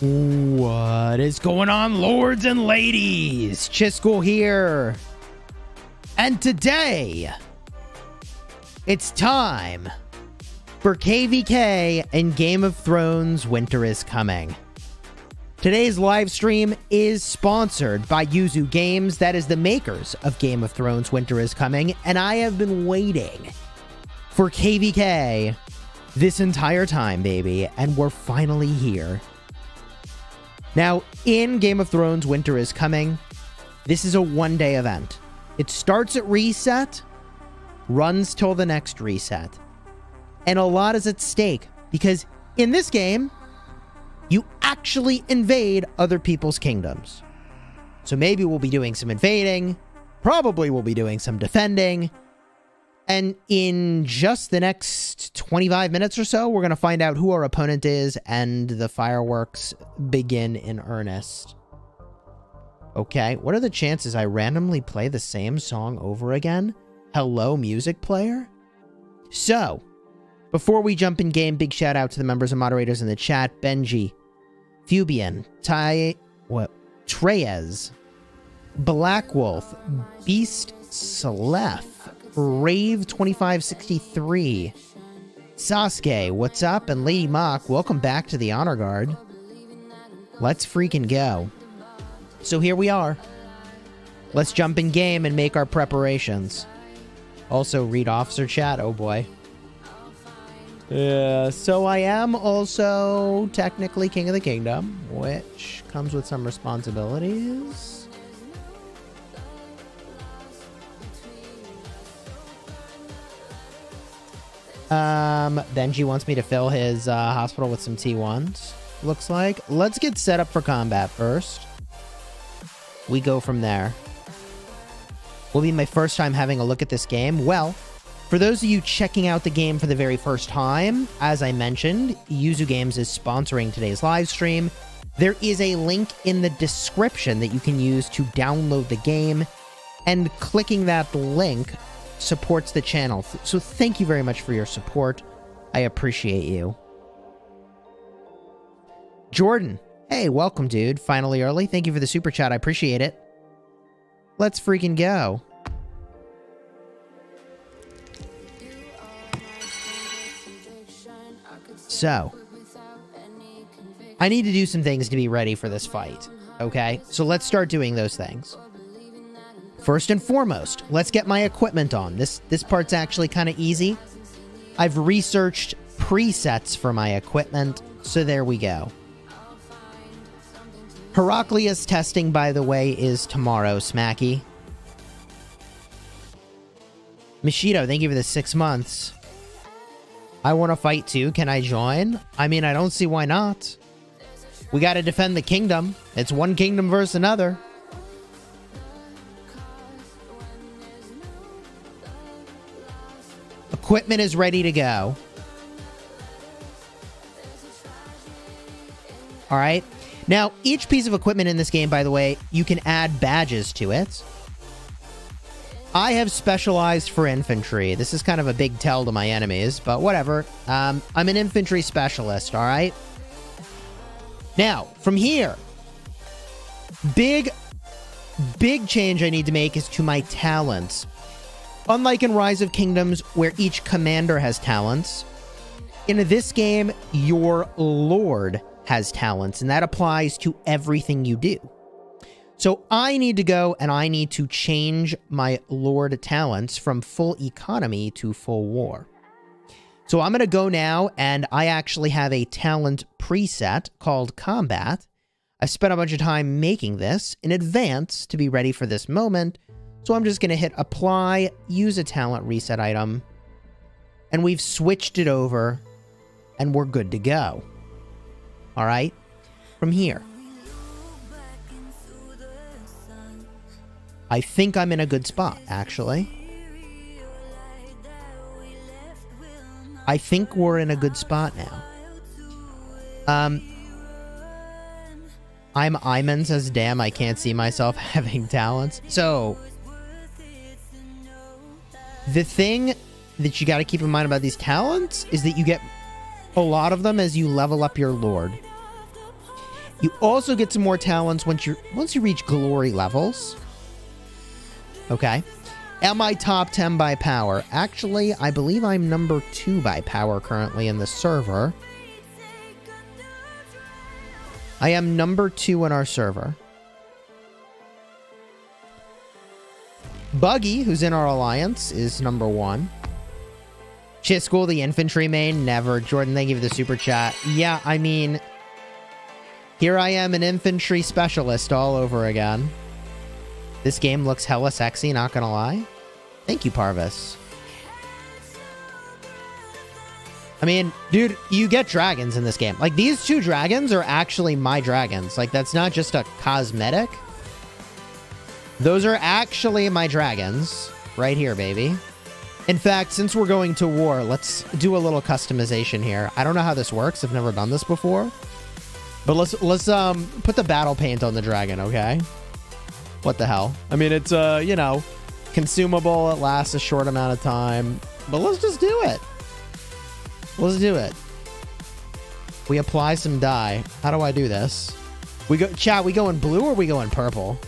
What is going on, lords and ladies? Chisgule here. And today, it's time for KVK and Game of Thrones Winter is Coming. Today's live stream is sponsored by Yuzu Games, that is the makers of Game of Thrones Winter is Coming, and I have been waiting for KVK this entire time, baby, and we're finally here. Now, in Game of Thrones Winter is Coming, this is a one-day event. It starts at reset, runs till the next reset. And a lot is at stake, because in this game, you actually invade other people's kingdoms. So maybe we'll be doing some invading, probably we'll be doing some defending, and in just the next 25 minutes or so, we're going to find out who our opponent is, and the fireworks begin in earnest. Okay, what are the chances I randomly play the same song over again? Hello, music player? So, before we jump in game, big shout out to the members and moderators in the chat. Benji, Fubian, Ty, Treyes, Black Wolf, Beast Selef, Rave2563, Sasuke, what's up? And Lady Mock, welcome back to the Honor Guard. Let's freaking go. So here we are. Let's jump in game and make our preparations. Also read officer chat, oh boy. Yeah, so I am also technically King of the Kingdom, which comes with some responsibilities. Benji wants me to fill his hospital with some T1s, looks like. Let's get set up for combat first. We go from there. Will be my first time having a look at this game. Well, for those of you checking out the game for the very first time, as I mentioned, Yuzu Games is sponsoring today's live stream. There is a link in the description that you can use to download the game, and clicking that link supports the channel. So thank you very much for your support. I appreciate you. Jordan, hey, welcome, dude. Finally early. Thank you for the super chat. I appreciate it. Let's freaking go. So, I need to do some things to be ready for this fight. Okay, so let's start doing those things. First and foremost, let's get my equipment on. This part's actually kind of easy. I've researched presets for my equipment, so there we go. Heraclius testing, by the way, is tomorrow, Smacky. Mishito, thank you for the 6 months. I want to fight too. Can I join? I mean, I don't see why not. We got to defend the kingdom. It's one kingdom versus another. Equipment is ready to go. All right. Now, each piece of equipment in this game, by the way, you can add badges to it. I have specialized for infantry. This is kind of a big tell to my enemies, but whatever. I'm an infantry specialist, all right? Now, from here, big change I need to make is to my talents. Unlike in Rise of Kingdoms, where each commander has talents, in this game, your lord has talents, and that applies to everything you do. So I need to go and I need to change my lord talents from full economy to full war. So I'm going to go now, and I actually have a talent preset called combat. I spent a bunch of time making this in advance to be ready for this moment. So I'm just going to hit apply, use a talent reset item, and we've switched it over, and we're good to go. All right, from here, I think I'm in a good spot, actually. I think we're in a good spot now. Iman says, damn, I can't see myself having talents. So, the thing that you got to keep in mind about these talents is that you get a lot of them as you level up your lord. You also get some more talents once you reach glory levels. Okay. Am I top 10 by power? Actually, I believe I'm number 2 by power currently in the server. I am number 2 in our server. Buggy, who's in our alliance, is number 1. Chisgule, the infantry main, never. Jordan, thank you for the super chat. Yeah, I mean, here I am, an infantry specialist all over again. This game looks hella sexy, not gonna lie. Thank you, Parvis. I mean, dude, you get dragons in this game. Like, these 2 dragons are actually my dragons. Like, that's not just a cosmetic. Those are actually my dragons. Right here, baby. In fact, since we're going to war, let's do a little customization here. I don't know how this works. I've never done this before. But let's put the battle paint on the dragon, okay? What the hell? I mean, it's, you know, consumable. It lasts a short amount of time. But let's just do it. Let's do it. We apply some dye. How do I do this? We go, chat, we go in blue or we go in purple?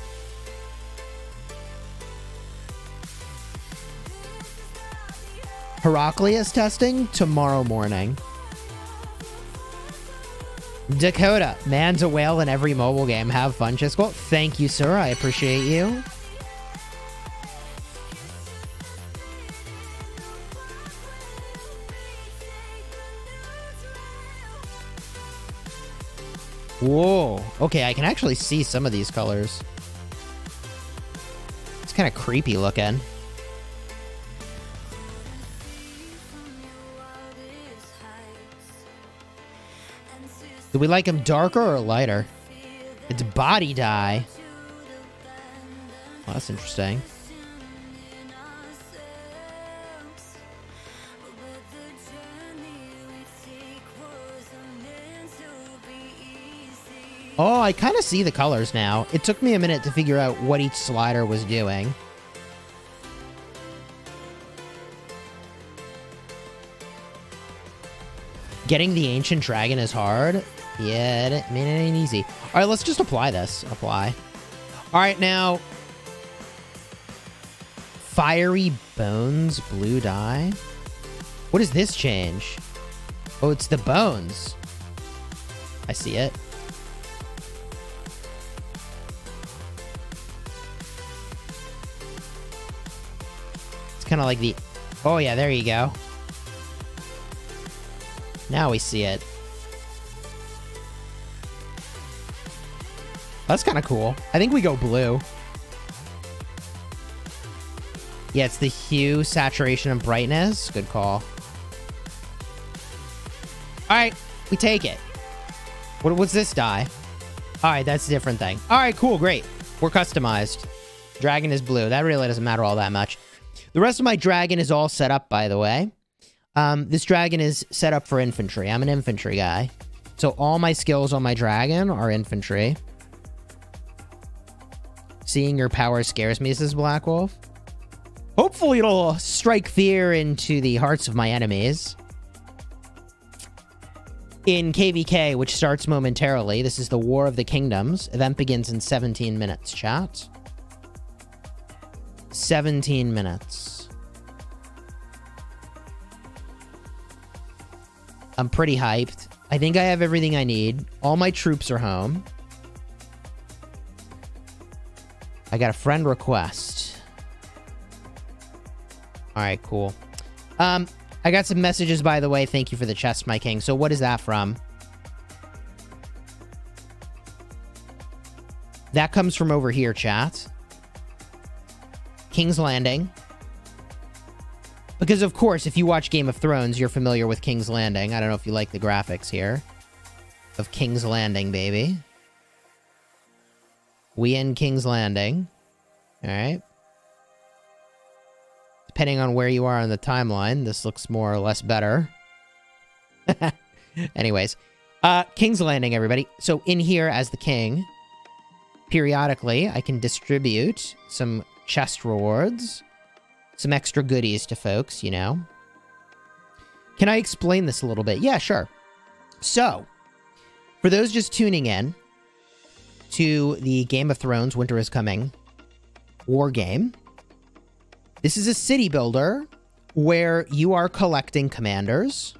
Heraclius testing tomorrow morning. Dakota, man's a whale in every mobile game. Have fun, Chisco. Thank you, sir. I appreciate you. Whoa. Okay, I can actually see some of these colors. It's kind of creepy looking. Do we like him darker or lighter? It's body dye. Well, that's interesting. Oh, I kind of see the colors now. It took me a minute to figure out what each slider was doing. Getting the ancient dragon is hard. Yeah, I mean, it ain't easy. All right, let's just apply this. Apply. All right, now. Fiery bones, blue dye. What does this change? Oh, it's the bones. I see it. It's kind of like the... Oh, yeah, there you go. Now we see it. That's kind of cool. I think we go blue. Yeah, it's the hue, saturation, and brightness. Good call. Alright, we take it. What's this dye? Alright, that's a different thing. Alright, cool, great. We're customized. Dragon is blue. That really doesn't matter all that much. The rest of my dragon is all set up, by the way. This dragon is set up for infantry. I'm an infantry guy. So all my skills on my dragon are infantry. Seeing your power scares me, says Black Wolf. Hopefully it'll strike fear into the hearts of my enemies. In KVK, which starts momentarily, this is the War of the Kingdoms. Event begins in 17 minutes, chat. 17 minutes. I'm pretty hyped. I think I have everything I need. All my troops are home. I got a friend request. All right, cool. I got some messages, by the way. Thank you for the chest, my king. So what is that from? That comes from over here, chat. King's Landing. Because, of course, if you watch Game of Thrones, you're familiar with King's Landing. I don't know if you like the graphics here. Of King's Landing, baby. We in King's Landing. Alright. Depending on where you are on the timeline, this looks more or less better. Anyways. King's Landing, everybody. So, in here, as the king, periodically, I can distribute some chest rewards. Some extra goodies to folks, you know. Can I explain this a little bit? Yeah, sure. So, for those just tuning in, to the Game of Thrones Winter is Coming war game. This is a city builder where you are collecting commanders.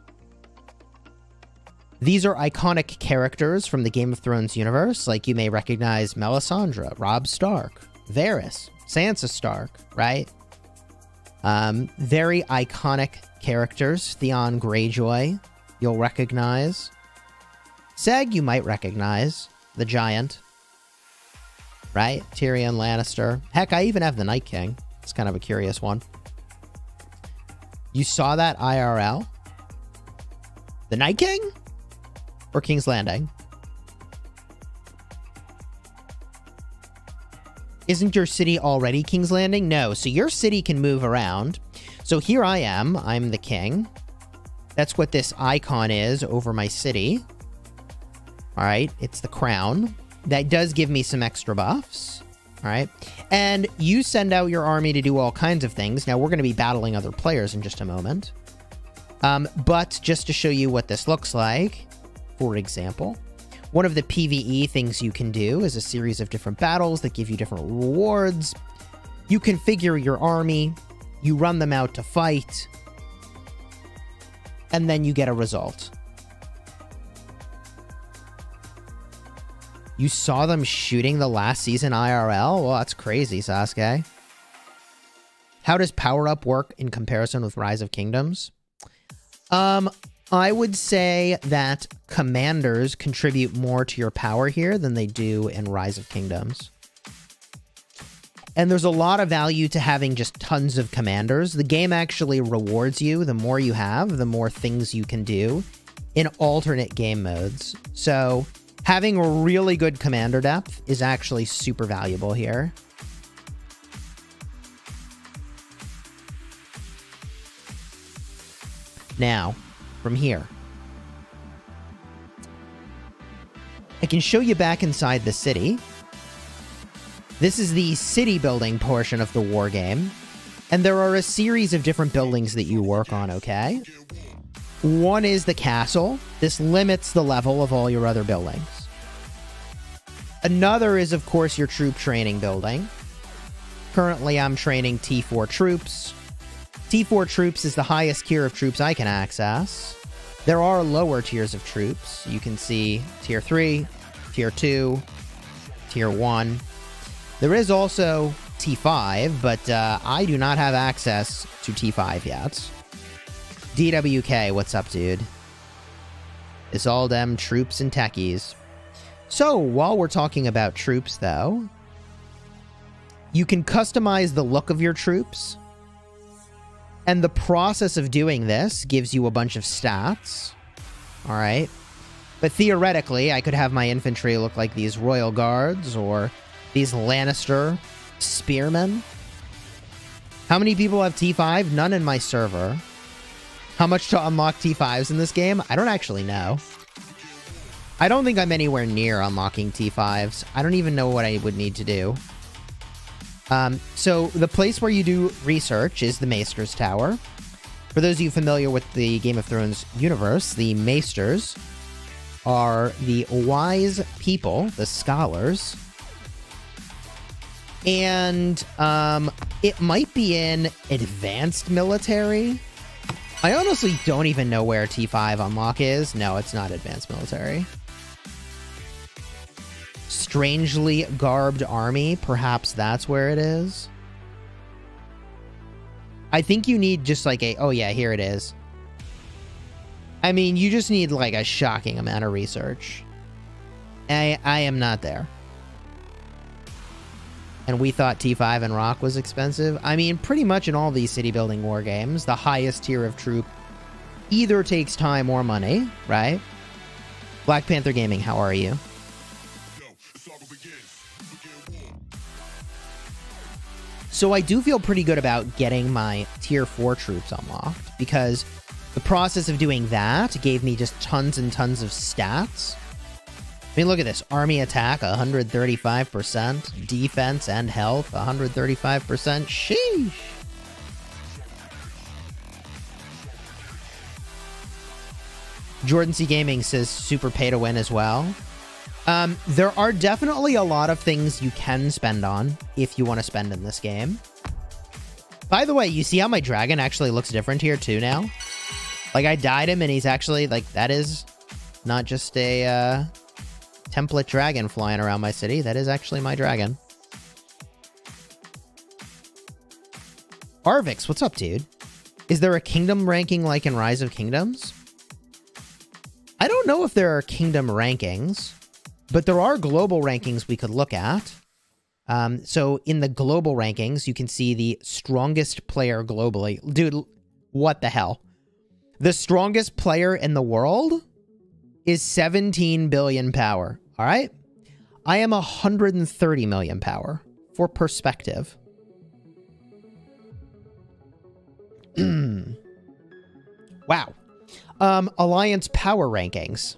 These are iconic characters from the Game of Thrones universe, like you may recognize Melisandre, Robb Stark, Varys, Sansa Stark, right? Very iconic characters. Theon Greyjoy, you'll recognize. Seg, you might recognize. The Giant, right? Tyrion Lannister. Heck, I even have the Night King. It's kind of a curious one. You saw that IRL? The Night King? Or King's Landing? Isn't your city already King's Landing? No. So your city can move around. So here I am. I'm the king. That's what this icon is over my city. All right. It's the crown. That does give me some extra buffs. All right. And you send out your army to do all kinds of things. Now, we're going to be battling other players in just a moment. But just to show you what this looks like, for example, one of the PvE things you can do is a series of different battles that give you different rewards. You configure your army, you run them out to fight, and then you get a result. You saw them shooting the last season IRL? Well, that's crazy, Sasuke. How does Power Up work in comparison with Rise of Kingdoms? I would say that commanders contribute more to your power here than they do in Rise of Kingdoms. And there's a lot of value to having just tons of commanders. The game actually rewards you. The more you have, the more things you can do in alternate game modes. So having a really good commander depth is actually super valuable here. Now, from here, I can show you back inside the city. This is the city building portion of the war game. And there are a series of different buildings that you work on, okay? One is the castle. This limits the level of all your other buildings. Another is, of course, your troop training building. Currently, I'm training T4 troops. T4 troops is the highest tier of troops I can access. There are lower tiers of troops. You can see tier 3, tier 2, tier 1. There is also T5, but I do not have access to T5 yet. DWK, what's up, dude? It's all them troops and techies. So, while we're talking about troops, though, you can customize the look of your troops. And the process of doing this gives you a bunch of stats. All right. But theoretically, I could have my infantry look like these Royal Guards or these Lannister Spearmen. How many people have T5? None in my server. How much to unlock T5s in this game? I don't actually know. I don't think I'm anywhere near unlocking T5s. I don't even know what I would need to do. So the place where you do research is the Maester's Tower. For those of you familiar with the Game of Thrones universe, the Maesters are the wise people, the scholars. And it might be in advanced military. I honestly don't even know where T5 unlock is. No, it's not advanced military. Strangely garbed army. Perhaps that's where it is. I think you need just like a... Oh, yeah, here it is. I mean, you just need like a shocking amount of research. I am not there. And we thought T5 and Rock was expensive. I mean, pretty much in all these city building war games, the highest tier of troop either takes time or money, right? Black Panther Gaming, how are you? So I do feel pretty good about getting my tier 4 troops unlocked because the process of doing that gave me just tons and tons of stats. I mean, look at this. Army attack, 135%. Defense and health, 135%. Sheesh. Jordan C Gaming says super pay to win as well. There are definitely a lot of things you can spend on if you want to spend in this game. By the way, you see how my dragon actually looks different here too now? Like, I dyed him and he's actually, like, that is not just a template dragon flying around my city. That is actually my dragon. Arvix, what's up, dude? Is there a kingdom ranking like in Rise of Kingdoms? I don't know if there are kingdom rankings, but there are global rankings we could look at. So in the global rankings, you can see the strongest player globally. Dude, what the hell? The strongest player in the world is 17 billion power, all right? I am 130 million power, for perspective. Wow. Alliance power rankings.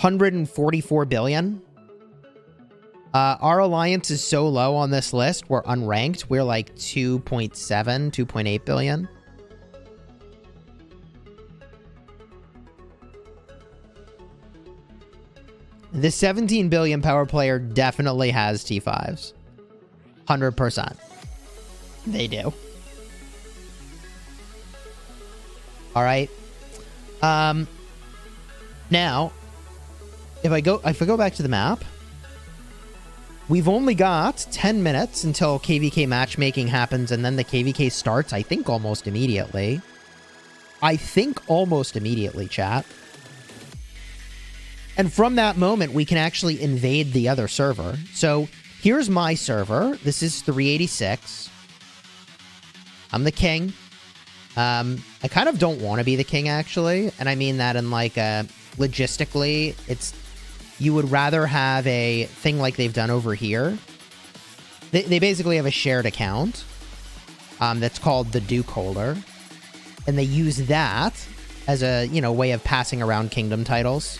144 billion. Our alliance is so low on this list. We're unranked. We're like 2.7, 2.8 billion. The 17 billion power player definitely has T5s. 100%. They do. All right. Now, if I go back to the map, we've only got 10 minutes until KVK matchmaking happens, and then the KVK starts, I think, almost immediately. I think almost immediately, chat. And from that moment, we can actually invade the other server. So here's my server. This is 386. I'm the king. I kind of don't want to be the king, actually. And I mean that in, like, logistically, it's... You would rather have a thing like they've done over here. They basically have a shared account that's called the Duke Holder. And they use that as a, you know, way of passing around kingdom titles.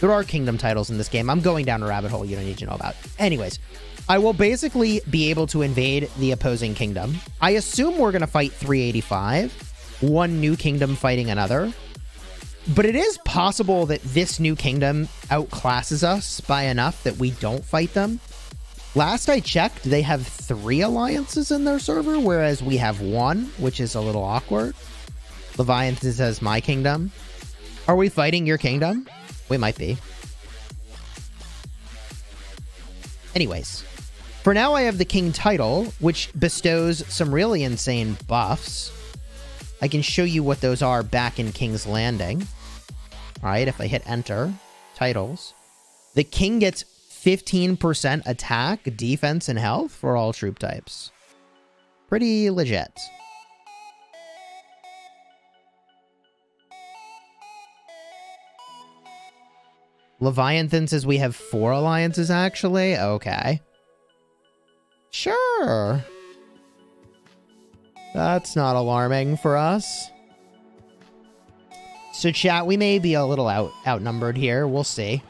There are kingdom titles in this game. I'm going down a rabbit hole you don't need to know about. Anyways, I will basically be able to invade the opposing kingdom. I assume we're going to fight 385, one new kingdom fighting another. But it is possible that this new kingdom outclasses us by enough that we don't fight them. Last I checked, they have 3 alliances in their server, whereas we have 1, which is a little awkward. Leviathan says my kingdom. Are we fighting your kingdom? We might be. Anyways, for now I have the king title, which bestows some really insane buffs. I can show you what those are back in King's Landing. All right, if I hit enter, titles. The king gets 15% attack, defense, and health for all troop types. Pretty legit. Leviathan says we have 4 alliances, actually. Okay. Sure. That's not alarming for us. So chat, we may be a little outnumbered here. We'll see.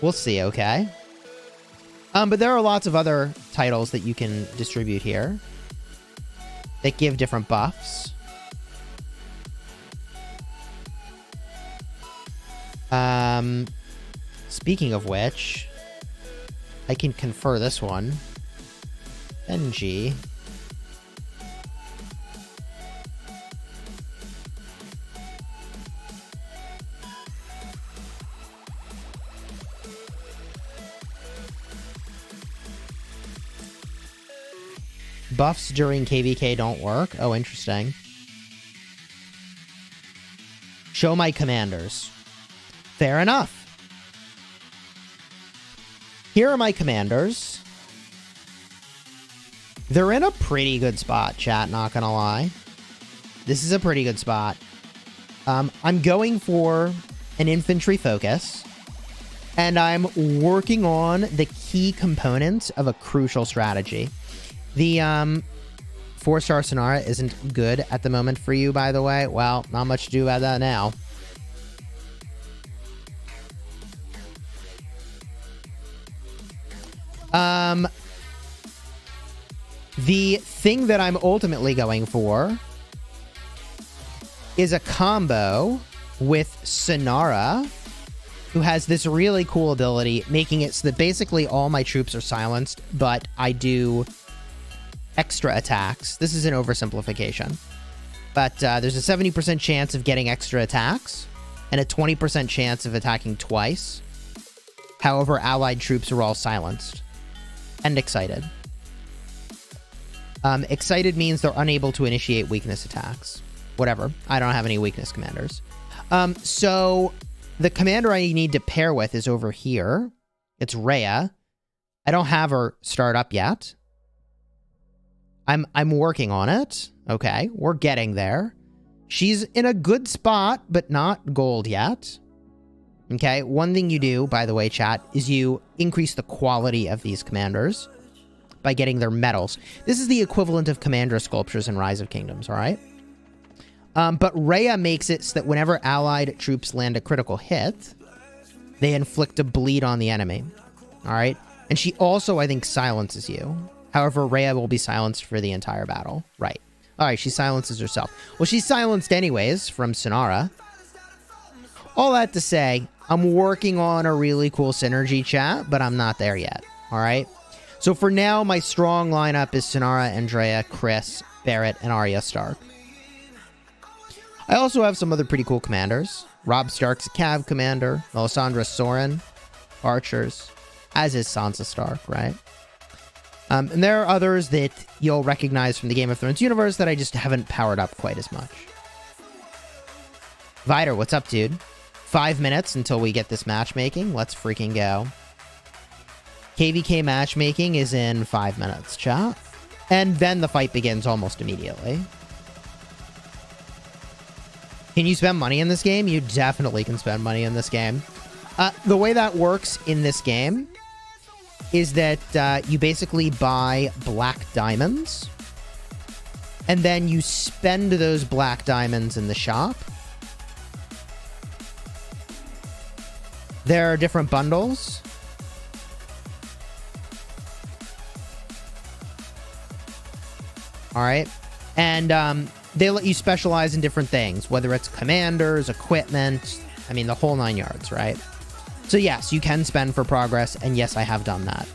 We'll see, okay? But there are lots of other titles that you can distribute here that give different buffs. Speaking of which, I can confer this one. Benji. Buffs during KVK don't work. Oh, interesting. Show my commanders. Fair enough. Here are my commanders. They're in a pretty good spot, chat, not gonna lie. This is a pretty good spot. I'm going for an infantry focus, and I'm working on the key components of a crucial strategy. The 4-star Sonara isn't good at the moment for you, by the way. Well, not much to do about that now. The thing that I'm ultimately going for is a combo with Sonara who has this really cool ability, making it so that basically all my troops are silenced, but I do extra attacks. This is an oversimplification, but there's a 70% chance of getting extra attacks and a 20% chance of attacking twice. However, allied troops are all silenced and excited. Excited means they're unable to initiate weakness attacks. Whatever. I don't have any weakness commanders. So the commander I need to pair with is over here. It's Rhea. I don't have her start up yet. I'm working on it. Okay, we're getting there. She's in a good spot, but not gold yet. Okay, one thing you do, by the way, chat, is you increase the quality of these commanders by getting their medals. This is the equivalent of commander sculptures in Rise of Kingdoms, all right? But Rhea makes it so that whenever allied troops land a critical hit, they inflict a bleed on the enemy, all right? And she also, I think, silences you. However, Rhea will be silenced for the entire battle, right? All right, she silences herself. Well, she's silenced anyways from Sonara. All that to say, I'm working on a really cool synergy, chat, but I'm not there yet, all right? So for now, my strong lineup is Sonara, Andrea, Chris, Barrett, and Arya Stark. I also have some other pretty cool commanders. Robb Stark's a Cav commander. Melisandre Sorin, archers, as is Sansa Stark, right? And there are others that you'll recognize from the Game of Thrones universe that I just haven't powered up quite as much. Vider, what's up, dude? 5 minutes until we get this matchmaking. Let's freaking go. KVK matchmaking is in 5 minutes, chat. And then the fight begins almost immediately. Can you spend money in this game? You definitely can spend money in this game. The way that works in this game is that you basically buy black diamonds, and then you spend those black diamonds in the shop. There are different bundles. All right. And they let you specialize in different things, whether it's commanders, equipment, I mean, the whole 9 yards, right? So yes, you can spend for progress, and yes, I have done that.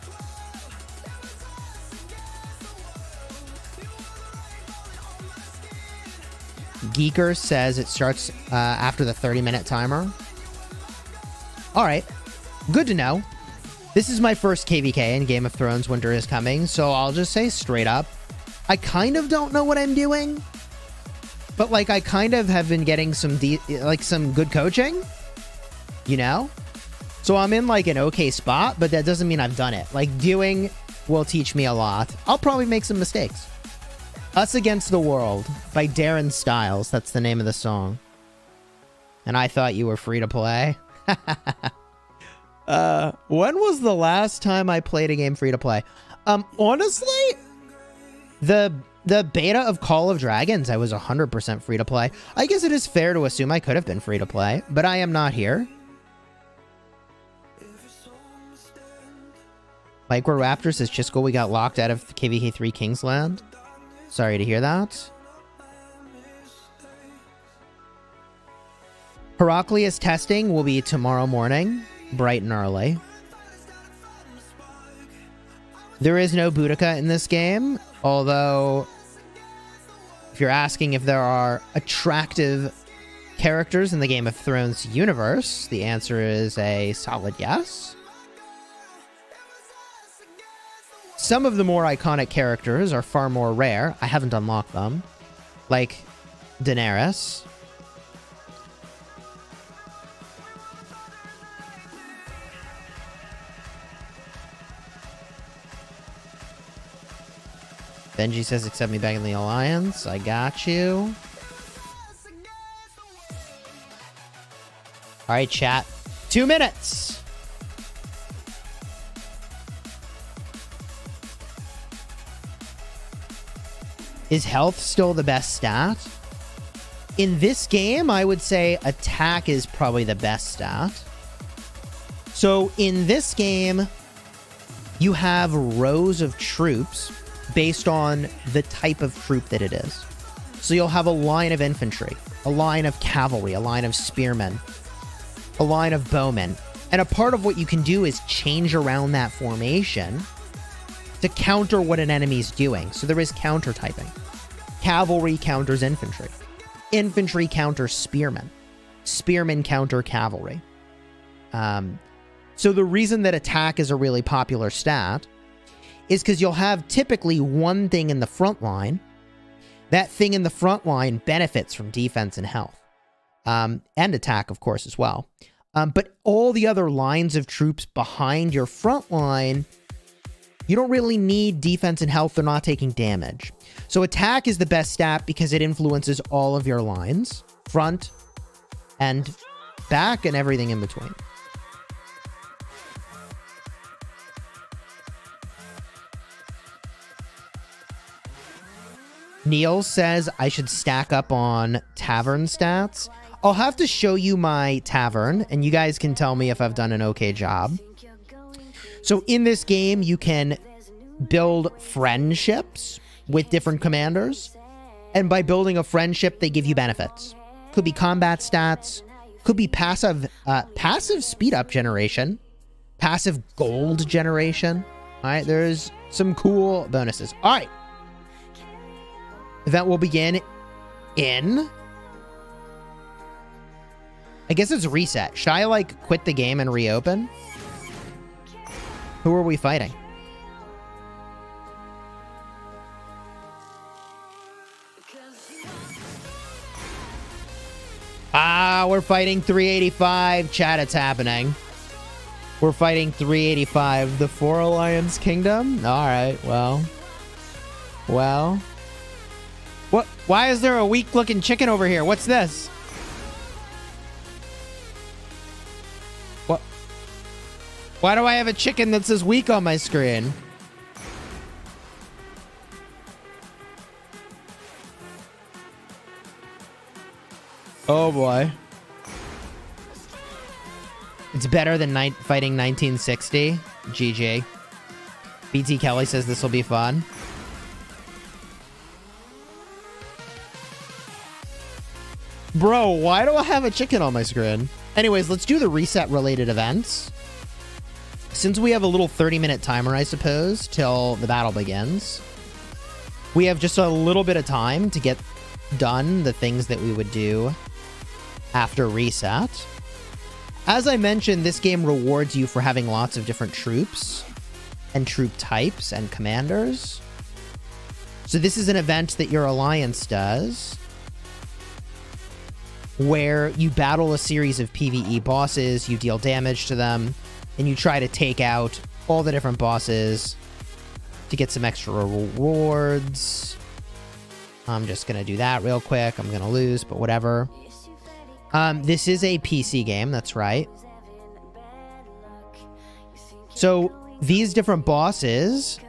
Geeker says it starts after the 30-minute timer. All right, good to know. This is my first KVK in Game of Thrones Winter is Coming, so I'll just say straight up, I kind of don't know what I'm doing, but like I kind of have been getting some good coaching, you know? So I'm in like an okay spot, but that doesn't mean I've done it. Like doing will teach me a lot. I'll probably make some mistakes. Us Against the World by Darren Styles. That's the name of the song. And I thought you were free to play. When was the last time I played a game free to play? Honestly, the beta of Call of Dragons, I was 100% free to play. I guess it is fair to assume I could have been free to play, but I am not here. Microraptor says, Chisco, we got locked out of KVK3 Kingsland. Sorry to hear that. Heraclius testing will be tomorrow morning, bright and early. There is no Boudica in this game, although if you're asking if there are attractive characters in the Game of Thrones universe, the answer is a solid yes. Some of the more iconic characters are far more rare. I haven't unlocked them. Like Daenerys. Benji says, accept me back in the Alliance. I got you. All right, chat. 2 minutes. Is health still the best stat? In this game, I would say attack is probably the best stat. So in this game, you have rows of troops based on the type of troop that it is. So you'll have a line of infantry, a line of cavalry, a line of spearmen. a line of bowmen. And a part of what you can do is change around that formation to counter what an enemy's doing. So there is counter typing. Cavalry counters infantry. Infantry counters spearmen. Spearmen counter cavalry. So the reason that attack is a really popular stat is because you'll have typically one thing in the front line. That thing in the front line benefits from defense and health. And attack, of course, as well. But all the other lines of troops behind your front line, you don't really need defense and health. They're not taking damage. So attack is the best stat because it influences all of your lines, front and back and everything in between. Neil says I should stack up on tavern stats. I'll have to show you my tavern, and you guys can tell me if I've done an okay job. So in this game, you can build friendships with different commanders. And by building a friendship, they give you benefits. Could be combat stats. Could be passive speed up generation. Passive gold generation. All right, there's some cool bonuses. All right. Event will begin in... I guess it's reset. Should I, like, quit the game and reopen? Who are we fighting? Ah, we're fighting 385. Chat, it's happening. We're fighting 385. The Four Alliance Kingdom? All right, well. Well. What? Why is there a weak-looking chicken over here? What's this? What? Why do I have a chicken that says weak on my screen? Oh boy. It's better than fighting 1960. GG. BT Kelly says this will be fun. Bro, why do I have a chicken on my screen? Anyways, let's do the reset-related events. Since we have a little 30-minute timer, I suppose, till the battle begins, we have just a little bit of time to get done the things that we would do after reset. As I mentioned, this game rewards you for having lots of different troops and troop types and commanders. So this is an event that your alliance does, where you battle a series of PvE bosses, you deal damage to them, and you try to take out all the different bosses to get some extra rewards. I'm just going to do that real quick. I'm going to lose, but whatever. This is a PC game, that's right. So these different bosses,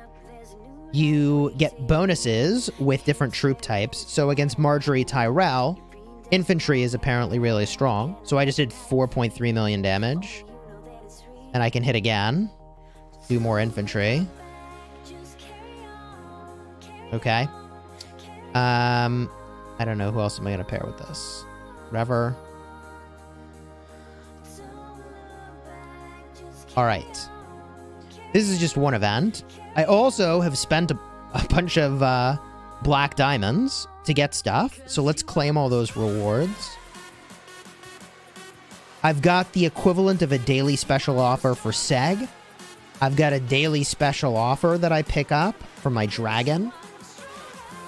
you get bonuses with different troop types. So against Marjorie Tyrell, infantry is apparently really strong. So I just did 4.3 million damage. And I can hit again. Do more infantry. Okay. I don't know. Who else am I going to pair with this? Rever. All right. This is just one event. I also have spent a bunch of black diamonds to get stuff. So let's claim all those rewards. I've got the equivalent of a daily special offer for Seg. I've got a daily special offer that I pick up for my dragon.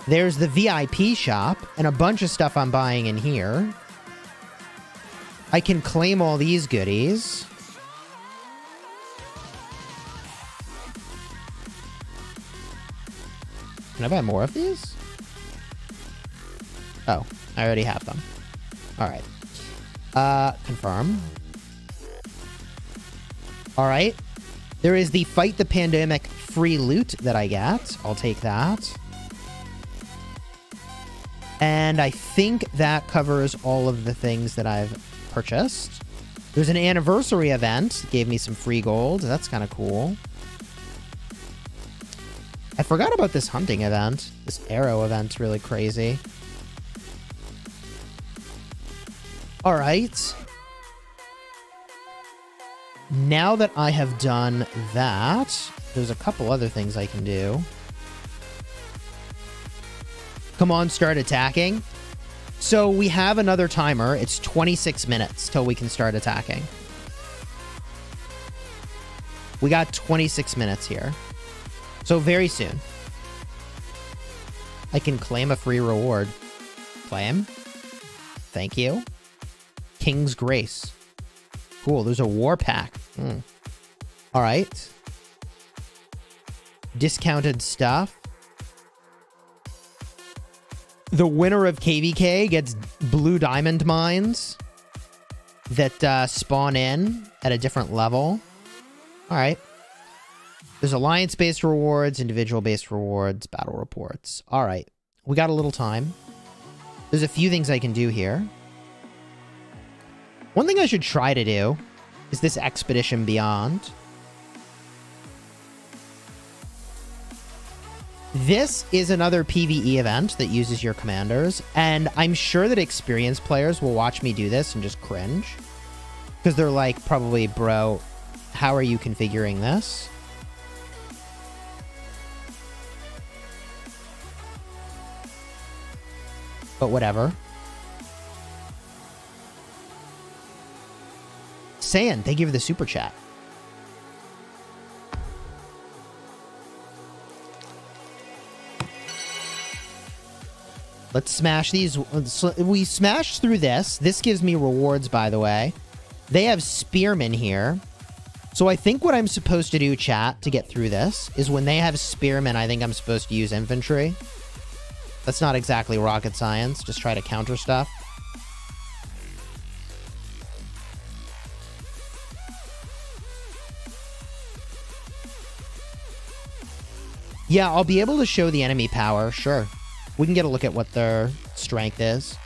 There's the VIP shop and a bunch of stuff I'm buying in here. I can claim all these goodies. Can I buy more of these? Oh, I already have them. All right. Confirm. All right. There is the Fight the Pandemic free loot that I get. I'll take that. And I think that covers all of the things that I've purchased. There's an anniversary event. It gave me some free gold. That's kind of cool. I forgot about this hunting event. This arrow event's really crazy. All right. Now that I have done that, there's a couple other things I can do. Come on, start attacking. So we have another timer. It's 26 minutes till we can start attacking. We got 26 minutes here. So very soon. I can claim a free reward. Claim. Thank you. King's Grace. Cool. There's a war pack. All right. Discounted stuff. The winner of KVK gets blue diamond mines that spawn in at a different level. All right. There's alliance-based rewards, individual-based rewards, battle reports. All right. We got a little time. There's a few things I can do here. One thing I should try to do is this Expedition Beyond. This is another PvE event that uses your commanders, and I'm sure that experienced players will watch me do this and just cringe. Because they're like, probably, bro, how are you configuring this? But whatever. Saiyan, thank you for the super chat. Let's smash these. We smashed through this. This gives me rewards, by the way. They have spearmen here. So I think what I'm supposed to do, chat, to get through this is when they have spearmen, I think I'm supposed to use infantry. That's not exactly rocket science. Just try to counter stuff. Yeah, I'll be able to show the enemy power. Sure. We can get a look at what their strength is.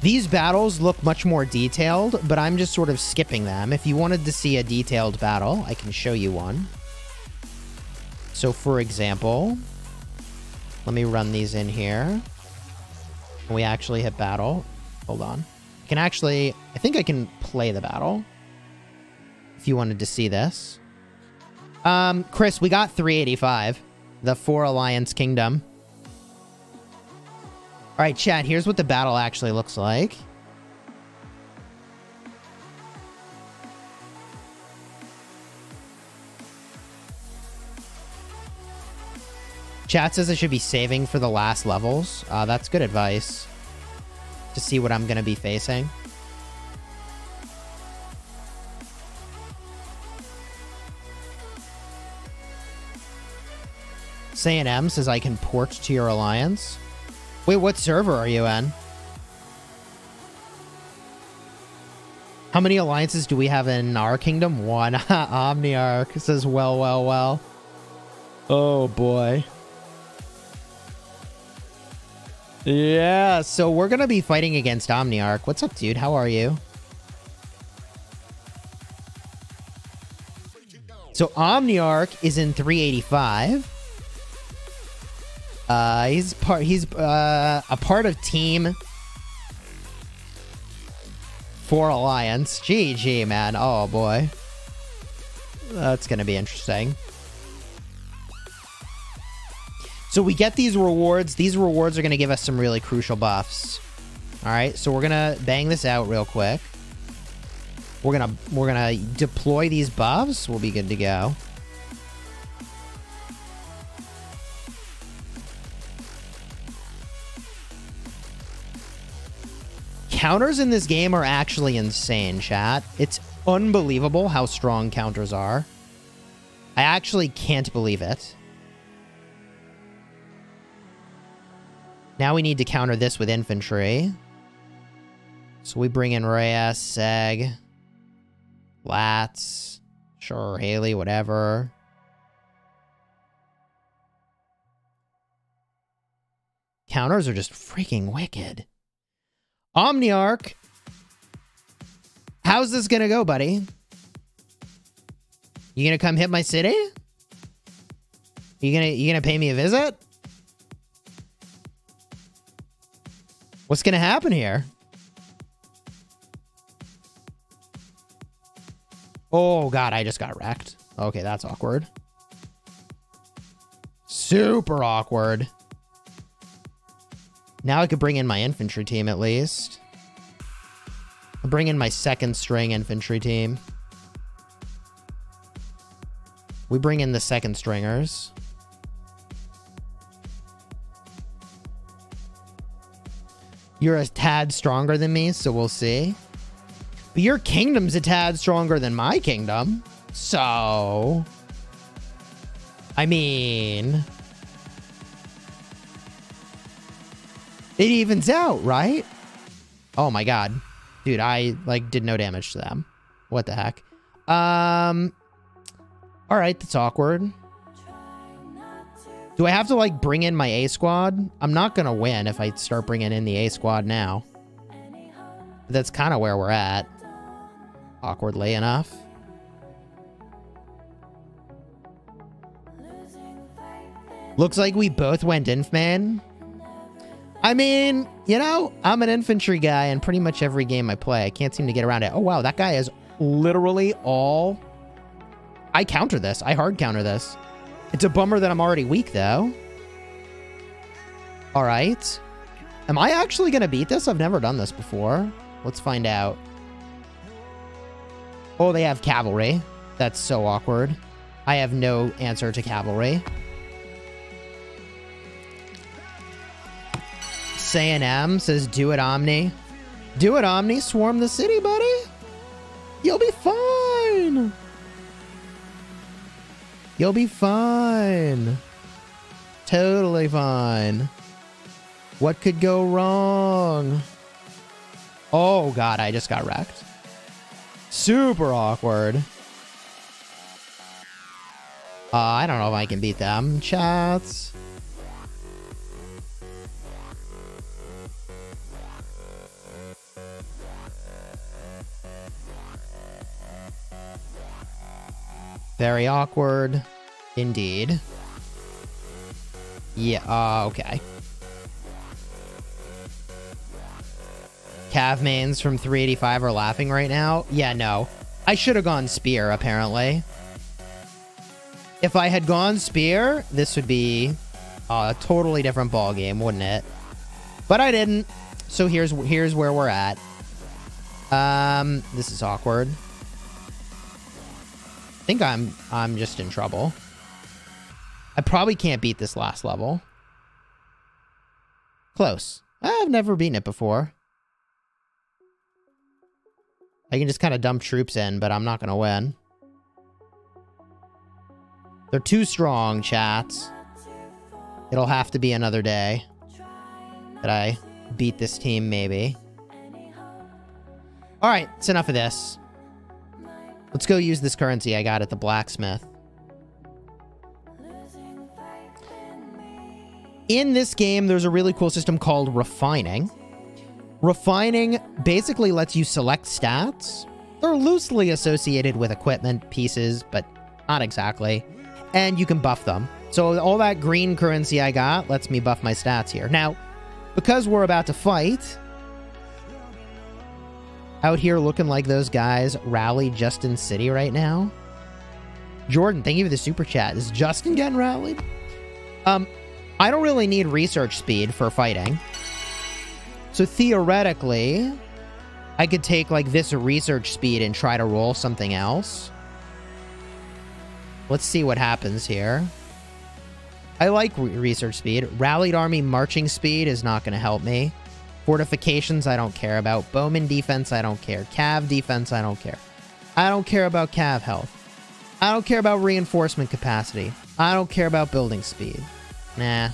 These battles look much more detailed, but I'm just sort of skipping them. If you wanted to see a detailed battle, I can show you one. So, for example, let me run these in here. Can we actually hit battle? Hold on. I can actually... I think I can play the battle. If you wanted to see this. Chris, we got 385. The 4 Alliance Kingdom. All right, chat, here's what the battle actually looks like. Chat says I should be saving for the last levels. That's good advice to see what I'm going to be facing. Saiyan M says I can port to your alliance. Wait, what server are you in? How many alliances do we have in our kingdom? 1. Omniarch says, well, well, well. Oh, boy. Yeah, so we're going to be fighting against Omniarch. What's up, dude? How are you? So Omniarch is in 385. He's a part of Team 4 Alliance. GG, man. Oh, boy. That's going to be interesting. So we get these rewards. These rewards are going to give us some really crucial buffs. All right, so we're going to bang this out real quick. We're going to deploy these buffs. We'll be good to go. Counters in this game are actually insane, chat. It's unbelievable how strong counters are. I actually can't believe it. Now we need to counter this with infantry. So we bring in Rhea, Seg, Lats, sure, Haley, whatever. Counters are just freaking wicked. Omniarch, how's this gonna go, buddy? You gonna come hit my city? You gonna pay me a visit? What's going to happen here? Oh, God, I just got wrecked. Okay, that's awkward. Super awkward. Now I could bring in my infantry team, at least. I'll bring in my second string infantry team. We bring in the second stringers. You're a tad stronger than me, so we'll see. But your kingdom's a tad stronger than my kingdom. So... I mean... It evens out, right? Oh my god. Dude, I, like, did no damage to them. What the heck? Alright, that's awkward. Do I have to, like, bring in my A squad? I'm not gonna win if I start bringing in the A squad now. But that's kind of where we're at. Awkwardly enough. Looks like we both went Infman. I mean, you know, I'm an infantry guy in pretty much every game I play. I can't seem to get around it. Oh, wow, that guy is literally all... I counter this. I hard counter this. It's a bummer that I'm already weak, though. All right. Am I actually going to beat this? I've never done this before. Let's find out. Oh, they have cavalry. That's so awkward. I have no answer to cavalry. Saiyan M says, do it, Omni. Do it, Omni. Swarm the city, buddy. You'll be fine. You'll be fine. Totally fine. What could go wrong? Oh, God, I just got wrecked. Super awkward. I don't know if I can beat them, chats. Very awkward. Indeed. Yeah, okay. Cav mains from 385 are laughing right now. Yeah, no. I should have gone spear, apparently. If I had gone spear, this would be a totally different ballgame, wouldn't it? But I didn't. So here's where we're at. This is awkward. I think I'm just in trouble. I probably can't beat this last level. Close. I've never beaten it before. I can just kind of dump troops in, but I'm not going to win. They're too strong, chats. It'll have to be another day that I beat this team, maybe. All right, it's enough of this. Let's go use this currency I got at the blacksmith. In this game, there's a really cool system called refining. Refining basically lets you select stats. They're loosely associated with equipment pieces, but not exactly. And you can buff them. So all that green currency I got lets me buff my stats here. Now, because we're about to fight... Out here looking like those guys rally Justin City right now. Jordan, thank you for the super chat. Is Justin getting rallied? I don't really need research speed for fighting. So theoretically, I could take like this research speed and try to roll something else. Let's see what happens here. I like research speed. Rallied army marching speed is not going to help me. Fortifications, I don't care about. Bowman defense, I don't care. Cav defense, I don't care. I don't care about cav health. I don't care about reinforcement capacity. I don't care about building speed. Nah.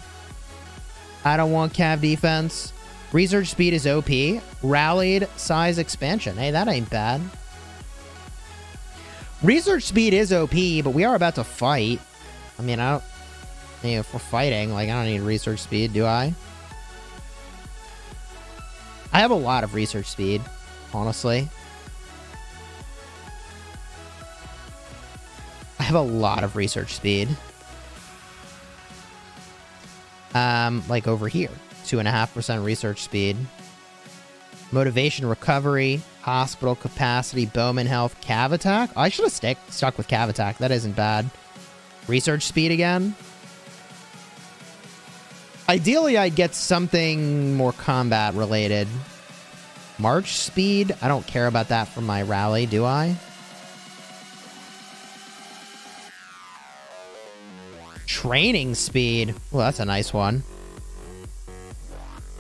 I don't want cav defense. Research speed is OP. Rallied size expansion. Hey, that ain't bad. Research speed is OP, but we are about to fight. I mean, I don't... You know, if we're fighting, like, I don't need research speed, do I? I have a lot of research speed, honestly. I have a lot of research speed. Like over here, 2.5% research speed. motivation, recovery, hospital capacity, bowman health, cav attack. I should have stuck with cav attack. That isn't bad. Research speed again. Ideally, I'd get something more combat related. March speed. I don't care about that for my rally, do I? Training speed. Well, that's a nice one.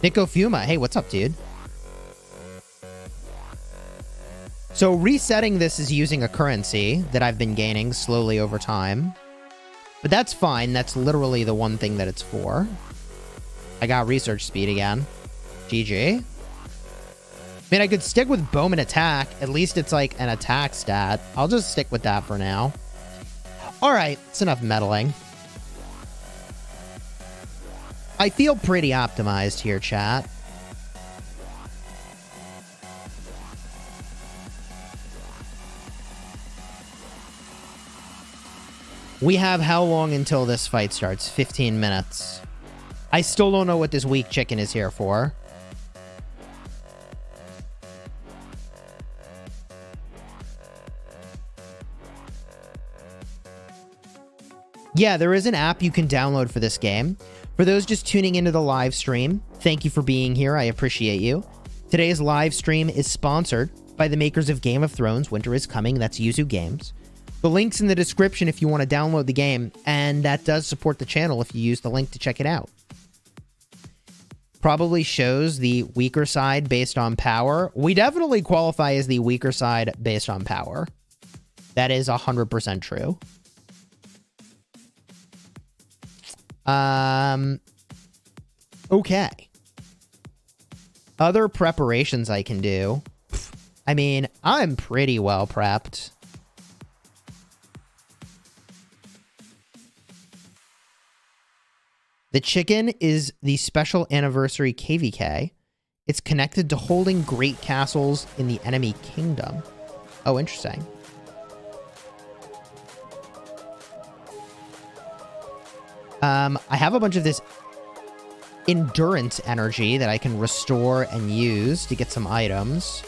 Nico Fuma. Hey, what's up, dude? So resetting this is using a currency that I've been gaining slowly over time. But that's fine. That's literally the one thing that it's for. I got research speed again. GG. Man, I could stick with bowman attack. At least it's like an attack stat. I'll just stick with that for now. Alright, it's enough meddling. I feel pretty optimized here, chat. We have how long until this fight starts? 15 minutes. I still don't know what this weak chicken is here for. Yeah, there is an app you can download for this game. For those just tuning into the live stream, thank you for being here. I appreciate you. Today's live stream is sponsored by the makers of Game of Thrones Winter is Coming. That's Yuzu Games. The link's in the description if you want to download the game, and that does support the channel if you use the link to check it out. Probably shows the weaker side based on power. We definitely qualify as the weaker side based on power. That is 100% true. Okay. Other preparations I can do. I mean, I'm pretty well prepped. The chicken is the special anniversary KVK. It's connected to holding great castles in the enemy kingdom. Oh, interesting. I have a bunch of this endurance energy that I can restore and use to get some items.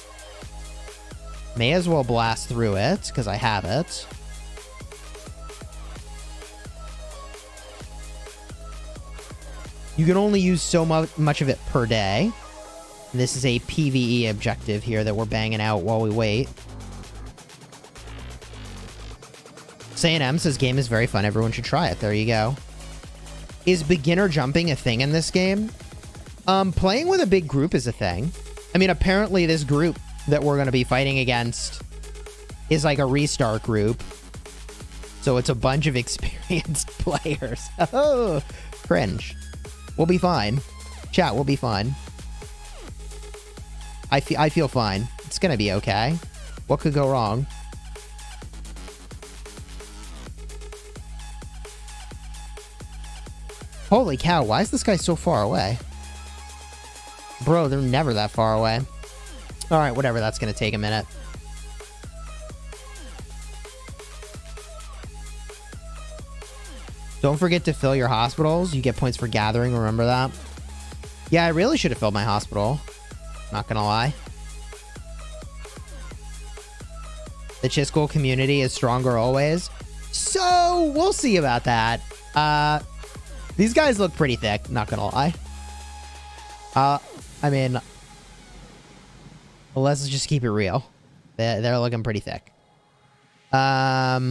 May as well blast through it because I have it. You can only use so much of it per day. And this is a PvE objective here that we're banging out while we wait. Saiyan says game is very fun. Everyone should try it. There you go. Is beginner jumping a thing in this game? Playing with a big group is a thing. I mean, apparently this group that we're going to be fighting against is like a restart group. So it's a bunch of experienced players. Oh, cringe. We'll be fine. Chat, we'll be fine. I feel fine. It's going to be okay. What could go wrong? Holy cow, why is this guy so far away? Bro, they're never that far away. Alright, whatever, that's gonna take a minute. Don't forget to fill your hospitals. You get points for gathering, remember that? Yeah, I really should have filled my hospital. Not gonna lie. The Chisgule community is stronger always. So, we'll see about that. These guys look pretty thick, not gonna lie. I mean, let's just keep it real. They're looking pretty thick. Yeah,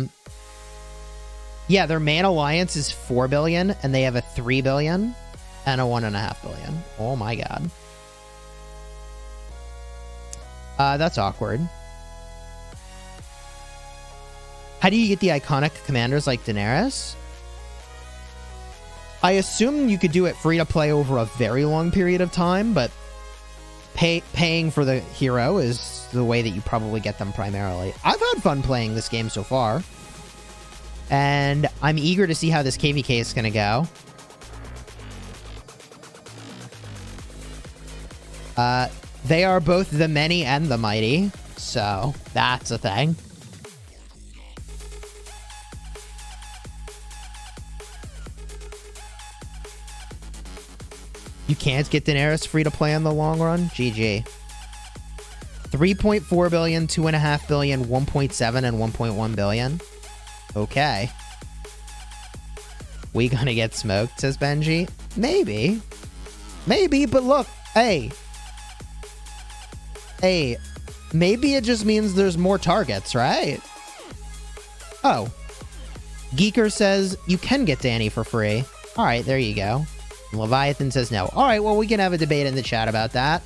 their main alliance is 4 billion, and they have a 3 billion and a 1.5 billion. Oh my god. That's awkward. How do you get the iconic commanders like Daenerys? I assume you could do it free to play over a very long period of time, but paying for the hero is the way that you probably get them primarily. I've had fun playing this game so far, and I'm eager to see how this KVK is going to go. They are both the many and the mighty, so that's a thing. You can't get Daenerys free to play in the long run? GG. 3.4 billion, 2.5 billion, 1.7 and 1.1 billion. Okay. We gonna get smoked, says Benji. Maybe. Maybe, but look, hey. Hey, maybe it just means there's more targets, right? Oh. Geeker says, you can get Danny for free. All right, there you go. Leviathan says no. All right, well, we can have a debate in the chat about that.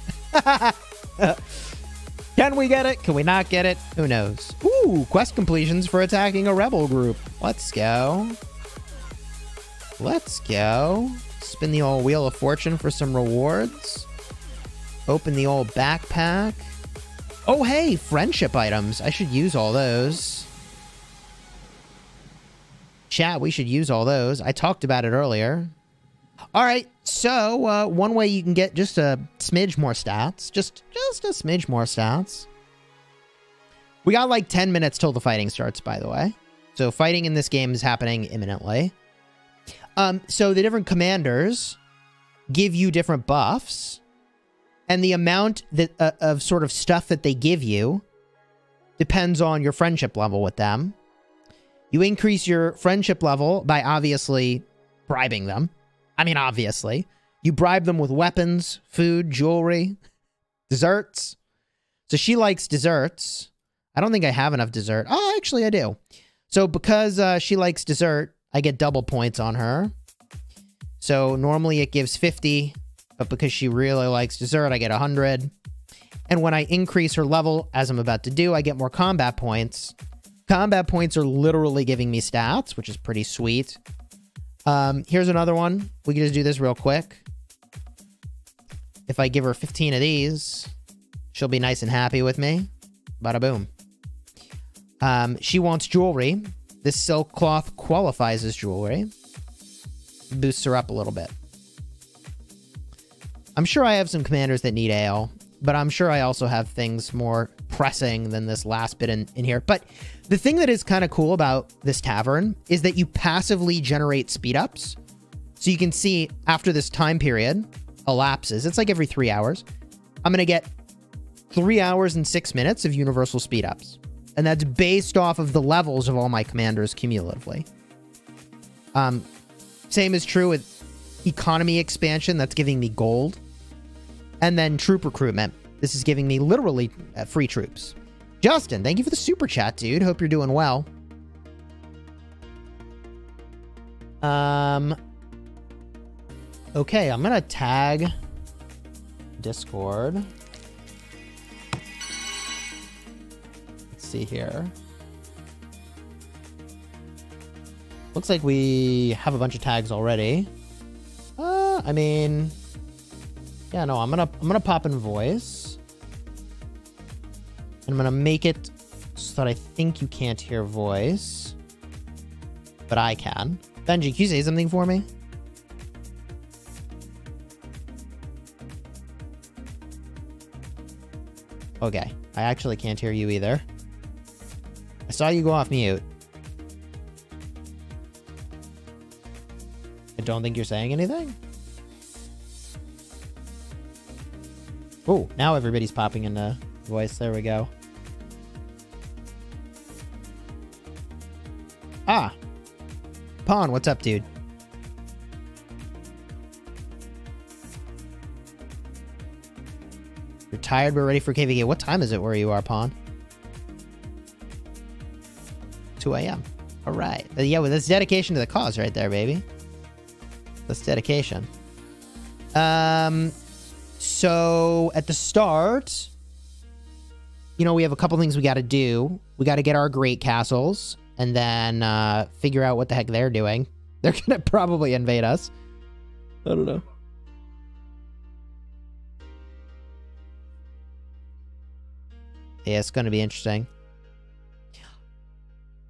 Can we get it? Can we not get it? Who knows? Ooh, quest completions for attacking a rebel group. Let's go. Let's go. Spin the old Wheel of Fortune for some rewards. Open the old backpack. Oh, hey, friendship items. I should use all those. Chat, we should use all those. I talked about it earlier. All right, so one way you can get just a smidge more stats, just a smidge more stats. We got like 10 minutes till the fighting starts, by the way. So fighting in this game is happening imminently. So the different commanders give you different buffs, and the amount that, of sort of stuff that they give you depends on your friendship level with them. You increase your friendship level by obviously bribing them. I mean, obviously. You bribe them with weapons, food, jewelry, desserts. So she likes desserts. I don't think I have enough dessert. Oh, actually, I do. So because she likes dessert, I get double points on her. So normally it gives 50, but because she really likes dessert, I get 100. And when I increase her level, as I'm about to do, I get more combat points. Combat points are literally giving me stats, which is pretty sweet. Here's another one. We can just do this real quick. If I give her 15 of these, she'll be nice and happy with me. Bada boom. She wants jewelry. This silk cloth qualifies as jewelry. Boosts her up a little bit. I'm sure I have some commanders that need ale, but I'm sure I also have things more pressing than this last bit in here. But the thing that is kind of cool about this tavern is that you passively generate speed ups. So you can see after this time period elapses, it's like every 3 hours, I'm going to get 3 hours and 6 minutes of universal speed ups. And that's based off of the levels of all my commanders cumulatively. Same is true with economy expansion. That's giving me gold. And then troop recruitment. This is giving me literally free troops. Justin, thank you for the super chat, dude. Hope you're doing well. Okay, I'm gonna tag Discord. Let's see here. Looks like we have a bunch of tags already. I mean, yeah, no, I'm gonna pop in voice. And I'm gonna make it so that I think you can't hear voice. But I can. Benji, can you say something for me? Okay. I actually can't hear you either. I saw you go off mute. I don't think you're saying anything. Oh, now everybody's popping into voice. There we go. Ah. Pawn, what's up, dude? You're tired, but ready for KVK. What time is it where you are, Pawn? 2 a.m. All right. Yeah, well, that's dedication to the cause right there, baby. That's dedication. So at the start, you know, we have a couple things we got to do. We got to get our great castles and then figure out what the heck they're doing. They're going to probably invade us. I don't know. Yeah, it's going to be interesting.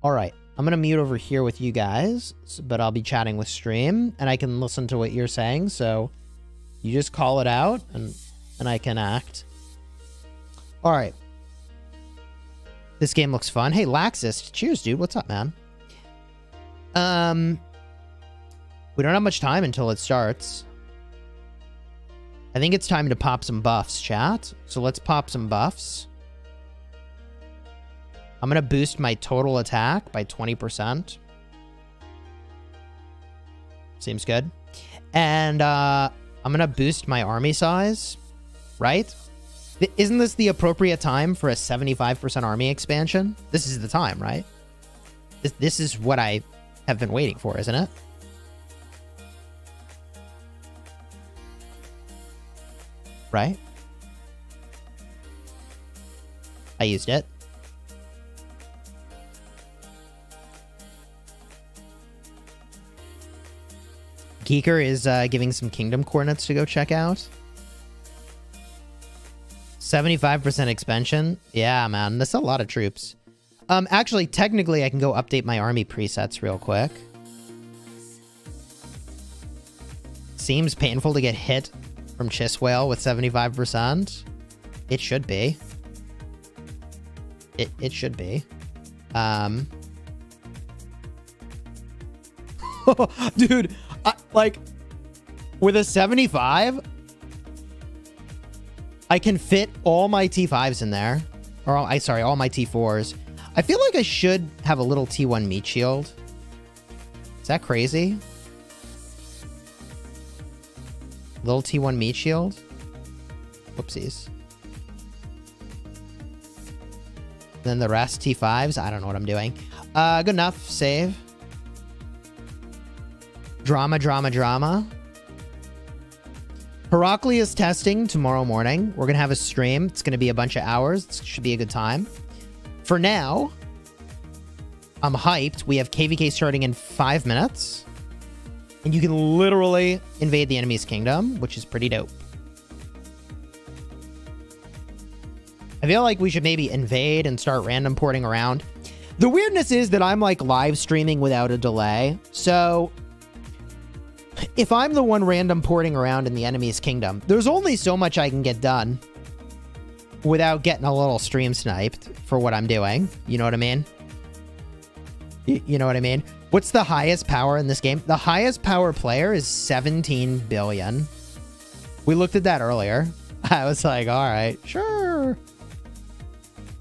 All right. I'm going to mute over here with you guys, but I'll be chatting with stream and I can listen to what you're saying. So you just call it out, and I can act. All right. This game looks fun. Hey, Laxist. Cheers, dude. What's up, man? We don't have much time until it starts. I think it's time to pop some buffs, chat. So let's pop some buffs. I'm going to boost my total attack by 20%. Seems good. And I'm going to boost my army size, right? Isn't this the appropriate time for a 75% army expansion? This is the time, right? This is what I have been waiting for, isn't it? Right? I used it. Geeker is giving some kingdom coordinates to go check out. 75% expansion. Yeah, man, that's a lot of troops. Actually, technically, I can go update my army presets real quick. Seems painful to get hit from Chiswale with 75%. It should be. It should be. Dude, like, with a 75, I can fit all my T5s in there. Or, all my T4s. I feel like I should have a little T1 meat shield. Is that crazy? Little T1 meat shield? Whoopsies. Then the rest T5s. I don't know what I'm doing. Good enough. Save. Drama, drama, drama. Heraclius testing tomorrow morning. We're going to have a stream. It's going to be a bunch of hours. It should be a good time. For now, I'm hyped. We have KVK starting in 5 minutes. And you can literally invade the enemy's kingdom, which is pretty dope. I feel like we should maybe invade and start random porting around. The weirdness is that I'm like live streaming without a delay. So if I'm the one random porting around in the enemy's kingdom, there's only so much I can get done without getting a little stream sniped for what I'm doing. You know what I mean? You know what I mean? What's the highest power in this game? The highest power player is 17 billion. We looked at that earlier. I was like, all right, sure.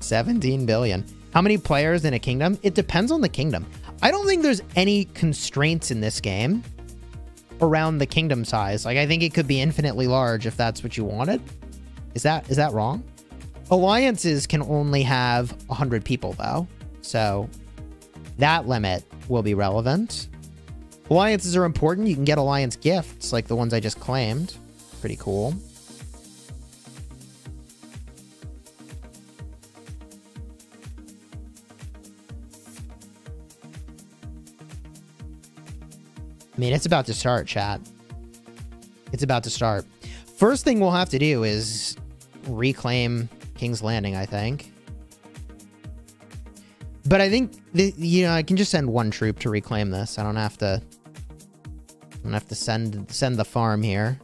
17 billion. How many players in a kingdom? It depends on the kingdom. I don't think there's any constraints in this game around the kingdom size. Like, I think it could be infinitely large if that's what you wanted. Is that wrong? Alliances can only have 100 people though. So that limit will be relevant. Alliances are important. You can get alliance gifts like the ones I just claimed. Pretty cool. I mean, it's about to start, chat. It's about to start. First thing we'll have to do is reclaim King's Landing, I think. But I think, you know, I can just send one troop to reclaim this. I don't have to send the farm here.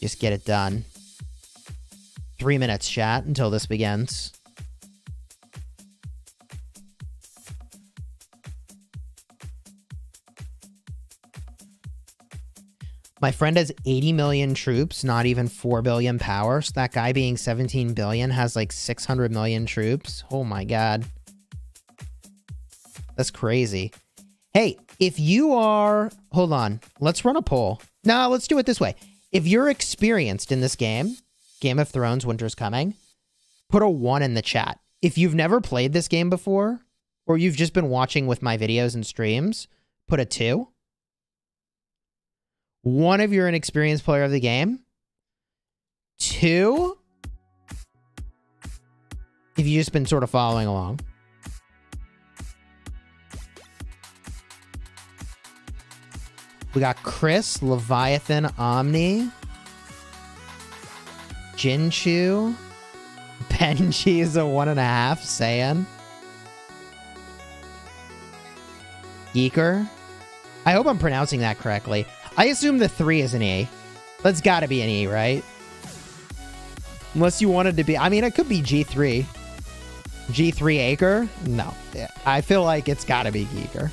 Just get it done. 3 minutes, chat, until this begins. My friend has 80 million troops, not even 4 billion power. So that guy being 17 billion has like 600 million troops. Oh my God. That's crazy. Hey, if you are... Hold on. Let's run a poll. No, let's do it this way. If you're experienced in this game, Game of Thrones Winter's Coming, put a 1 in the chat. If you've never played this game before, or you've just been watching with my videos and streams, put a 2. One, if you're an experienced player of the game. 2, if you've just been sort of following along. We got Chris, Leviathan, Omni, Jinchu, Benji is a 1.5, Saiyan, Geeker. I hope I'm pronouncing that correctly. I assume the 3 is an E. That's gotta be an E, right? Unless you wanted to be... I mean, it could be G3. G3 Acre? No. I feel like it's gotta be Geeker.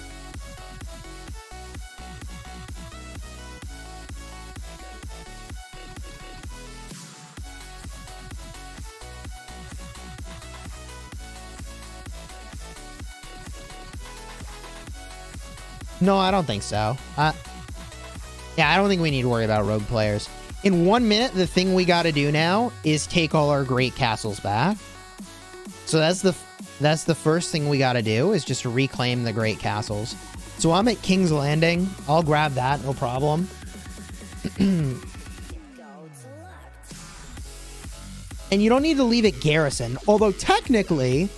No, I don't think so. Yeah, I don't think we need to worry about rogue players. In 1 minute, the thing we got to do now is take all our great castles back. So that's the first thing we got to do is just reclaim the great castles. So I'm at King's Landing. I'll grab that, no problem. And you don't need to leave it garrisoned. Although technically,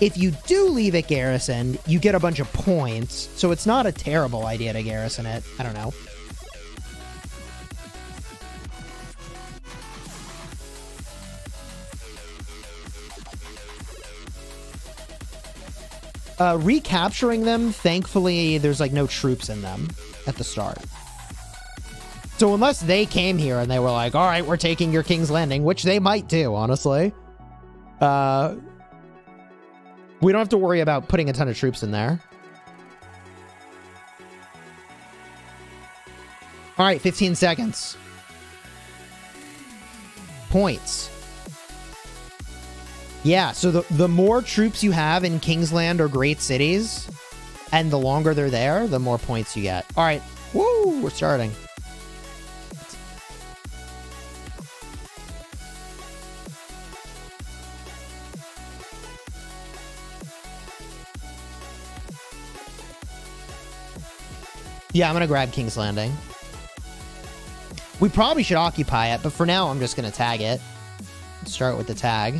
if you do leave it garrisoned, you get a bunch of points. So it's not a terrible idea to garrison it. I don't know. Recapturing them, thankfully, there's like no troops in them at the start. So unless they came here and they were like, all right, we're taking your King's Landing, which they might do, honestly. We don't have to worry about putting a ton of troops in there. All right, 15 seconds. Points. Yeah, so the more troops you have in Kingsland or Great Cities, and the longer they're there, the more points you get. All right. Woo, we're starting. Yeah, I'm going to grab King's Landing. We probably should occupy it, but for now, I'm just going to tag it. Let's start with the tag.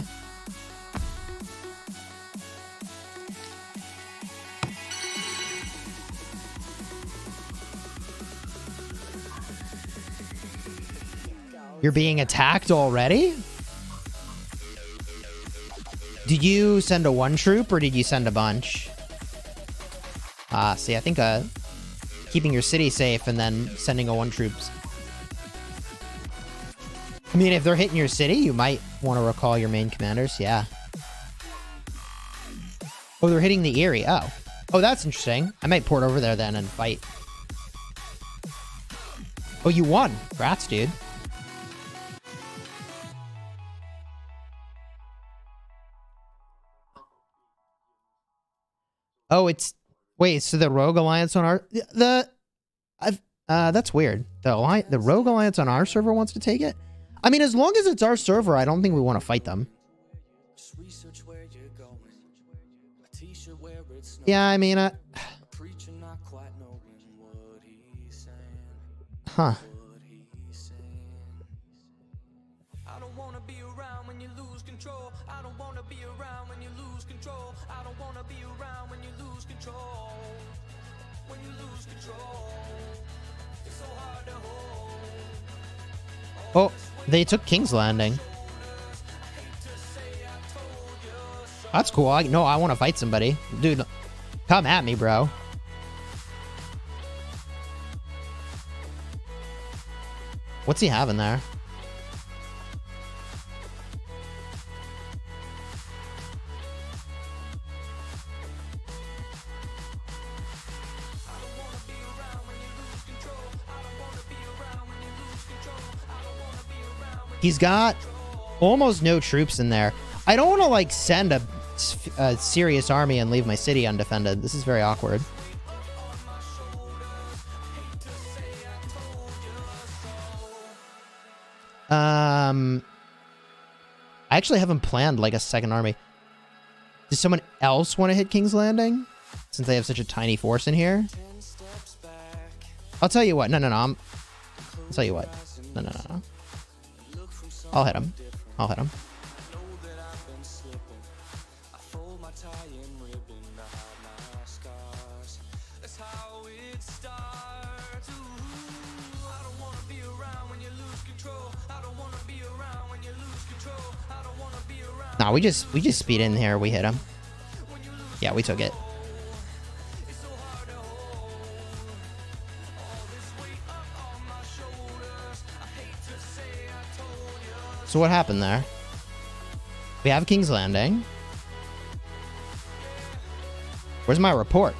You're being attacked already? Did you send a one troop or did you send a bunch? See, I think keeping your city safe and then sending a one troops. I mean, if they're hitting your city, you might want to recall your main commanders. Yeah. Oh, they're hitting the Erie. Oh, that's interesting. I might port over there then and fight. Oh, you won. Congrats, dude. Oh, it's... Wait, so the Rogue Alliance on our... that's weird. The Rogue Alliance on our server wants to take it? I mean, as long as it's our server, I don't think we want to fight them. Yeah, I mean, huh. Oh, they took King's Landing. That's cool. I want to fight somebody. Dude, come at me, bro. What's he having there? He's got almost no troops in there. I don't want to, like, send a serious army and leave my city undefended. This is very awkward. I actually haven't planned, like, a second army. Does someone else want to hit King's Landing? Since they have such a tiny force in here? I'll tell you what. No. I'll tell you what. No. I'll hit him. Nah, we just speed in here. We hit him. Yeah, we took it. So what happened there? We have King's Landing. Where's my report?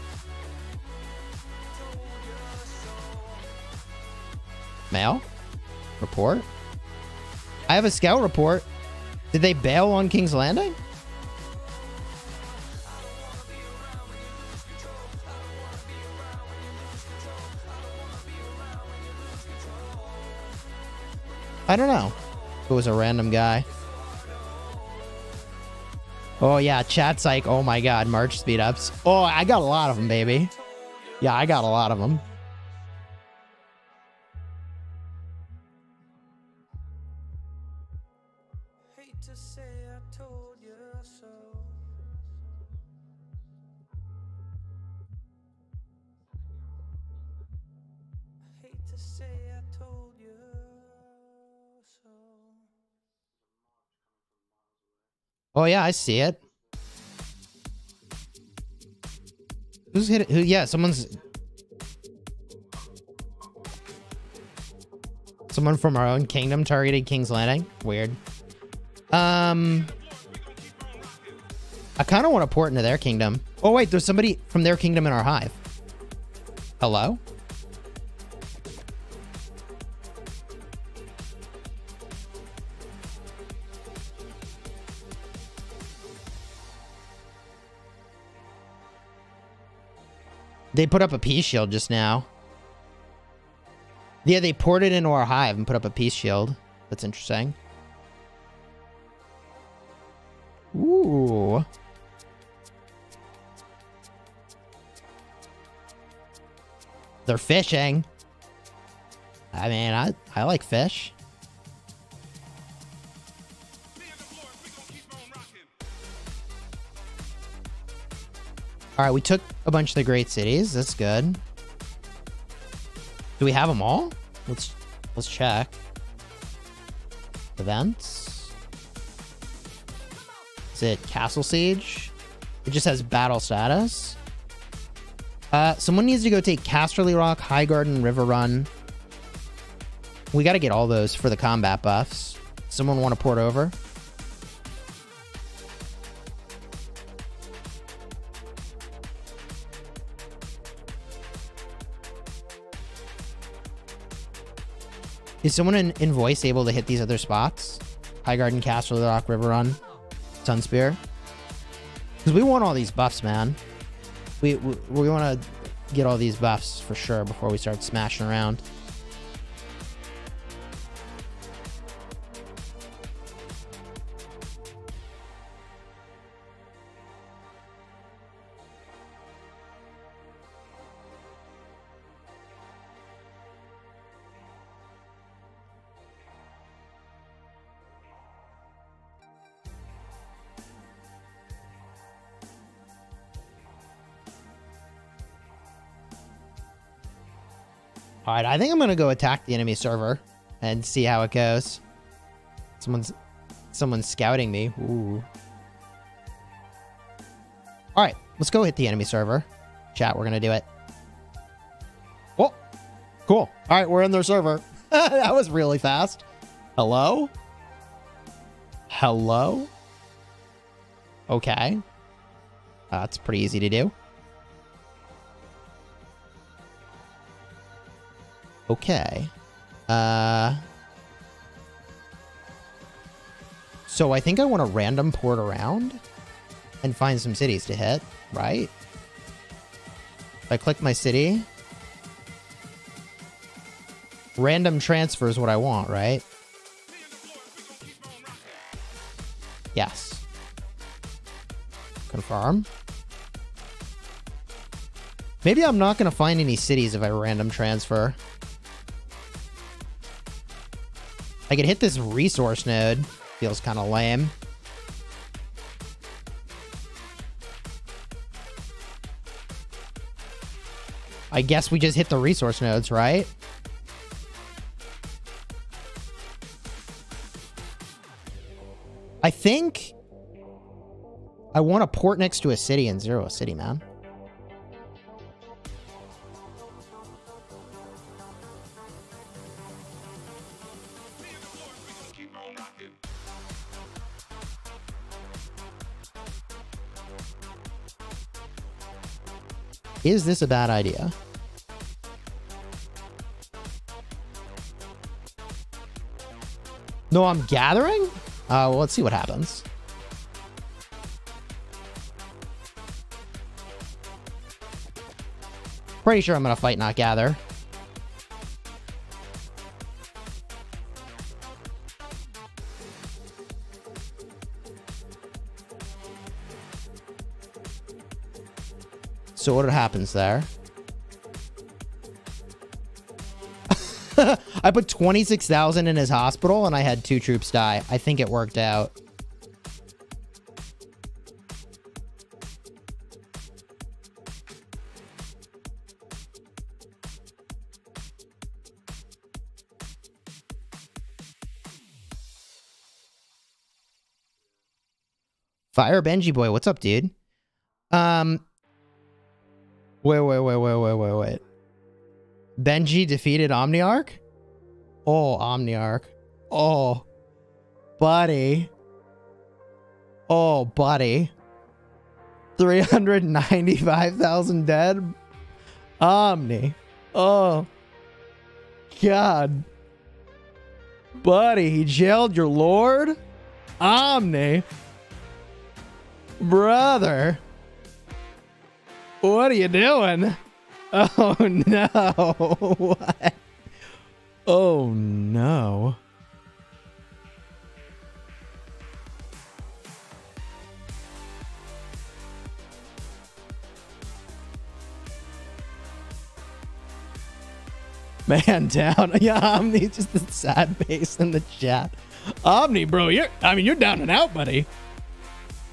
Mail? Report? I have a scout report. Did they bail on King's Landing? I don't know. It was a random guy. Oh, yeah. Chat's like, oh, my God. March speed-ups. Oh, I got a lot of them, baby. Yeah, I got a lot of them. Oh, yeah, I see it. Who's hit it? Who, yeah, someone's... Someone from our own kingdom targeted King's Landing. Weird. I kind of want to port into their kingdom. Oh, wait, there's somebody from their kingdom in our hive. Hello? They put up a peace shield just now. Yeah, they poured it into our hive and put up a peace shield. That's interesting. Ooh. They're fishing. I mean, I like fish. All right, we took a bunch of the great cities. That's good. Do we have them all? Let's check. Events. Is it Castle Siege? It just has battle status. Someone needs to go take Casterly Rock, High Garden, River Run. We got to get all those for the combat buffs. Someone want to port over? Is someone in voice able to hit these other spots? High Garden, Castle Rock, River Run, Sun Spear. Because we want all these buffs, man. We want to get all these buffs for sure before we start smashing around. All right, I think I'm going to go attack the enemy server and see how it goes. Someone's scouting me. Ooh. All right, let's go hit the enemy server. Chat, we're going to do it. Oh, cool. All right, we're in their server. That was really fast. Hello? Hello? Okay. That's pretty easy to do. Okay. So I think I want to random port around and find some cities to hit, right? If I click my city. Random transfer is what I want, right? Yes. Confirm. Maybe I'm not going to find any cities if I random transfer. I could hit this resource node. Feels kind of lame. I guess we just hit the resource nodes, right? I think I want to port next to a city and zero a city, man. Is this a bad idea? No, I'm gathering? Well, let's see what happens. Pretty sure I'm gonna fight, not gather. So what happens there? I put 26,000 in his hospital and I had 2 troops die. I think it worked out. Fire Benji boy, what's up, dude? Wait. Benji defeated Omniarch? Oh, Omniarch. Oh, buddy. Oh, buddy. 395,000 dead? Omni. Oh, God. Buddy, he jailed your lord? Omni. Brother. What are you doing? Oh, no. What? Oh, no. Man down. Yeah, Omni, just the sad face in the chat. Omni, bro, you're down and out, buddy.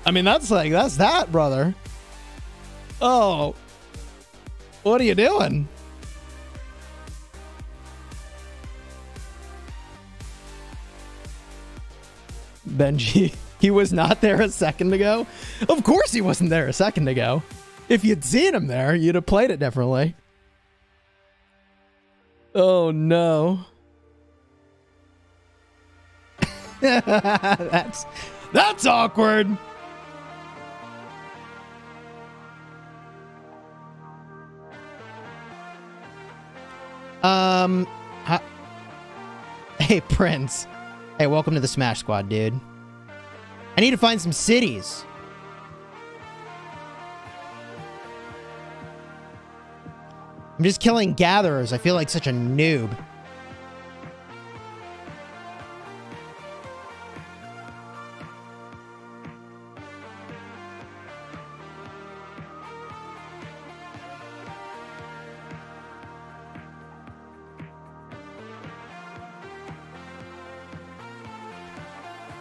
I mean, that's that, brother. Oh. What are you doing? Benji, he was not there a second ago. Of course he wasn't there a second ago. If you'd seen him there, you'd have played it differently. Oh, no. That's awkward. Hey, Prince. Hey, welcome to the Smash Squad, dude. I need to find some cities. I'm just killing gatherers. I feel like such a noob.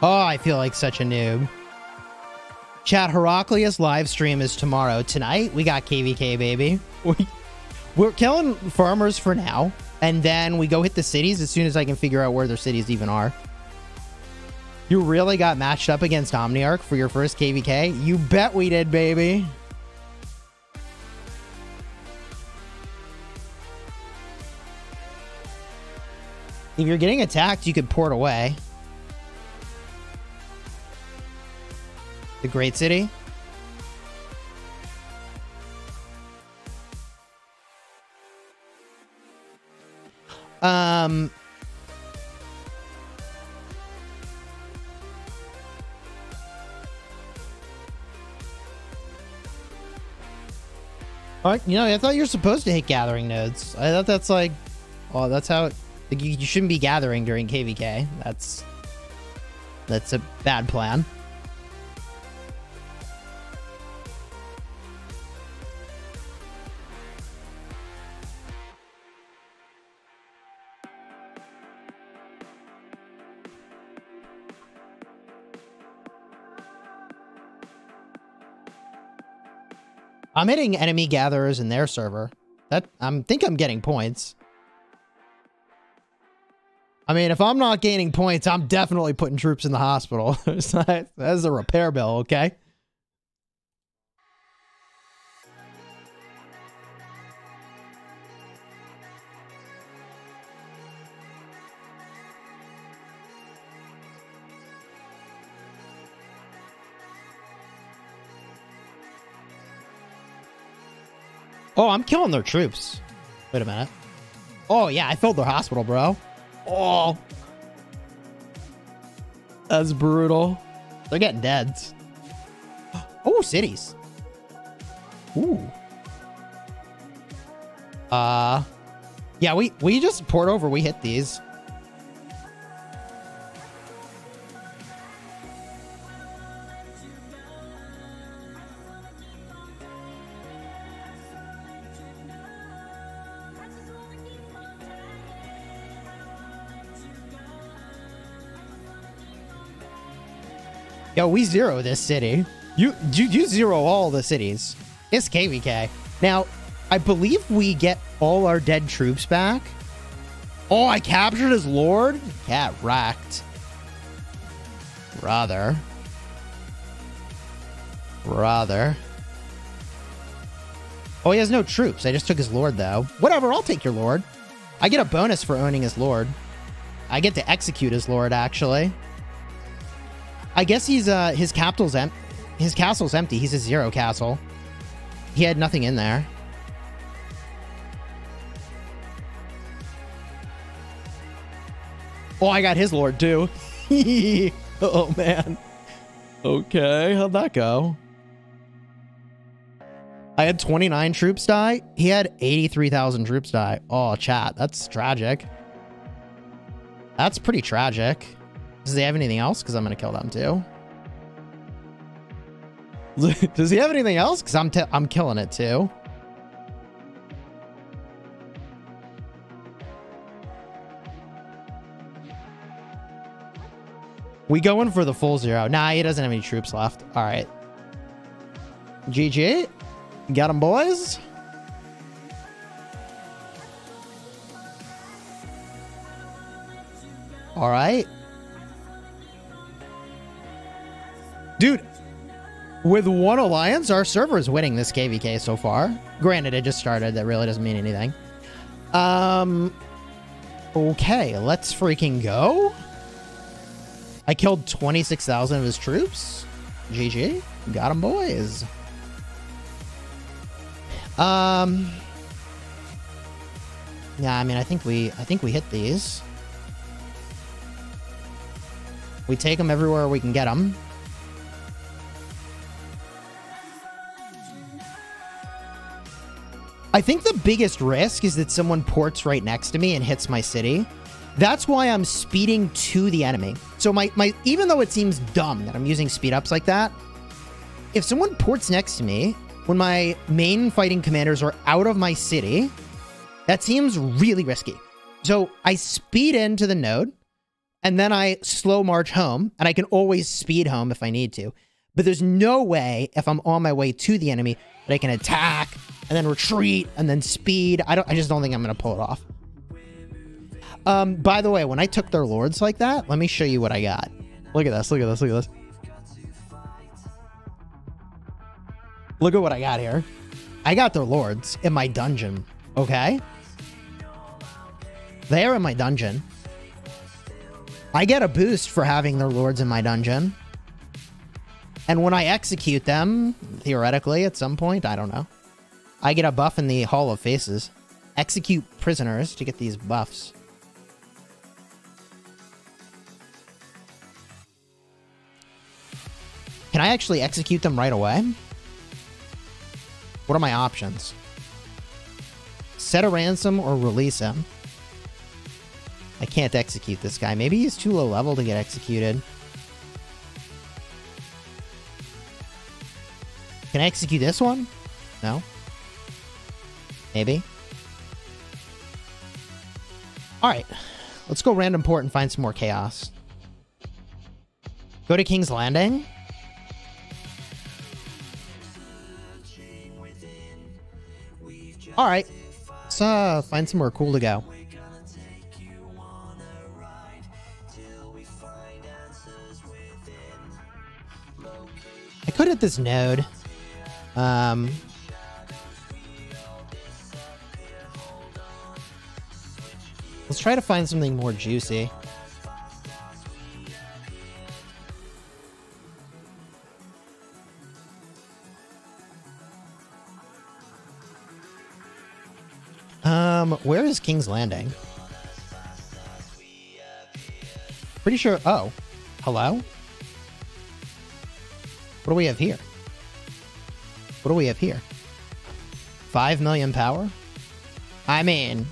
Oh, I feel like such a noob. Chat, Heraclius live stream is tomorrow. Tonight, we got KVK, baby. We're killing farmers for now, and then we go hit the cities as soon as I can figure out where their cities even are. You really got matched up against Omniarch for your first KVK? You bet we did, baby. If you're getting attacked, you could port away. The Great City. You know, I thought you were supposed to hit gathering nodes. I thought that's like, oh, that's how it, like you shouldn't be gathering during KVK. That's a bad plan. I'm hitting enemy gatherers in their server. I think I'm getting points. I mean, if I'm not gaining points, I'm definitely putting troops in the hospital. That's a repair bill, okay? Oh, I'm killing their troops. Wait a minute. Oh, yeah, I filled their hospital, bro. Oh. That's brutal. They're getting deads. Oh, cities. Ooh. Yeah, we just port over. We hit these. Yo, we zero this city. You zero all the cities. It's KVK. Now, I believe we get all our dead troops back. Oh, I captured his lord? Cat racked. Rather. Oh, he has no troops. I just took his lord, though. Whatever, I'll take your lord. I get a bonus for owning his lord. I get to execute his lord, actually. I guess he's his castle's empty. He's a zero castle. He had nothing in there. Oh, I got his lord, too. Oh, man. Okay, how'd that go? I had 29 troops die. He had 83,000 troops die. Oh, chat, that's tragic. That's pretty tragic. Does he have anything else? Because I'm going to kill them, too. Does he have anything else? Because I'm killing it, too. We going for the full zero. Nah, he doesn't have any troops left. All right. GG. Got him, boys. All right. Dude, with one alliance, our server is winning this KVK so far. Granted, it just started. That really doesn't mean anything. Okay, let's freaking go. I killed 26,000 of his troops. GG. Got him, boys. Yeah, I mean, I think we hit these. We take them everywhere we can get them. I think the biggest risk is that someone ports right next to me and hits my city. That's why I'm speeding to the enemy. So my even though it seems dumb that I'm using speed ups like that, if someone ports next to me when my main fighting commanders are out of my city, that seems really risky. So I speed into the node and then I slow march home, and I can always speed home if I need to. But there's no way if I'm on my way to the enemy that I can attack and then retreat and then speed. I just don't think I'm going to pull it off. By the way, when I took their lords like that, let me show you what I got. Look at this, look at this, look at this. Look at what I got here. I got their lords in my dungeon, okay? They're in my dungeon. I get a boost for having their lords in my dungeon. And when I execute them, theoretically, at some point, I don't know, I get a buff in the Hall of Faces. Execute prisoners to get these buffs. Can I actually execute them right away? What are my options? Set a ransom or release him. I can't execute this guy. Maybe he's too low level to get executed. Can I execute this one? No. Maybe. All right. Let's go random port and find some more chaos. Go to King's Landing. All right, let's find somewhere cool to go. I could hit this node. Let's try to find something more juicy. Where is King's Landing? Pretty sure. Oh, hello. What do we have here? What do we have here? 5 million power. I mean,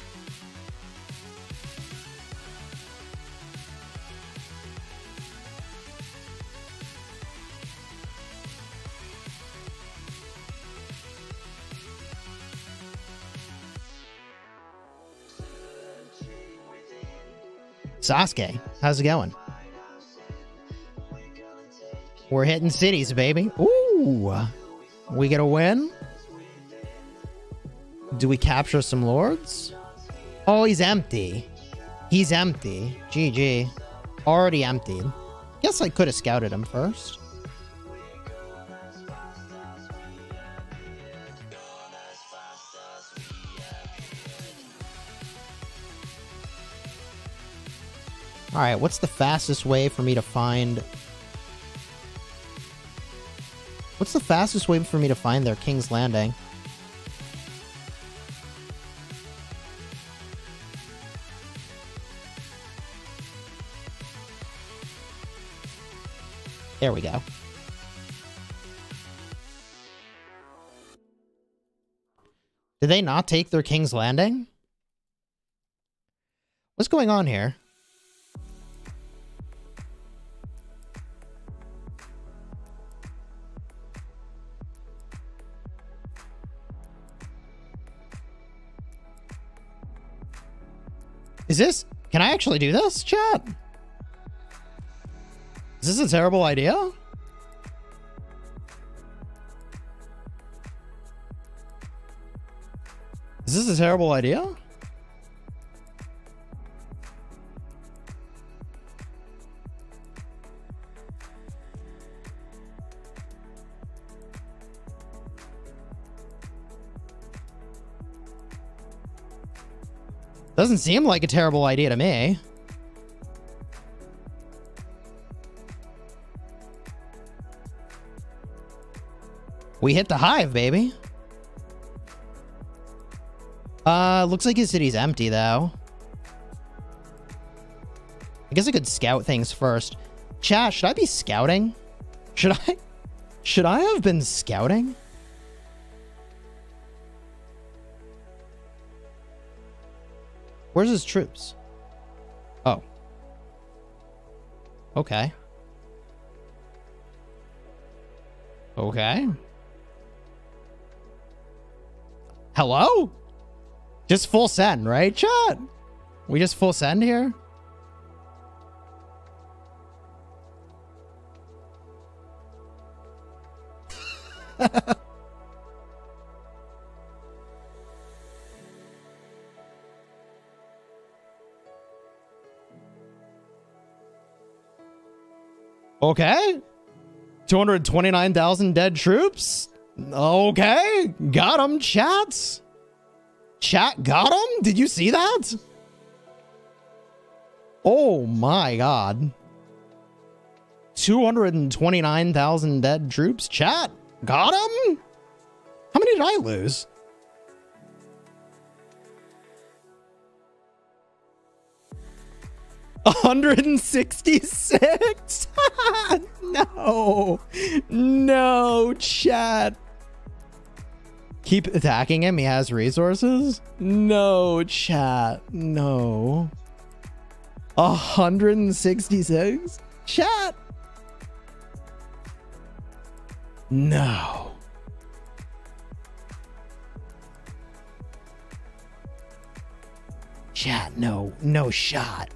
Sasuke, how's it going? We're hitting cities, baby. Ooh, we get a win. Do we capture some lords? Oh, he's empty. He's empty. GG. Already emptied. Guess I could have scouted him first. Alright, what's the fastest way for me to find... What's the fastest way for me to find their King's Landing? There we go. Did they not take their King's Landing? What's going on here? Is this... Can I actually do this, chat? Is this a terrible idea? Is this a terrible idea? Doesn't seem like a terrible idea to me. We hit the hive, baby. Looks like his city's empty, though. I guess I could scout things first. Chat, should I be scouting? Should I have been scouting? Where's his troops? Oh. Okay. Okay. Hello? Just full send, right, chat? We just full send here? Okay. 229,000 dead troops? Okay. Got 'em, chats. Chat got 'em? Did you see that? Oh my god. 229,000 dead troops? Chat got 'em? How many did I lose? A 166? No. No, chat. Keep attacking him. He has resources. No, chat. No. 166? Chat. No. Chat, no. No shot.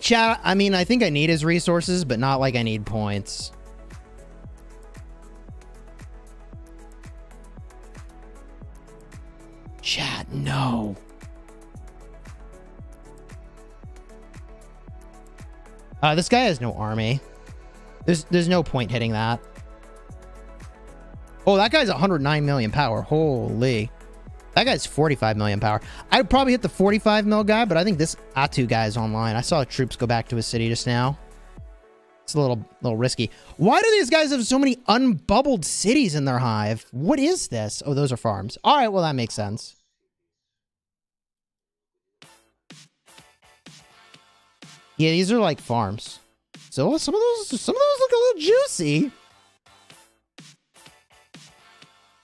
Chat, I mean, I think I need his resources, but not like I need points. Chat, no. This guy has no army. There's no point hitting that. Oh, that guy's 109 million power. Holy. That guy's 45 million power. I'd probably hit the 45 mil guy, but I think this Atu guy is online. I saw troops go back to his city just now. It's a little risky. Why do these guys have so many unbubbled cities in their hive? What is this? Oh, those are farms. All right, well, that makes sense. Yeah, these are like farms. So some of those look a little juicy.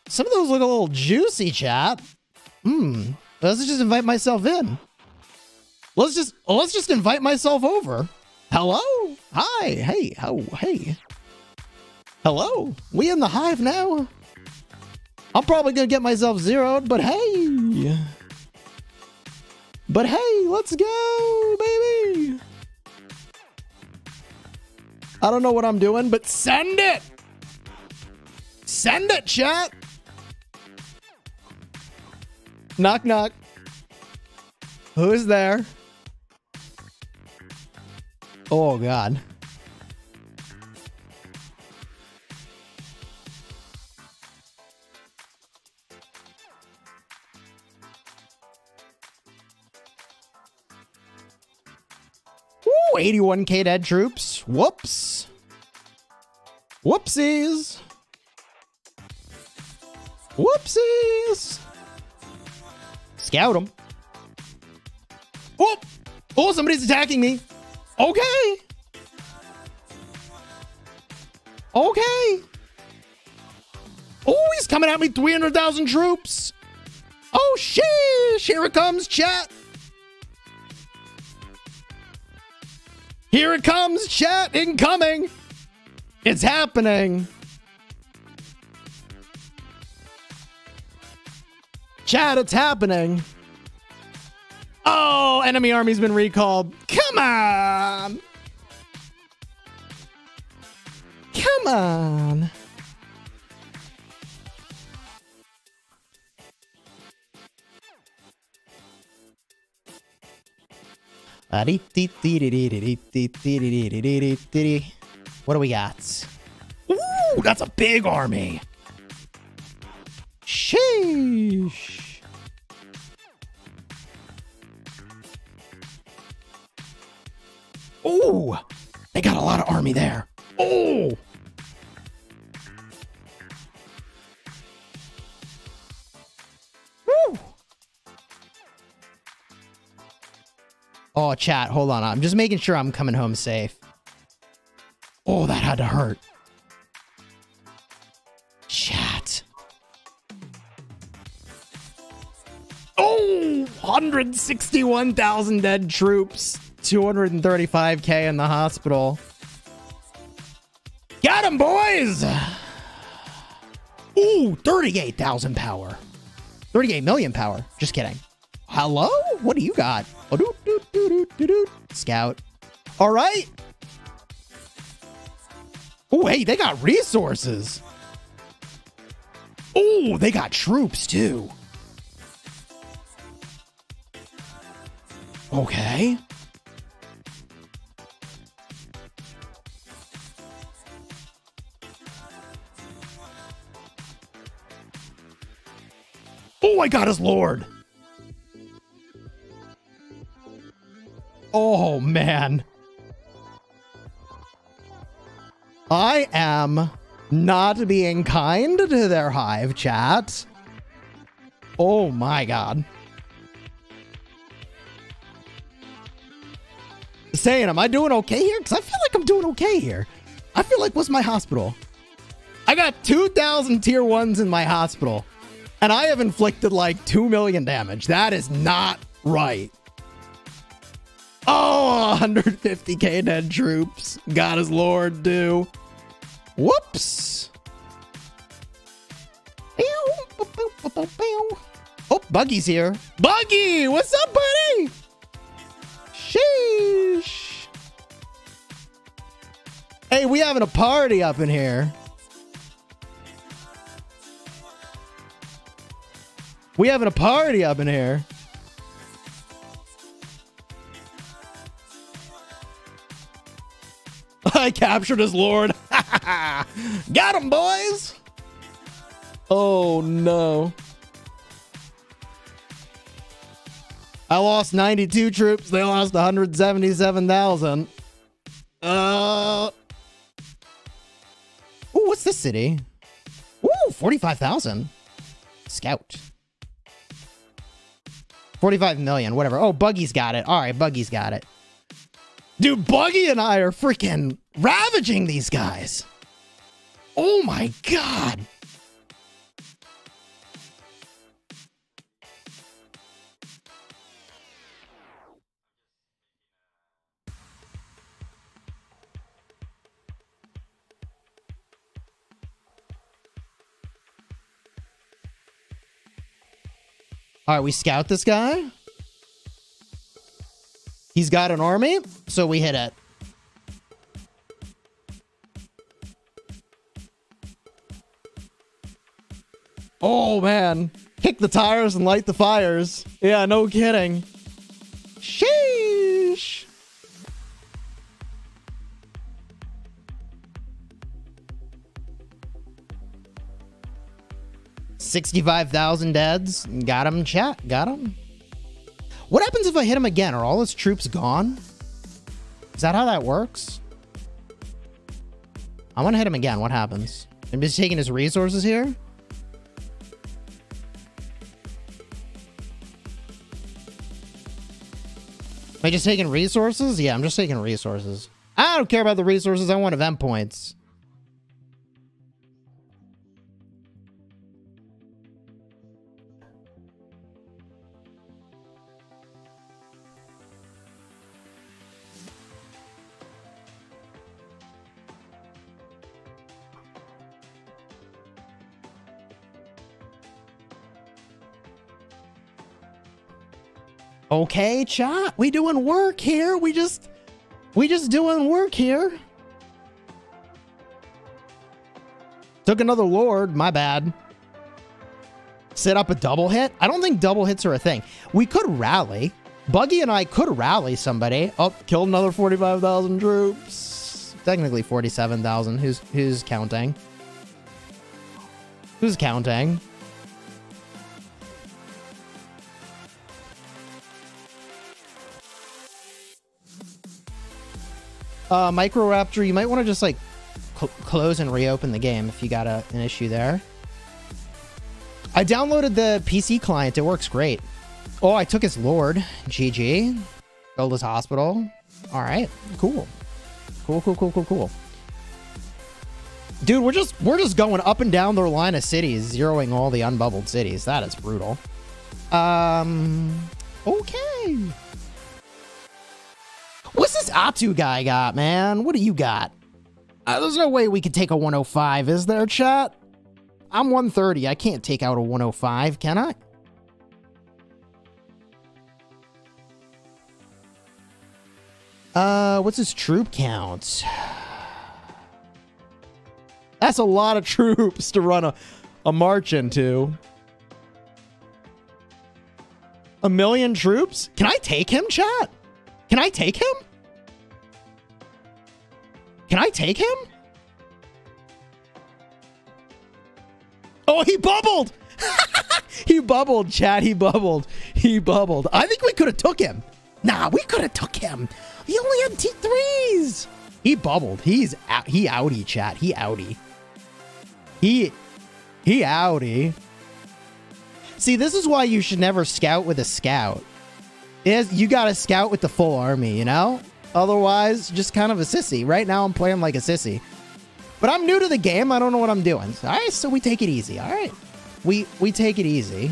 Some of those look a little juicy, chat. Hmm. Let's just invite myself in. Let's just invite myself over. Hello? Hi. Hey. Oh, hey. Hello? We in the hive now. I'm probably gonna get myself zeroed, but hey. But hey, let's go, baby. I don't know what I'm doing, but send it. Send it, chat. Knock, knock. Who's there? Oh, God. Ooh, 81k dead troops. Whoops. Whoopsies. Whoopsies. Scout him. Oh! Oh, somebody's attacking me. Okay. Okay. Oh, he's coming at me, 300,000 troops. Oh, sheesh. Here it comes, chat. Here it comes, chat. Incoming. It's happening. Chat, it's happening. Oh, enemy army's been recalled. Come on. Come on. What do we got? Ooh, that's a big army. Sheesh. Ooh, they got a lot of army there. Oh, woo. Oh, chat, hold on. I'm just making sure I'm coming home safe. Oh, that had to hurt. Chat. Oh, 161,000 dead troops. 235k in the hospital. Got him, boys. Ooh, 38,000 power. 38 million power. Just kidding. Hello? What do you got? Oh, doo, doo, doo, doo, doo, doo. Scout. All right. Oh, hey, they got resources. Oh, they got troops too. Okay. Oh, I got his lord. Oh, man. I am not being kind to their hive, chat. Oh, my God. Saying, am I doing okay here? Because I feel like I'm doing okay here. I feel like, what's my hospital? I got 2,000 tier 1s in my hospital. And I have inflicted like 2 million damage. That is not right. Oh, 150k dead troops. God is lord, do. Whoops. Oh, Buggy's here. Buggy, what's up, buddy? Sheesh. Hey, we having a party up in here. We having a party up in here. I captured his lord. Got him, boys. Oh, no. I lost 92 troops. They lost 177,000. Ooh, what's this city? Ooh, 45,000. Scout. 45 million, whatever. Oh, Buggy's got it. All right, Buggy's got it. Dude, Buggy and I are freaking ravaging these guys. Oh, my God. All right, we scout this guy. He's got an army, so we hit it. Oh, man. Kick the tires and light the fires. Yeah, no kidding. Sheesh. $65,000 deads. Got him, chat. Got him. What happens if I hit him again? Are all his troops gone? Is that how that works? I want to hit him again. What happens? I'm just taking his resources here. Am I just taking resources? Yeah, I'm just taking resources. I don't care about the resources. I want event points. Okay, chat, we doing work here. We just doing work here. Took another lord, my bad. Set up a double hit. I don't think double hits are a thing. We could rally. Buggy and I could rally somebody. Oh, killed another 45,000 troops. Technically 47,000. Who's counting? Who's counting? Microraptor, you might want to just like close and reopen the game if you got an issue there. I downloaded the PC client. It works great. Oh, I took his lord. GG. Build his hospital. All right. Cool. Cool, cool, cool, cool, cool. Dude, we're just going up and down their line of cities, zeroing all the unbubbled cities. That is brutal. Okay. What's this Atu guy got, man? What do you got? There's no way we could take a 105, is there, chat? I'm 130. I can't take out a 105, can I? What's his troop count? That's a lot of troops to run a march into. 1,000,000 troops? Can I take him, chat? Can I take him? Can I take him? Oh, he bubbled! He bubbled, chat. He bubbled. He bubbled. I think we could have took him. Nah, we could have took him. He only had T3s. He bubbled. He's out. He outie, chat. He outie. He outie. See, this is why you should never scout with a scout. Is you gotta scout with the full army, you know? Otherwise, just kind of a sissy. Right now, I'm playing like a sissy. But I'm new to the game. I don't know what I'm doing. All right, so we take it easy. All right. We take it easy.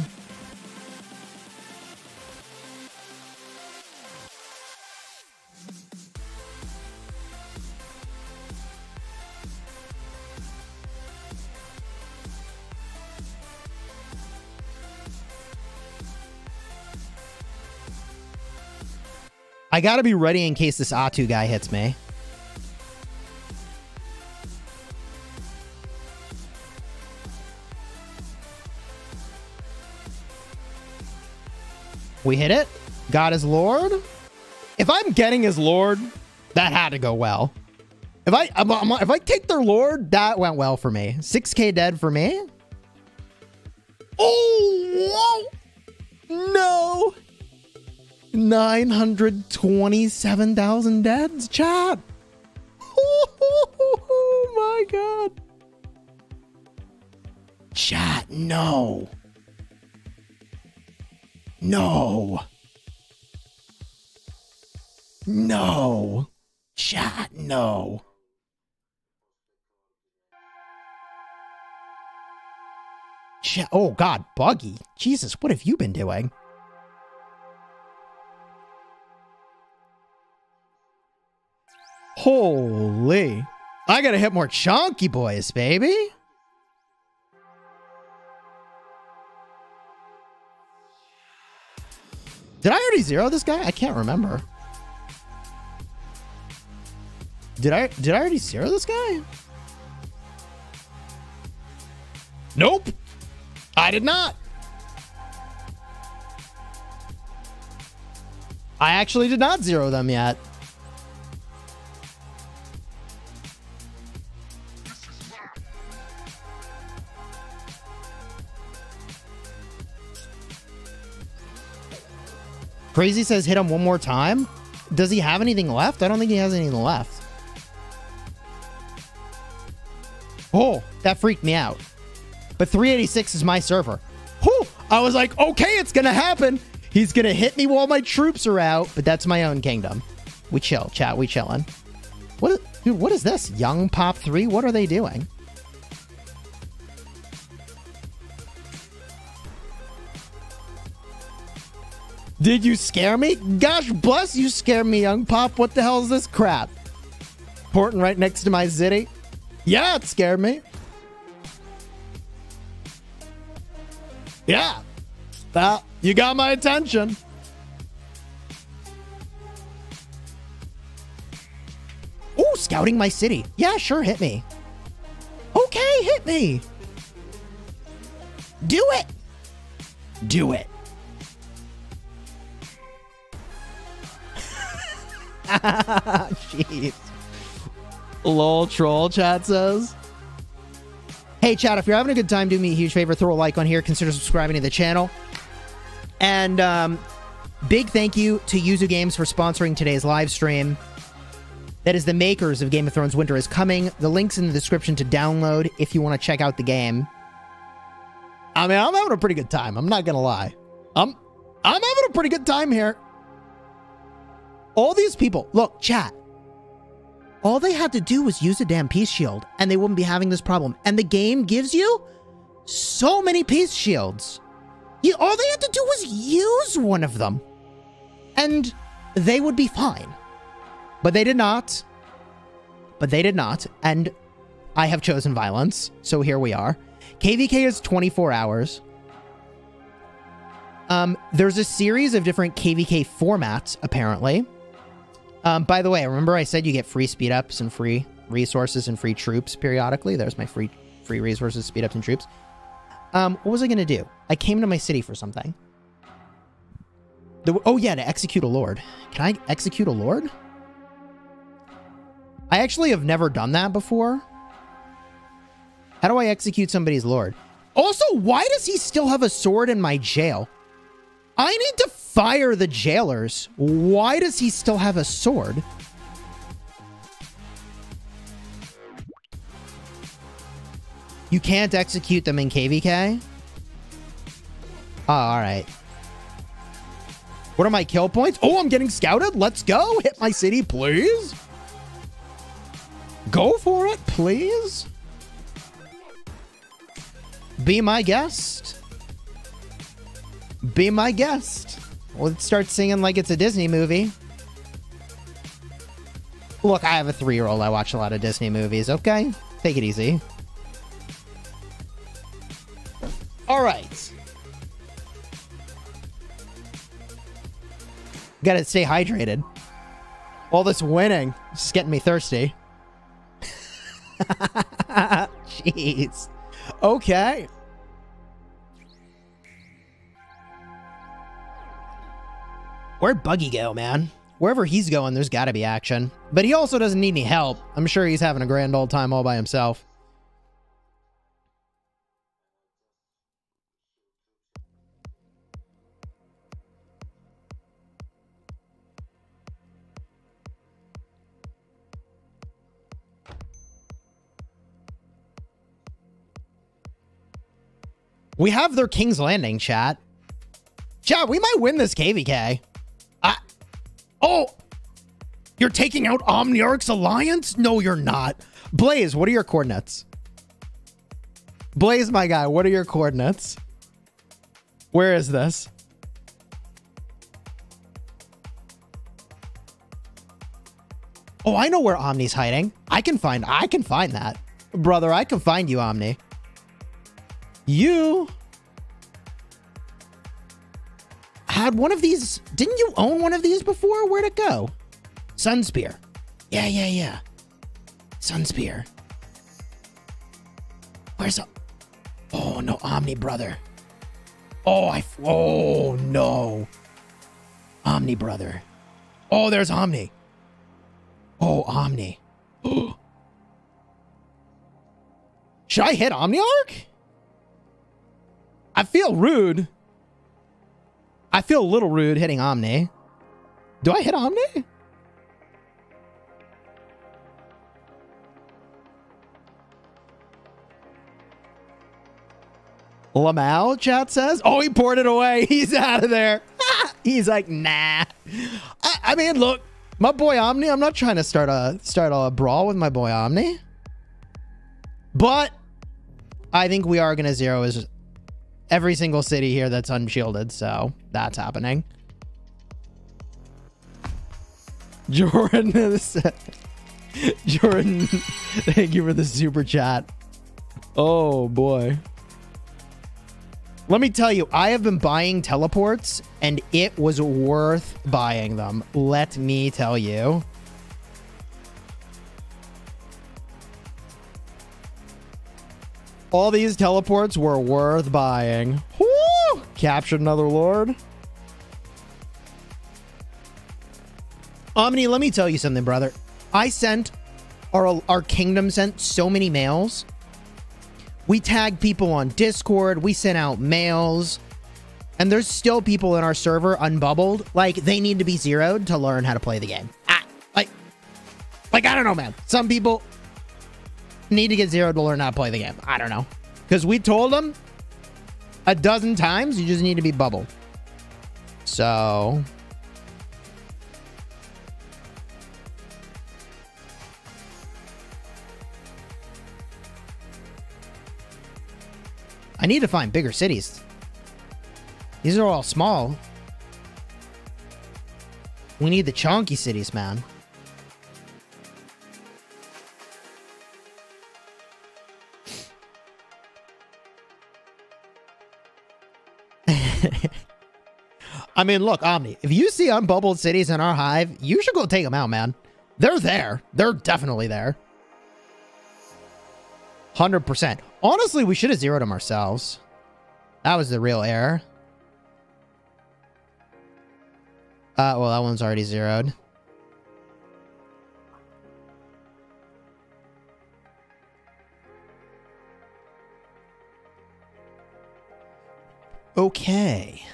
I gotta be ready in case this Atu guy hits me. We hit it. Got his lord. If I'm getting his lord, that had to go well. If I take their lord, that went well for me. 6K dead for me. Oh, whoa. No. 927,000 deads, chat. Oh my god. Chat, no. No. No. Chat, no. Chat, oh god, Buggy. Jesus, what have you been doing? Holy. I gotta hit more chunky boys, baby. Did I already zero this guy? I can't remember. Did I already zero this guy? Nope. I did not. I actually did not zero them yet. Crazy says hit him one more time. Does he have anything left? I don't think he has anything left. Oh, that freaked me out. But 386 is my server. Whew, I was like, okay, it's going to happen. He's going to hit me while my troops are out. But that's my own kingdom. We chill, chat. We chilling. What, dude, what is this? Young Pop 3? What are they doing? Did you scare me? Gosh bless you, scare me, Young Pop. What the hell is this crap? Porting right next to my city. Yeah, it scared me. Yeah. Well, you got my attention. Ooh, scouting my city. Yeah, sure, hit me. Okay, hit me. Do it. Do it. Jeez. Lol troll, chat says. Hey chat, if you're having a good time, do me a huge favor, throw a like on here, consider subscribing to the channel. And big thank you to Yuzu Games for sponsoring today's live stream. That is the makers of Game of Thrones Winter is Coming. The link's in the description to download if you want to check out the game. I mean, I'm having a pretty good time, I'm not gonna lie. I'm having a pretty good time here. All these people, look, chat, all they had to do was use a damn peace shield and they wouldn't be having this problem. And the game gives you so many peace shields. All they had to do was use one of them and they would be fine. But they did not. But they did not. And I have chosen violence. So here we are. KVK is 24 hours. There's a series of different KVK formats, apparently. By the way, remember I said you get free speed ups and free resources and free troops periodically. There's my free resources, speed ups and troops. What was I going to do? I came to my city for something. Oh yeah, to execute a lord. Can I execute a lord? I actually have never done that before. How do I execute somebody's lord? Also, why does he still have a sword in my jail? I need to fire the jailers. Why does he still have a sword? You can't execute them in KVK? Oh, all right. What are my kill points? Oh, I'm getting scouted. Let's go. Hit my city, please. Go for it, please. Be my guest. Be my guest. Let's start singing like it's a Disney movie. Look, I have a 3-year-old. I watch a lot of Disney movies, okay? Take it easy. All right. Gotta stay hydrated. All this winning is getting me thirsty. Jeez. Okay. Where'd Buggy go, man? Wherever he's going, there's got to be action. But he also doesn't need any help. I'm sure he's having a grand old time all by himself. We have their King's Landing, chat. Chat, we might win this KVK. Oh! You're taking out Omniarch's alliance? No, you're not. Blaze, what are your coordinates? Blaze, my guy, what are your coordinates? Where is this? Oh, I know where Omni's hiding. I can find that. Brother, I can find you, Omni. You had one of these. Didn't you own one of these before? Where'd it go? Sunspear. Yeah, yeah, yeah. Sunspear. Where's... Oh, no, Omni, brother. Oh no. Omni, brother. Oh, there's Omni. Oh, Omni. Should I hit Omniarch? I feel rude. I feel a little rude hitting Omni. Do I hit Omni? Lamau, chat says. Oh, he poured it away. He's out of there. He's like, nah. I mean, look, my boy Omni, I'm not trying to start a brawl with my boy Omni. But I think we are going to zero is every single city here that's unshielded. So that's happening. Jordan, Jordan, thank you for the super chat. Oh, boy. Let me tell you, I have been buying teleports, and it was worth buying them. Let me tell you. All these teleports were worth buying. Woo! Captured another lord. Omni, let me tell you something, brother. I sent, our kingdom sent so many mails. We tag people on Discord. We sent out mails. And there's still people in our server unbubbled. Like, they need to be zeroed to learn how to play the game. Like, I don't know, man. Some people need to get zeroed to learn how to play the game. I don't know. Because we told them 12 times, you just need to be bubbled. So... I need to find bigger cities. These are all small. We need the chonky cities, man. I mean, look, Omni, if you see unbubbled cities in our hive, you should go take them out, man. They're there. They're definitely there. 100%. Honestly, we should have zeroed them ourselves. That was the real error. Well, that one's already zeroed. Okay.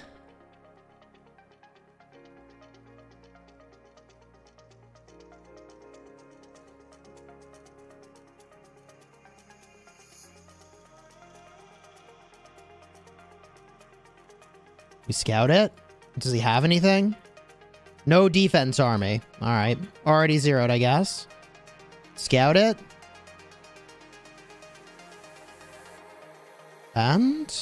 We scout it. Does he have anything? No defense army. All right. Already zeroed, I guess. Scout it. And?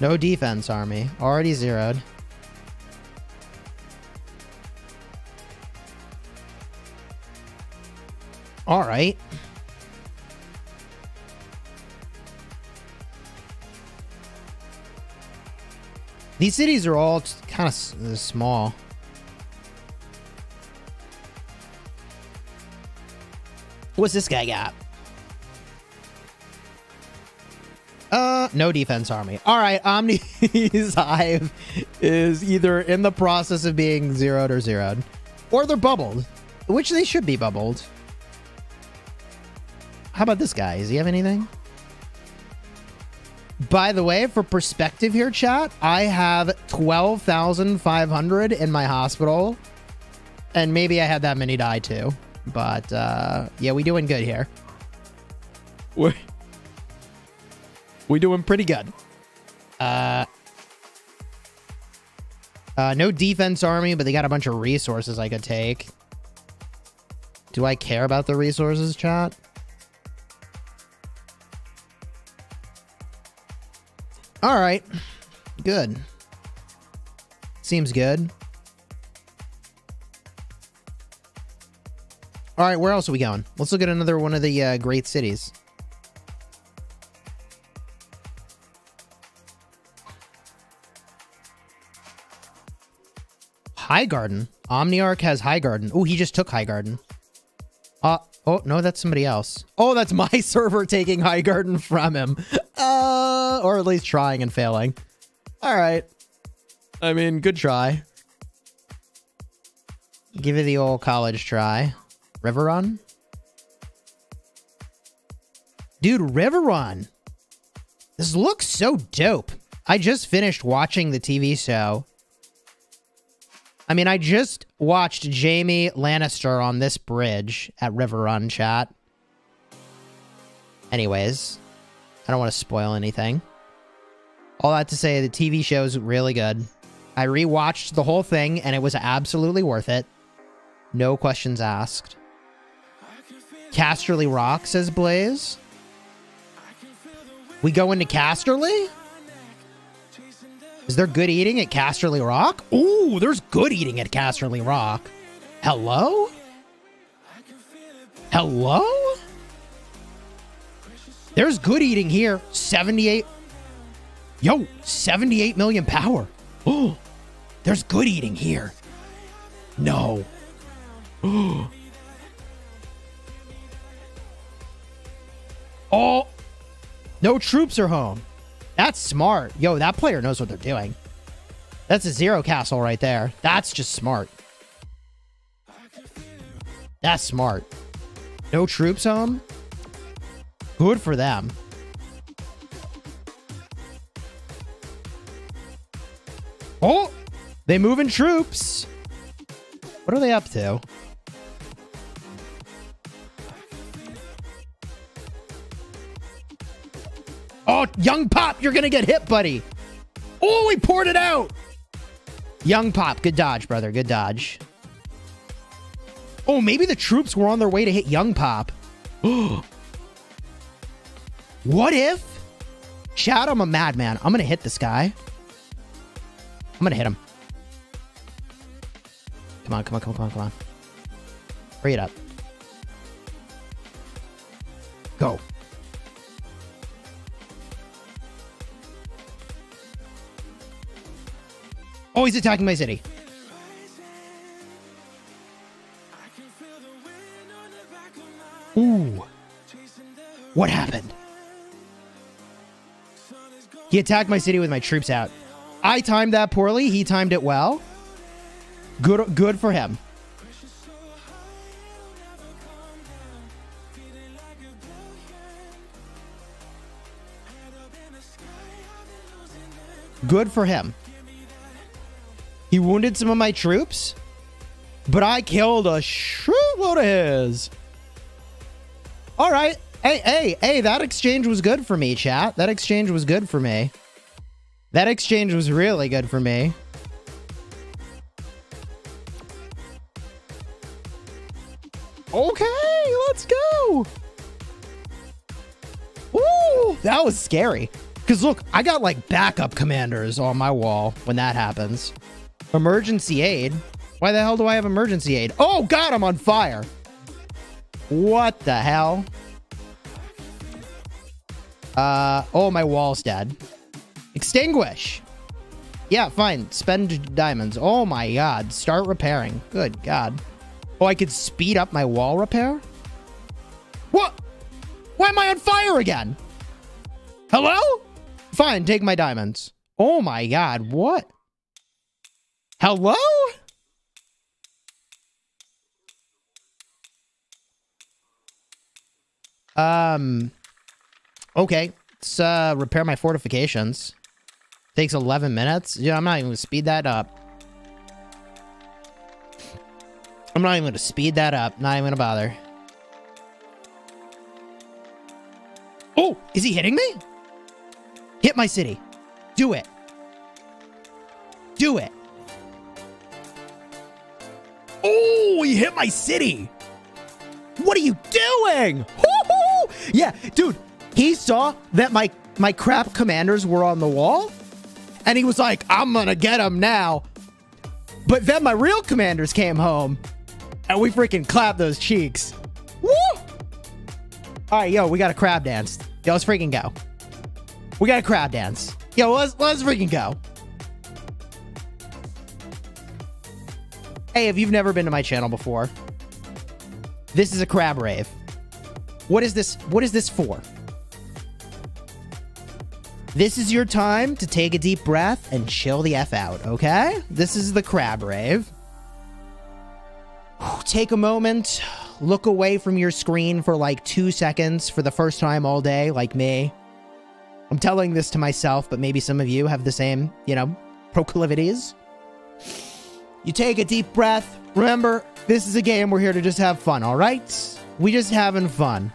No defense army. Already zeroed. All right. These cities are all kind of small. What's this guy got? No defense army. All right, Omni's hive is either in the process of being zeroed or zeroed. Or they're bubbled, which they should be bubbled. How about this guy? Does he have anything? By the way, for perspective here, chat, I have 12,500 in my hospital. And maybe I had that many die too. But, yeah, we doing good here. We doing pretty good. No defense army, but they got a bunch of resources I could take. Do I care about the resources, chat? All right, good. Seems good. All right, where else are we going? Let's look at another one of the great cities. Highgarden. Omniarch has Highgarden. Oh, he just took Highgarden. Oh, no, that's somebody else. Oh, that's my server taking Highgarden from him. Or at least trying and failing. All right. I mean, good try. Give it the old college try. River Run? Dude, River Run. This looks so dope. I just finished watching the TV show. I mean, I just watched Jaime Lannister on this bridge at River Run, chat. Anyways, I don't want to spoil anything. All that to say, the TV show's really good. I rewatched the whole thing, and it was absolutely worth it. No questions asked. Casterly Rock, says Blaze. We go into Casterly? Is there good eating at Casterly Rock? Ooh, there's good eating at Casterly Rock. Hello? Hello? There's good eating here. 78. Yo, 78 million power. Ooh, there's good eating here. No. Ooh. Oh, no troops are home. That's smart. Yo, that player knows what they're doing. That's a zero castle right there. That's just smart. That's smart. No troops home? Good for them. Oh! They move in troops! What are they up to? Oh, Young Pop, you're going to get hit, buddy. Oh, we poured it out. Young Pop, good dodge, brother. Good dodge. Oh, maybe the troops were on their way to hit Young Pop. What if? Chat, I'm a madman. I'm going to hit this guy. I'm going to hit him. Come on, come on, come on, come on, come on. Hurry it up. Go. Oh, he's attacking my city. Ooh. What happened? He attacked my city with my troops out. I timed that poorly. He timed it well. Good for him. Good for him. He wounded some of my troops, but I killed a shitload of his. All right. Hey, hey, hey, that exchange was good for me, chat. That exchange was good for me. That exchange was really good for me. Okay, let's go. Ooh, that was scary. Because look, I got like backup commanders on my wall when that happens. Emergency aid? Why the hell do I have emergency aid? Oh, God, I'm on fire. What the hell? Oh, my wall's dead. Extinguish. Yeah, fine. Spend diamonds. Oh, my God. Start repairing. Good God. Oh, I could speed up my wall repair? What? Why am I on fire again? Hello? Fine, take my diamonds. Oh, my God. What? Hello? Okay. Let's repair my fortifications. Takes 11 minutes. Yeah, I'm not even going to speed that up. I'm not even going to speed that up. Not even going to bother. Oh, is he hitting me? Hit my city. Do it. Do it. Oh, you hit my city. What are you doing? Woo-hoo! Yeah, dude, he saw that my crap commanders were on the wall, and he was like, I'm gonna get them now. But then my real commanders came home, and we freaking clapped those cheeks. Woo! All right, yo, we got a crab dance. Yo, let's freaking go. We got a crab dance. Yo, let's freaking go. Hey, if you've never been to my channel before, This is a crab rave. What is this? What is this for? This is your time to take a deep breath and chill the F out, okay? This is the crab rave. Take a moment, look away from your screen for like 2 seconds for the first time all day, like me. I'm telling this to myself, but maybe some of you have the same, you know, proclivities. You take a deep breath. Remember, this is a game. We're here to just have fun, all right? We just having fun.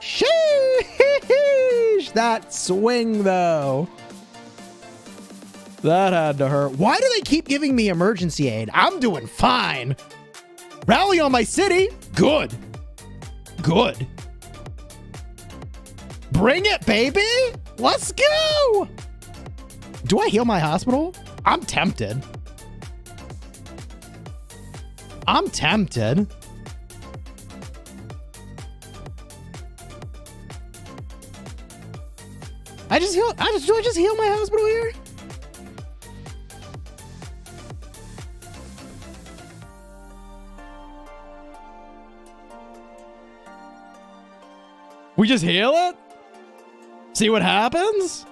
Sheesh! That swing, though. That had to hurt. Why do they keep giving me emergency aid? I'm doing fine. Rally on my city. Good. Good. Bring it, baby. Let's go. Do I heal my hospital? I'm tempted. I'm tempted. Do I just heal my hospital here? We just heal it? See what happens?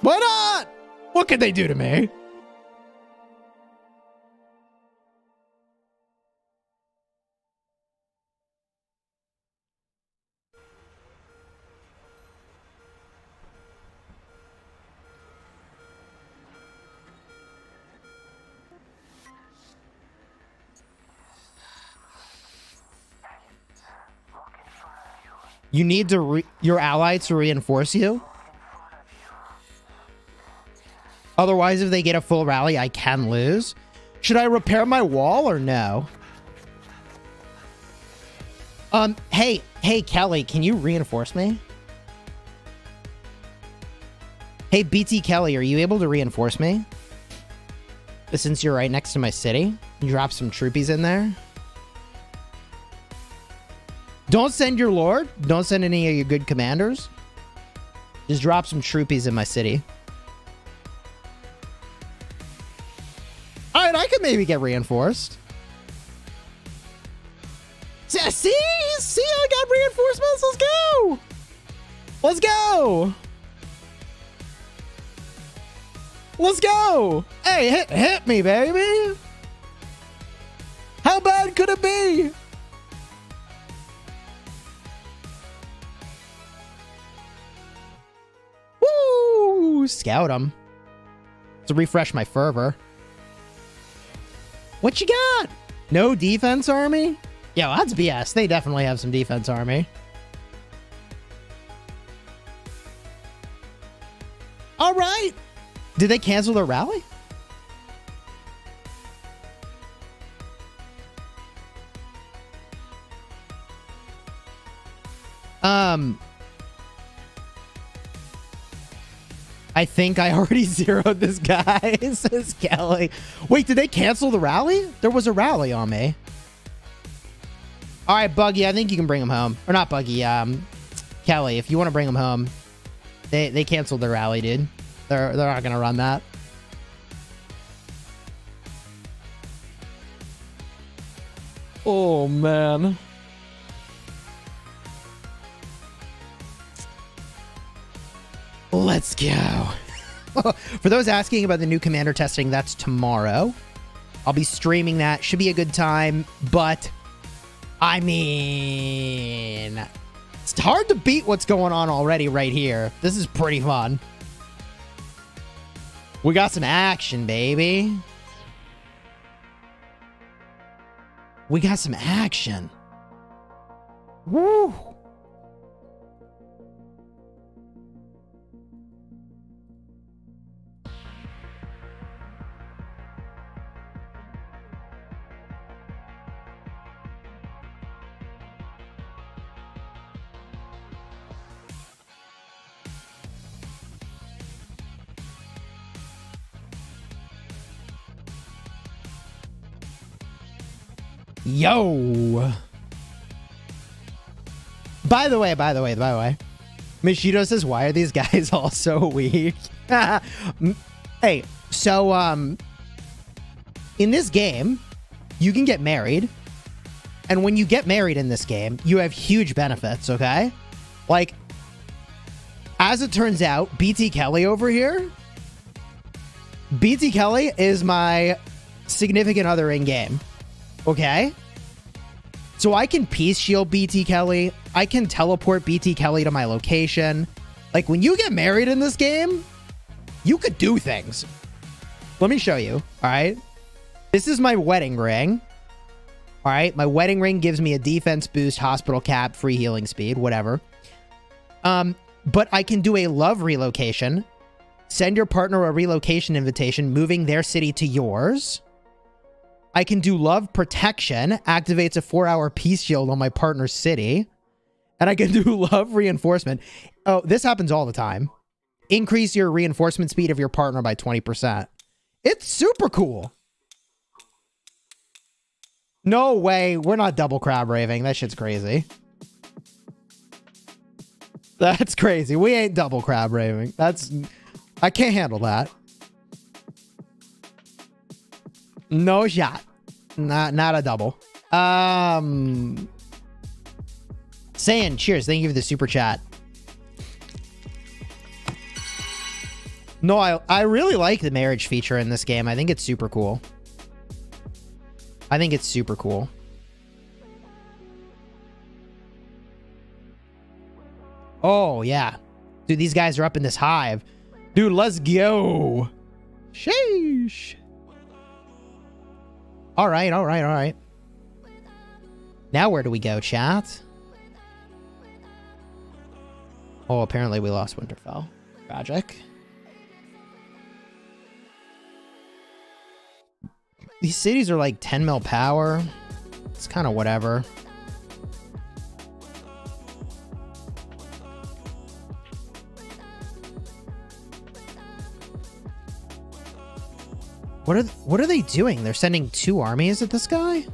Why not? What could they do to me? You need to your ally to reinforce you. Otherwise, if they get a full rally, I can lose. Should I repair my wall or no? Hey, Kelly, can you reinforce me? Hey, BT Kelly, are you able to reinforce me? Since you're right next to my city, drop some troopies in there. Don't send your lord. Don't send any of your good commanders. Just drop some troopies in my city. All right, I could maybe get reinforced. See, I got reinforcements. Let's go. Let's go. Let's go. Hey, hit me, baby. How bad could it be? Scout him to refresh my fervor. What you got? No defense army? Yo, that's BS. They definitely have some defense army. All right. Did they cancel their rally? I think I already zeroed this guy, says Kelly. Wait, did they cancel the rally? There was a rally on me. All right, Buggy, I think you can bring him home. Or not Buggy, Kelly, if you want to bring him home. They canceled the rally, dude. They're not going to run that. Oh, man. Let's go. For those asking about the new commander testing, that's tomorrow. I'll be streaming that. Should be a good time, but I mean, it's hard to beat what's going on already right here. This is pretty fun. We got some action, baby. We got some action. Woo! Yo! By the way. Mishito says, why are these guys all so weak? Hey, so, in this game, you can get married. And when you get married in this game, you have huge benefits, okay? Like, as it turns out, BT Kelly over here, BT Kelly is my significant other in game, okay? So I can peace shield BT Kelly. I can teleport BT Kelly to my location. Like, when you get married in this game, you could do things. Let me show you, all right? This is my wedding ring. All right, my wedding ring gives me a defense boost, hospital cap, free healing speed, whatever. But I can do a love relocation. Send your partner a relocation invitation, moving their city to yours. I can do love protection, activates a 4-hour peace shield on my partner's city. And I can do love reinforcement. Oh, this happens all the time. Increase your reinforcement speed of your partner by 20%. It's super cool. No way. We're not double crab raving. That shit's crazy. That's crazy. We ain't double crab raving. That's... I can't handle that. No shot. Not a double. Saiyan, cheers. Thank you for the super chat. No, I really like the marriage feature in this game. I think it's super cool. I think it's super cool. Oh, yeah. Dude, these guys are up in this hive. Dude, let's go. Sheesh. All right, all right, all right. Now where do we go, chat? Oh, apparently we lost Winterfell. Tragic. These cities are like 10 mil power. It's kind of whatever. What are they doing? They're sending 2 armies at this guy?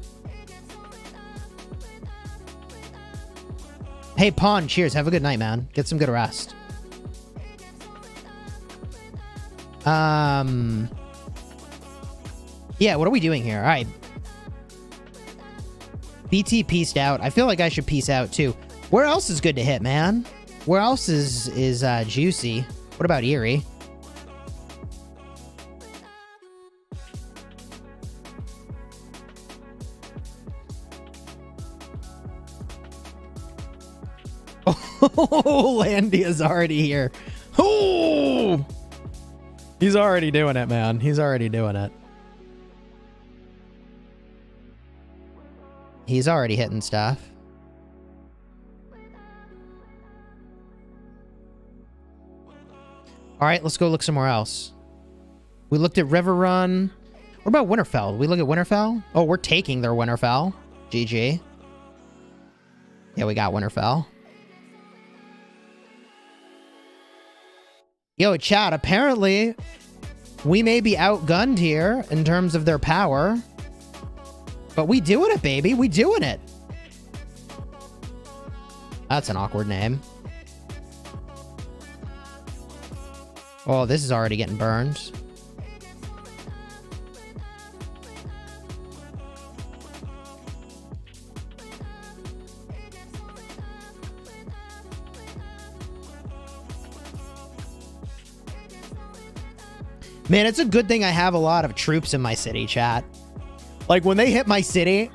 Hey, Pawn, cheers. Have a good night, man. Get some good rest. Yeah, what are we doing here? All right. BT peaced out. I feel like I should peace out, too. Where else is good to hit, man? Where else is juicy? What about Erie? Oh, Landia's already here. Oh! He's already doing it, man. He's already doing it. He's already hitting stuff. All right, let's go look somewhere else. We looked at River Run. What about Winterfell? Did we look at Winterfell? Oh, we're taking their Winterfell. GG. Yeah, we got Winterfell. Yo, chat, apparently we may be outgunned here in terms of their power. But we doing it, baby. We doing it. That's an awkward name. Oh, this is already getting burned. Man, it's a good thing I have a lot of troops in my city, chat. Like, when they hit my city,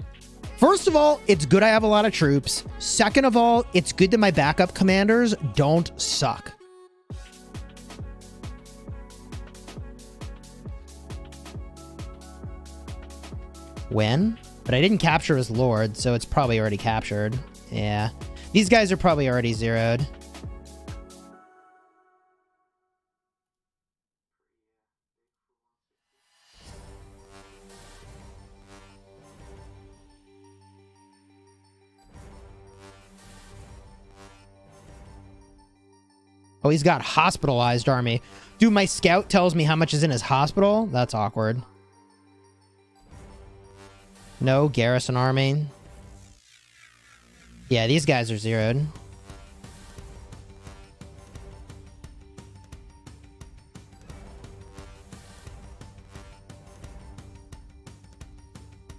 first of all, it's good I have a lot of troops. Second of all, it's good that my backup commanders don't suck. Win? But I didn't capture his lord, so it's probably already captured. Yeah. These guys are probably already zeroed. Oh, he's got hospitalized army. Dude, my scout tells me how much is in his hospital. That's awkward. No garrison army. Yeah, these guys are zeroed.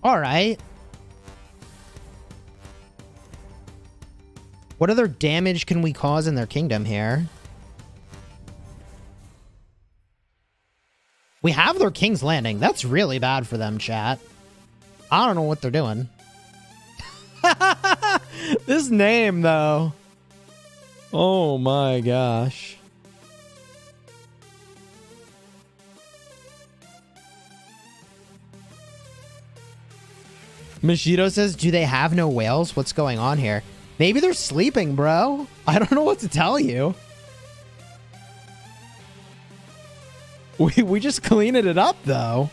Alright. What other damage can we cause in their kingdom here? We have their King's Landing. That's really bad for them, chat. I don't know what they're doing. This name, though. Oh my gosh. Mishito says, do they have no whales? What's going on here? Maybe they're sleeping, bro. I don't know what to tell you. We just cleaned it up, though.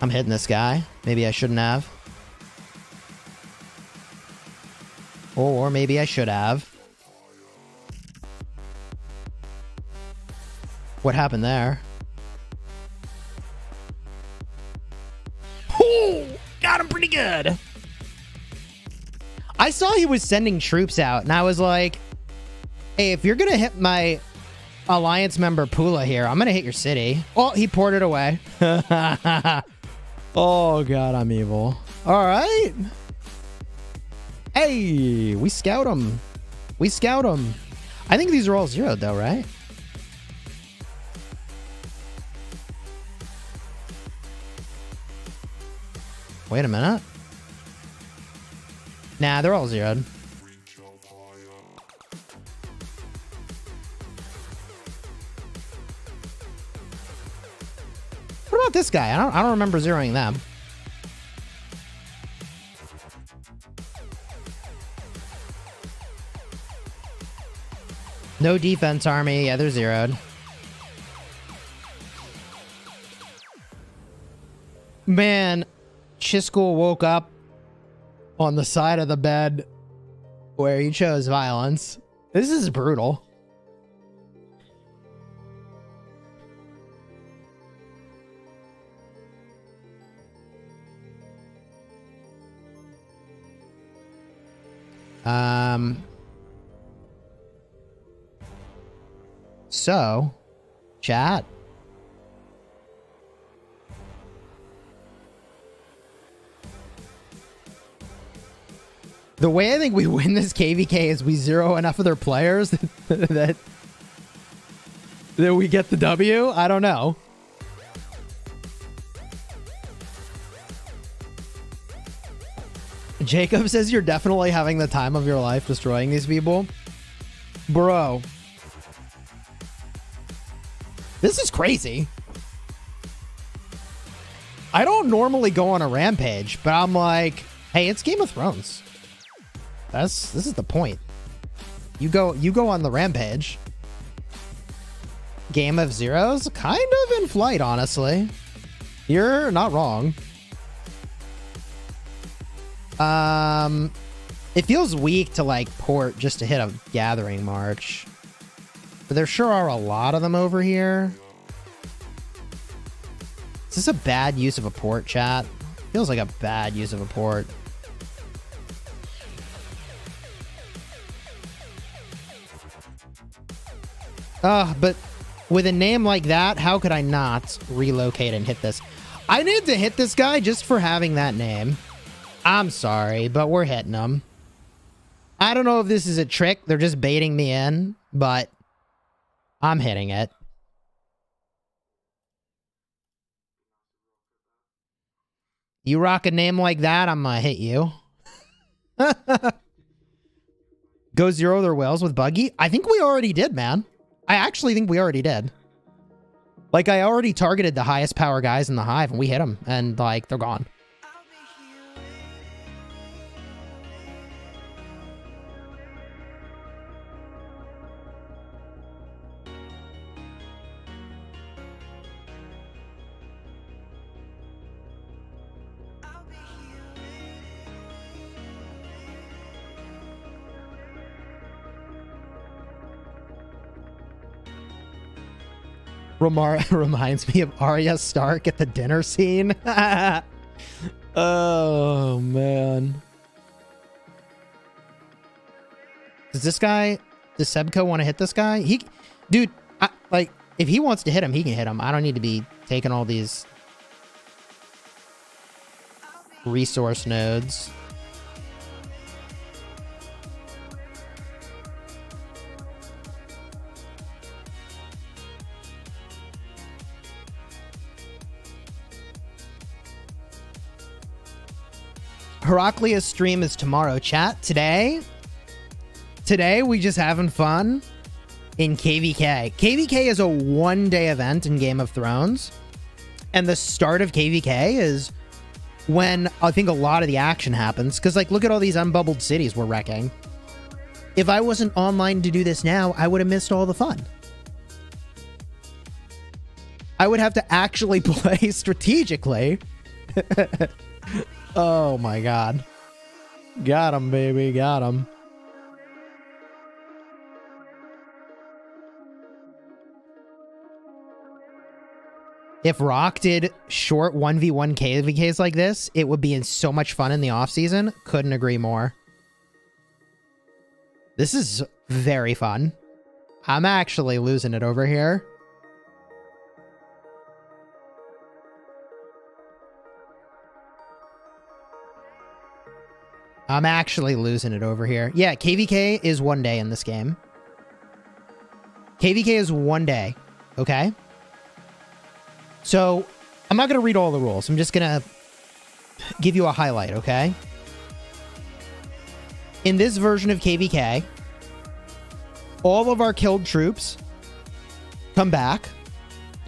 I'm hitting this guy. Maybe I shouldn't have. Or maybe I should have. What happened there? Ooh, got him pretty good. I saw he was sending troops out, and I was like, hey, if you're going to hit my alliance member Pula here, I'm going to hit your city. Oh, he poured it away. Oh god, I'm evil. All right. Hey, we scout them. We scout them. I think these are all zeroed though, right? Wait a minute. Nah, they're all zeroed. This guy, I don't remember zeroing them. No defense army, yeah, they're zeroed. Man, Chisgule woke up on the side of the bed where he chose violence. This is brutal. So, chat. The way I think we win this KVK is we zero enough of their players that we get the W. I don't know. Jacob says you're definitely having the time of your life destroying these people. Bro. This is crazy. I don't normally go on a rampage, but I'm like, hey, it's Game of Thrones. This is the point. You go on the rampage. Game of Zeros? Kind of in flight, honestly. You're not wrong. It feels weak to like port just to hit a gathering march, but there sure are a lot of them over here. Is this a bad use of a port, chat? Feels like a bad use of a port. But with a name like that, how could I not relocate and hit this? I need to hit this guy just for having that name. I'm sorry, but we're hitting them. I don't know if this is a trick. They're just baiting me in, but I'm hitting it. You rock a name like that, I'm gonna hit you. Go zero their whales with Buggy? I think we already did, man. I actually think we already did. Like, I already targeted the highest power guys in the hive, and we hit them, and, like, they're gone. reminds me of Arya Stark at the dinner scene. Oh, man. Does this guy... Does Sebco want to hit this guy? He... Dude, like, if he wants to hit him, he can hit him. I don't need to be taking all these... resource nodes. Heraclius' stream is tomorrow. Chat, today we just having fun in KVK. KVK is a one-day event in Game of Thrones, and the start of KVK is when I think a lot of the action happens. Because, like, look at all these unbubbled cities we're wrecking. If I wasn't online to do this now, I would have missed all the fun. I would have to actually play strategically. Oh my god. Got him, baby. Got him. If Rock did short 1v1 KVKs like this, it would be in so much fun in the offseason. Couldn't agree more. This is very fun. I'm actually losing it over here. Yeah, KVK is one day in this game. KVK is one day, okay? So, I'm not going to read all the rules. I'm just going to give you a highlight, okay? In this version of KVK, all of our killed troops come back.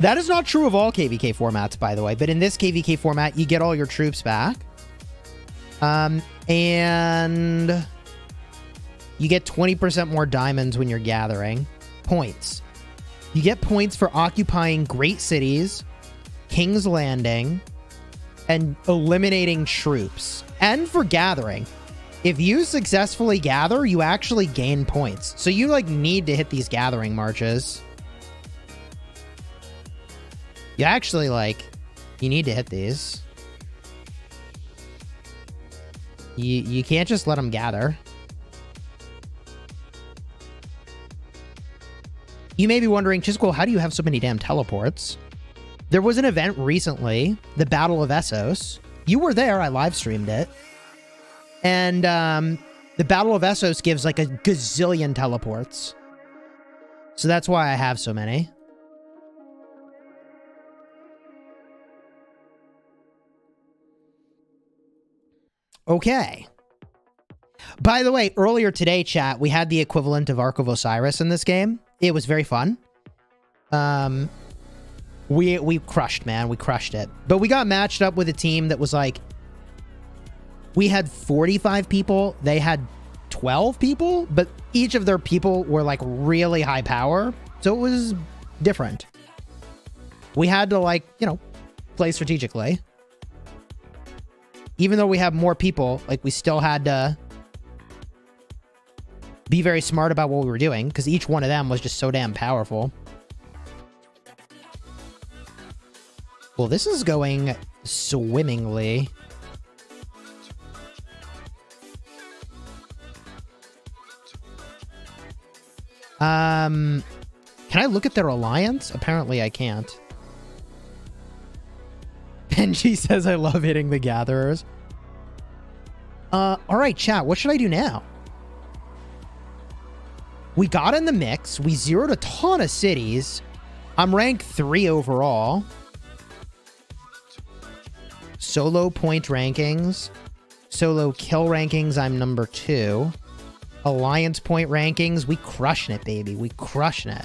That is not true of all KVK formats, by the way, but in this KVK format, you get all your troops back. And you get 20% more diamonds when you're gathering points. You get points for occupying great cities, King's Landing, and eliminating troops, and for gathering. If you successfully gather, you actually gain points. So you, like, need to hit these gathering marches. You actually, like, you need to hit these. You can't just let them gather. You may be wondering, Chisco, how do you have so many damn teleports? There was an event recently, the Battle of Essos. You were there, I live streamed it. And the Battle of Essos gives like a gazillion teleports. So that's why I have so many. Okay. By the way, earlier today, chat, we had the equivalent of Ark of Osiris in this game. It was very fun. We crushed, man. We crushed it. But we got matched up with a team that was like... We had 45 people. They had 12 people. But each of their people were like really high power. So it was different. We had to, like, you know, play strategically. Even though we have more people, like, we still had to be very smart about what we were doing, because each one of them was just so damn powerful. Well, this is going swimmingly. Can I look at their alliance? Apparently I can't. Benji says, I love hitting the gatherers. All right, chat, what should I do now? We got in the mix. We zeroed a ton of cities. I'm ranked 3 overall. Solo point rankings. Solo kill rankings, I'm number 2. Alliance point rankings. We crushing it, baby. We crushing it.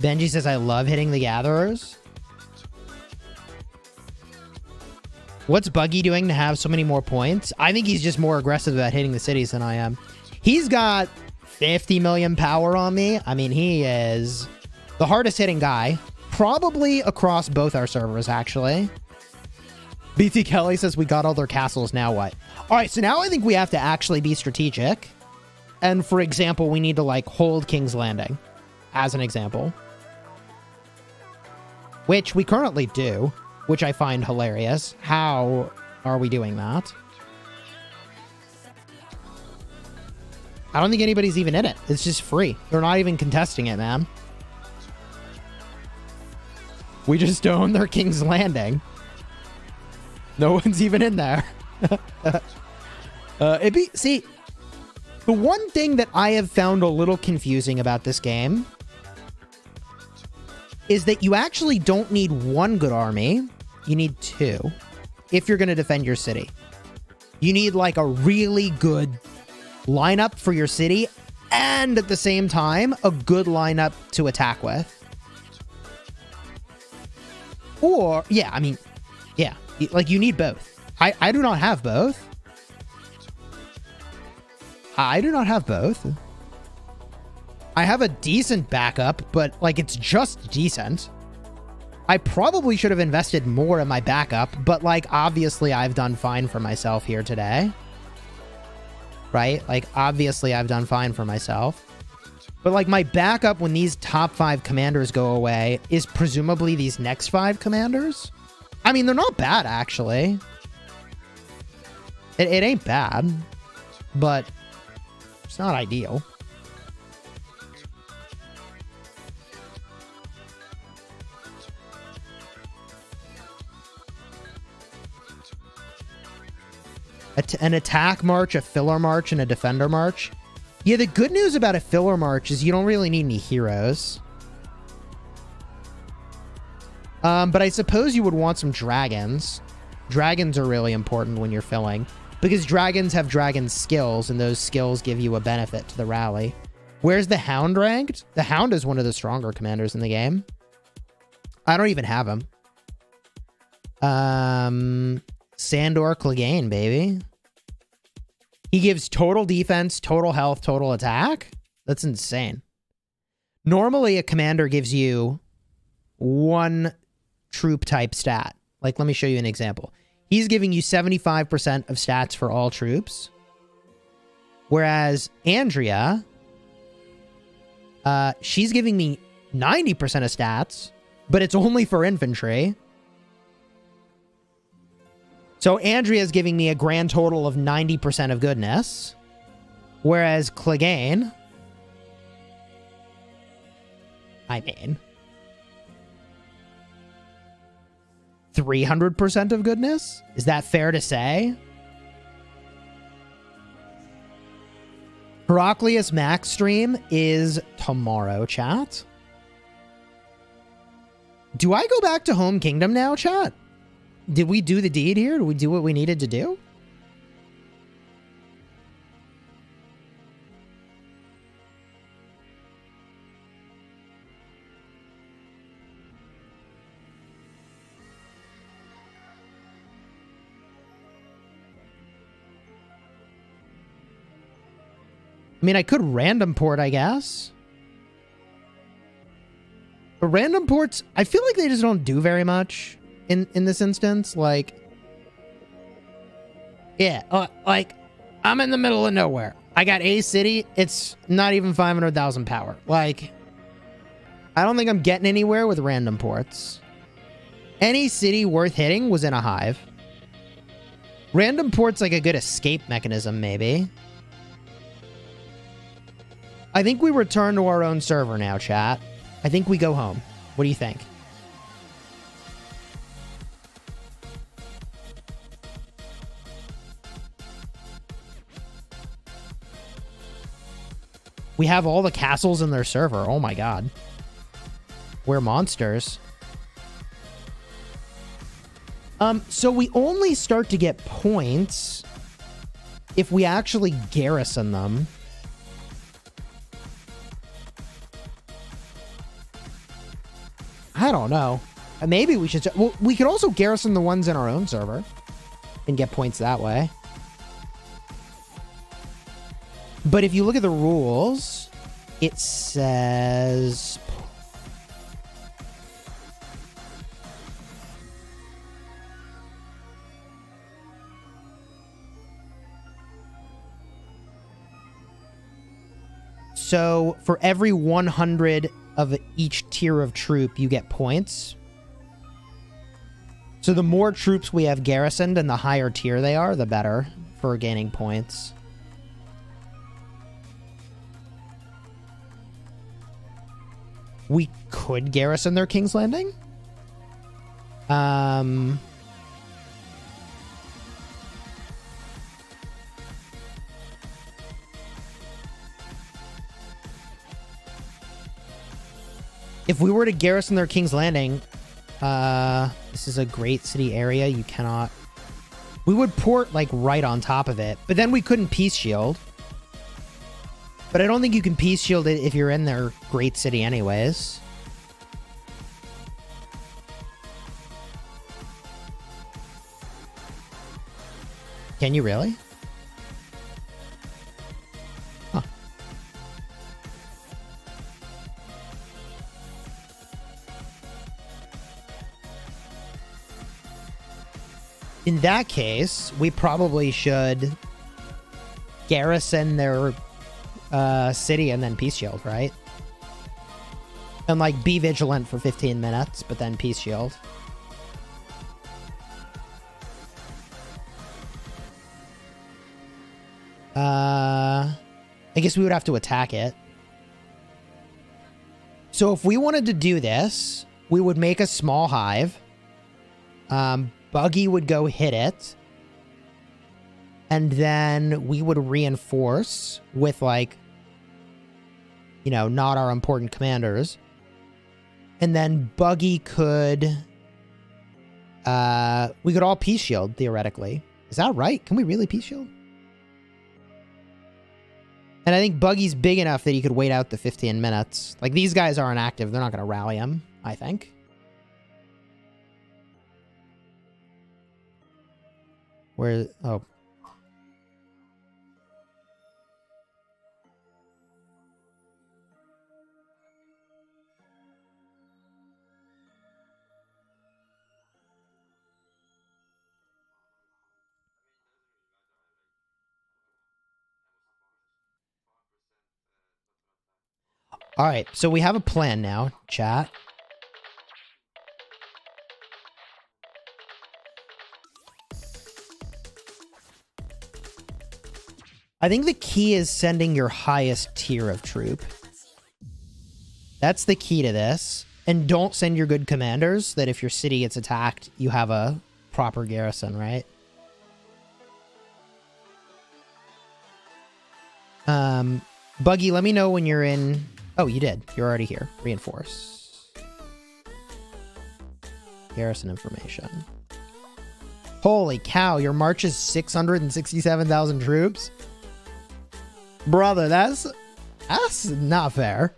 Benji says, I love hitting the gatherers. What's Buggy doing to have so many more points? I think he's just more aggressive about hitting the cities than I am. He's got 50 million power on me. I mean, he is the hardest hitting guy, probably across both our servers, actually. BT Kelly says we got all their castles, now what? All right, so now I think we have to actually be strategic. And for example, we need to like hold King's Landing as an example, which we currently do, which I find hilarious. How are we doing that? I don't think anybody's even in it. It's just free. They're not even contesting it, man. We just own their King's Landing. No one's even in there. See, the one thing that I have found a little confusing about this game is that you actually don't need one good army. You need two. If you're going to defend your city, you need like a really good lineup for your city and at the same time, a good lineup to attack with. Or, yeah, I mean, yeah, like you need both. I do not have both. I do not have both. I have a decent backup, but like it's just decent. I probably should have invested more in my backup, but like obviously I've done fine for myself here today. Right? Like obviously I've done fine for myself. But like my backup when these top five commanders go away is presumably these next five commanders. I mean, they're not bad actually. It ain't bad, but it's not ideal. An attack march, a filler march, and a defender march. Yeah, the good news about a filler march is you don't really need any heroes. But I suppose you would want some dragons. Dragons are really important when you're filling, because dragons have dragon skills, and those skills give you a benefit to the rally. Where's the Hound ranked? The Hound is one of the stronger commanders in the game. I don't even have him. Sandor Clegane, baby. He gives total defense, total health, total attack. That's insane. Normally, a commander gives you one troop type stat. Like, let me show you an example. He's giving you 75% of stats for all troops. Whereas Andrea, she's giving me 90% of stats, but it's only for infantry. So Andrea's giving me a grand total of 90% of goodness, whereas Clegane, I mean, 300% of goodness? Is that fair to say? Heraclius Max stream is tomorrow, chat. Do I go back to Home Kingdom now, chat? Did we do the deed here? Did we do what we needed to do? I mean, I could random port, I guess. But random ports, I feel like they just don't do very much. In this instance, like, yeah, like I'm in the middle of nowhere. I got a city. It's not even 500,000 power. Like, I don't think I'm getting anywhere with random ports. Any city worth hitting was in a hive. Random ports, like a good escape mechanism, maybe. I think we return to our own server now, chat. I think we go home. What do you think? We have all the castles in their server. Oh my god. We're monsters. So we only start to get points if we actually garrison them. I don't know. Maybe we should... Well, we could also garrison the ones in our own server and get points that way. But if you look at the rules, it says... So for every 100 of each tier of troop, you get points. So the more troops we have garrisoned and the higher tier they are, the better for gaining points. We could garrison their King's Landing. If we were to garrison their King's Landing, this is a great city area. You cannot... We would port, like, right on top of it. But then we couldn't Peace Shield. But I don't think you can Peace Shield it if you're in their great city anyways. Can you really? Huh. In that case, we probably should garrison their city and then Peace Shield, right? And, like, be vigilant for 15 minutes, but then Peace Shield. I guess we would have to attack it. So if we wanted to do this, we would make a small hive. Buggy would go hit it. And then we would reinforce with, like, you know, not our important commanders. And then Buggy could... we could all Peace Shield, theoretically. Is that right? Can we really Peace Shield? And I think Buggy's big enough that he could wait out the 15 minutes. Like, these guys aren't active. They're not going to rally him, I think. Where... Oh... All right, so we have a plan now, chat. I think the key is sending your highest tier of troop. That's the key to this. And don't send your good commanders, that if your city gets attacked, you have a proper garrison, right? Buggy, let me know when you're in... Oh, you did. You're already here. Reinforce. Garrison information. Holy cow, your march is 667,000 troops? Brother, that's not fair.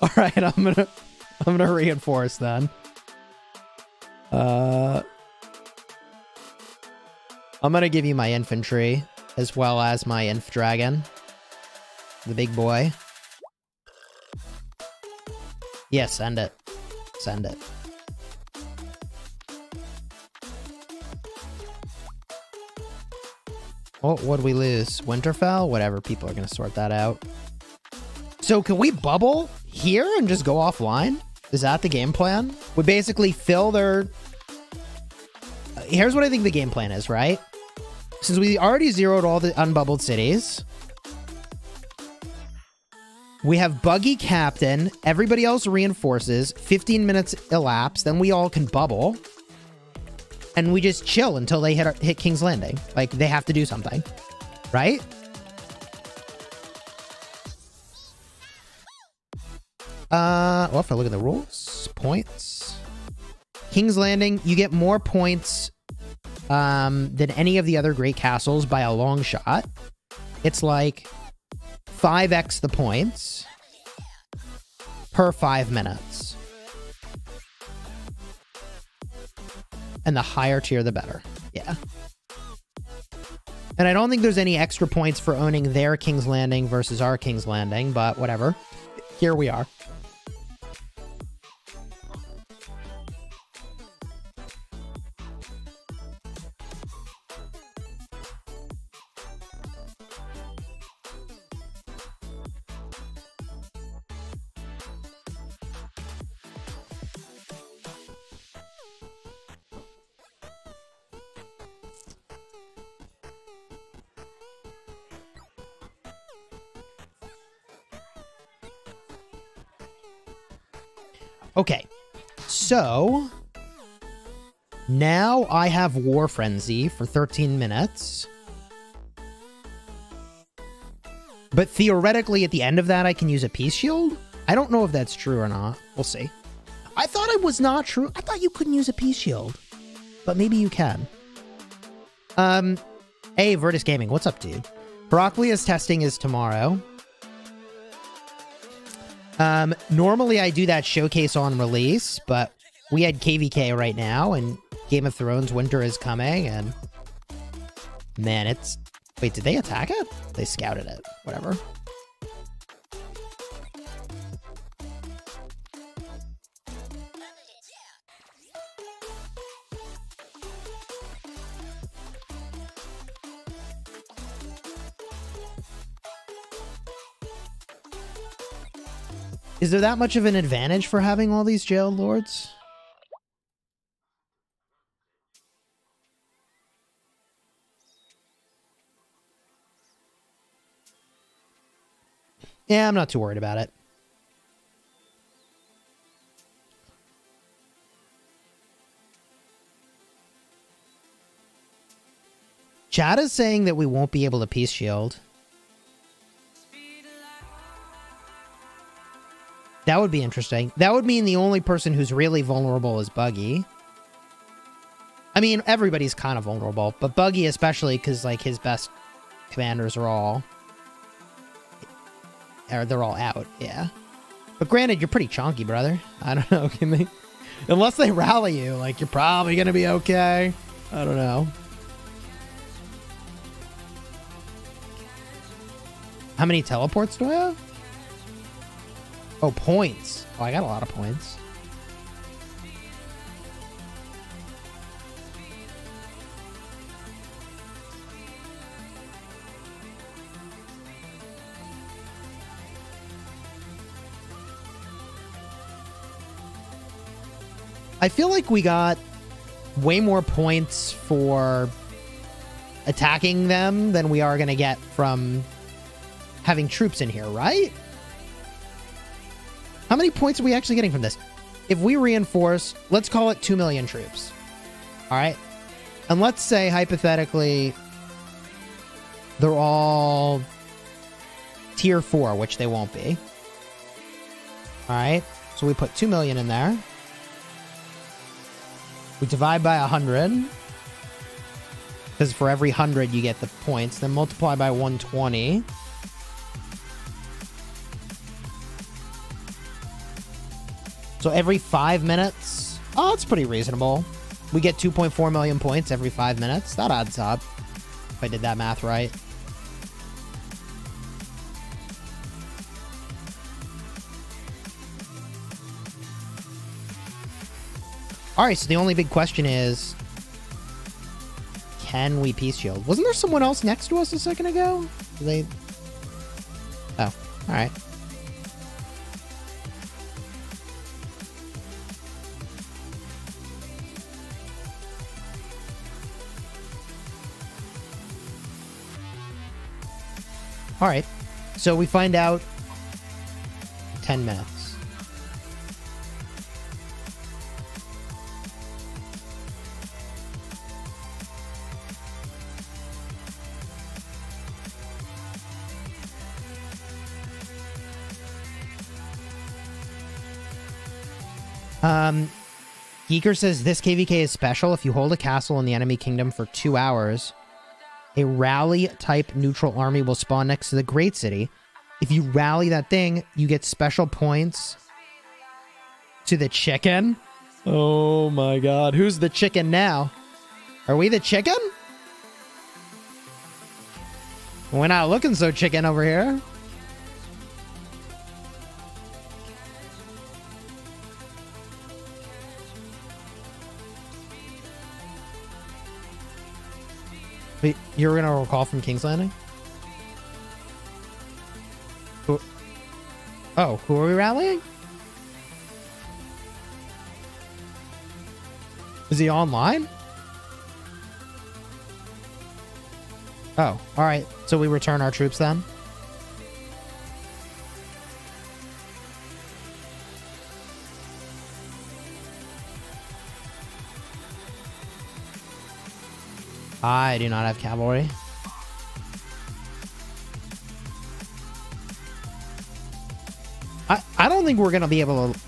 All right, I'm gonna reinforce then. I'm gonna give you my infantry as well as my inf dragon, the big boy. Yeah, send it. Send it. Oh, what'd we lose? Winterfell? Whatever, people are gonna sort that out. So can we bubble here and just go offline? Is that the game plan? We basically fill their... Here's what I think the game plan is, right? Since we already zeroed all the unbubbled cities... We have Buggy captain, everybody else reinforces, 15 minutes elapse, then we all can bubble. And we just chill until they hit King's Landing. Like, they have to do something. Right? Well, if I look at the rules, points. King's Landing, you get more points than any of the other great castles by a long shot. It's like... 5x the points per 5 minutes. And the higher tier, the better. Yeah. And I don't think there's any extra points for owning their King's Landing versus our King's Landing, but whatever. Here we are. Okay, so now I have War Frenzy for 13 minutes. But theoretically, at the end of that, I can use a Peace Shield? I don't know if that's true or not. We'll see. I thought it was not true. I thought you couldn't use a Peace Shield. But maybe you can. Hey, Virtus Gaming, what's up, dude? Heraclius testing is tomorrow. Normally I do that showcase on release, but we had KVK right now, and Game of Thrones Winter is Coming, and... Man, it's... Wait, did they attack it? They scouted it. Whatever. Is there that much of an advantage for having all these jailed lords? Yeah, I'm not too worried about it. Chat is saying that we won't be able to Peace Shield. That would be interesting. That would mean the only person who's really vulnerable is Buggy. I mean, everybody's kind of vulnerable, but Buggy especially, because, like, his best commanders are all... Or they're all out, yeah. But granted, you're pretty chonky, brother. I don't know, can they... Unless they rally you, like, you're probably gonna be okay. I don't know. How many teleports do I have? Oh, points. Oh, I got a lot of points. I feel like we got way more points for attacking them than we are going to get from having troops in here, right? How many points are we actually getting from this? If we reinforce, let's call it 2 million troops. All right. And let's say, hypothetically, they're all tier 4, which they won't be. All right. So we put 2 million in there. We divide by 100, because for every 100 you get the points, then multiply by 120. So every 5 minutes, oh, that's pretty reasonable. We get 2.4 million points every 5 minutes. That adds up, if I did that math right. All right, so the only big question is, can we Peace Shield? Wasn't there someone else next to us a second ago? They... Oh, all right. All right, so we find out in 10 minutes. Geeker says, this KVK is special. If you hold a castle in the enemy kingdom for 2 hours, a rally-type neutral army will spawn next to the Great City. If you rally that thing, you get special points to the chicken. Oh my god. Who's the chicken now? Are we the chicken? We're not looking so chicken over here. Wait, you're going to recall from King's Landing? Who? Oh, who are we rallying? Is he online? Oh, alright. So we return our troops then? I do not have cavalry. I don't think we're going to be able to...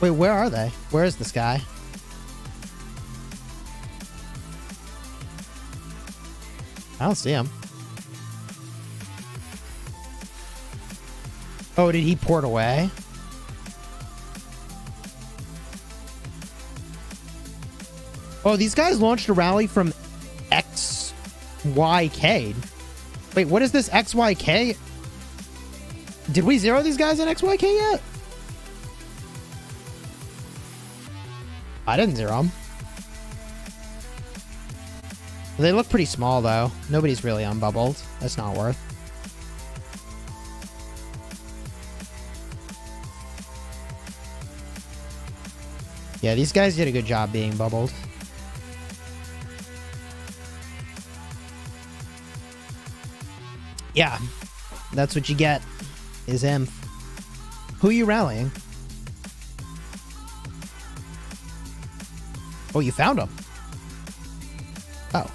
Wait, where are they? Where is this guy? I don't see him. Oh, did he port away? Oh, these guys launched a rally from XYK. Wait, what is this XYK? Did we zero these guys in XYK yet? I didn't zero them. They look pretty small, though. Nobody's really unbubbled. That's not worth. Yeah, these guys did a good job being bubbled. Yeah, that's what you get, is him. Who are you rallying? Oh, you found him. Oh.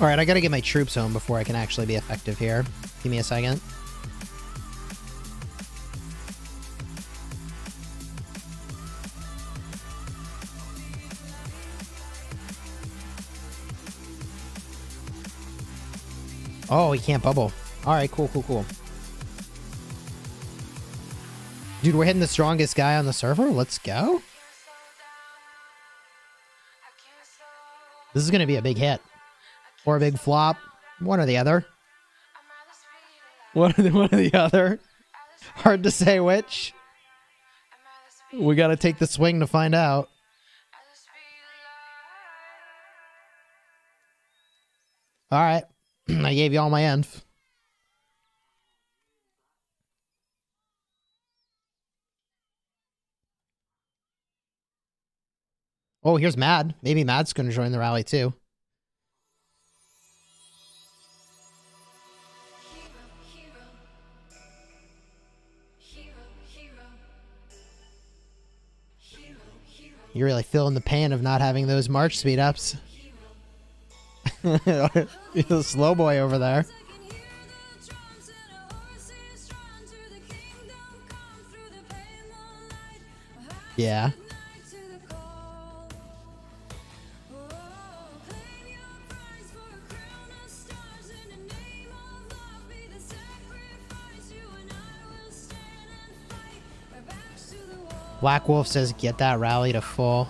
All right, I gotta get my troops home before I can actually be effective here. Give me a second. Oh, he can't bubble. All right, cool, cool, cool. Dude, we're hitting the strongest guy on the server. Let's go. This is going to be a big hit. Or a big flop. One or the other. One or the other. Hard to say which. We got to take the swing to find out. All right. I gave you all my env. Oh, here's Mad. Maybe Mad's going to join the rally too. You're really feeling the pain of not having those March speed ups. He's a slow boy over there. Yeah. Black Wolf says get that rally to full.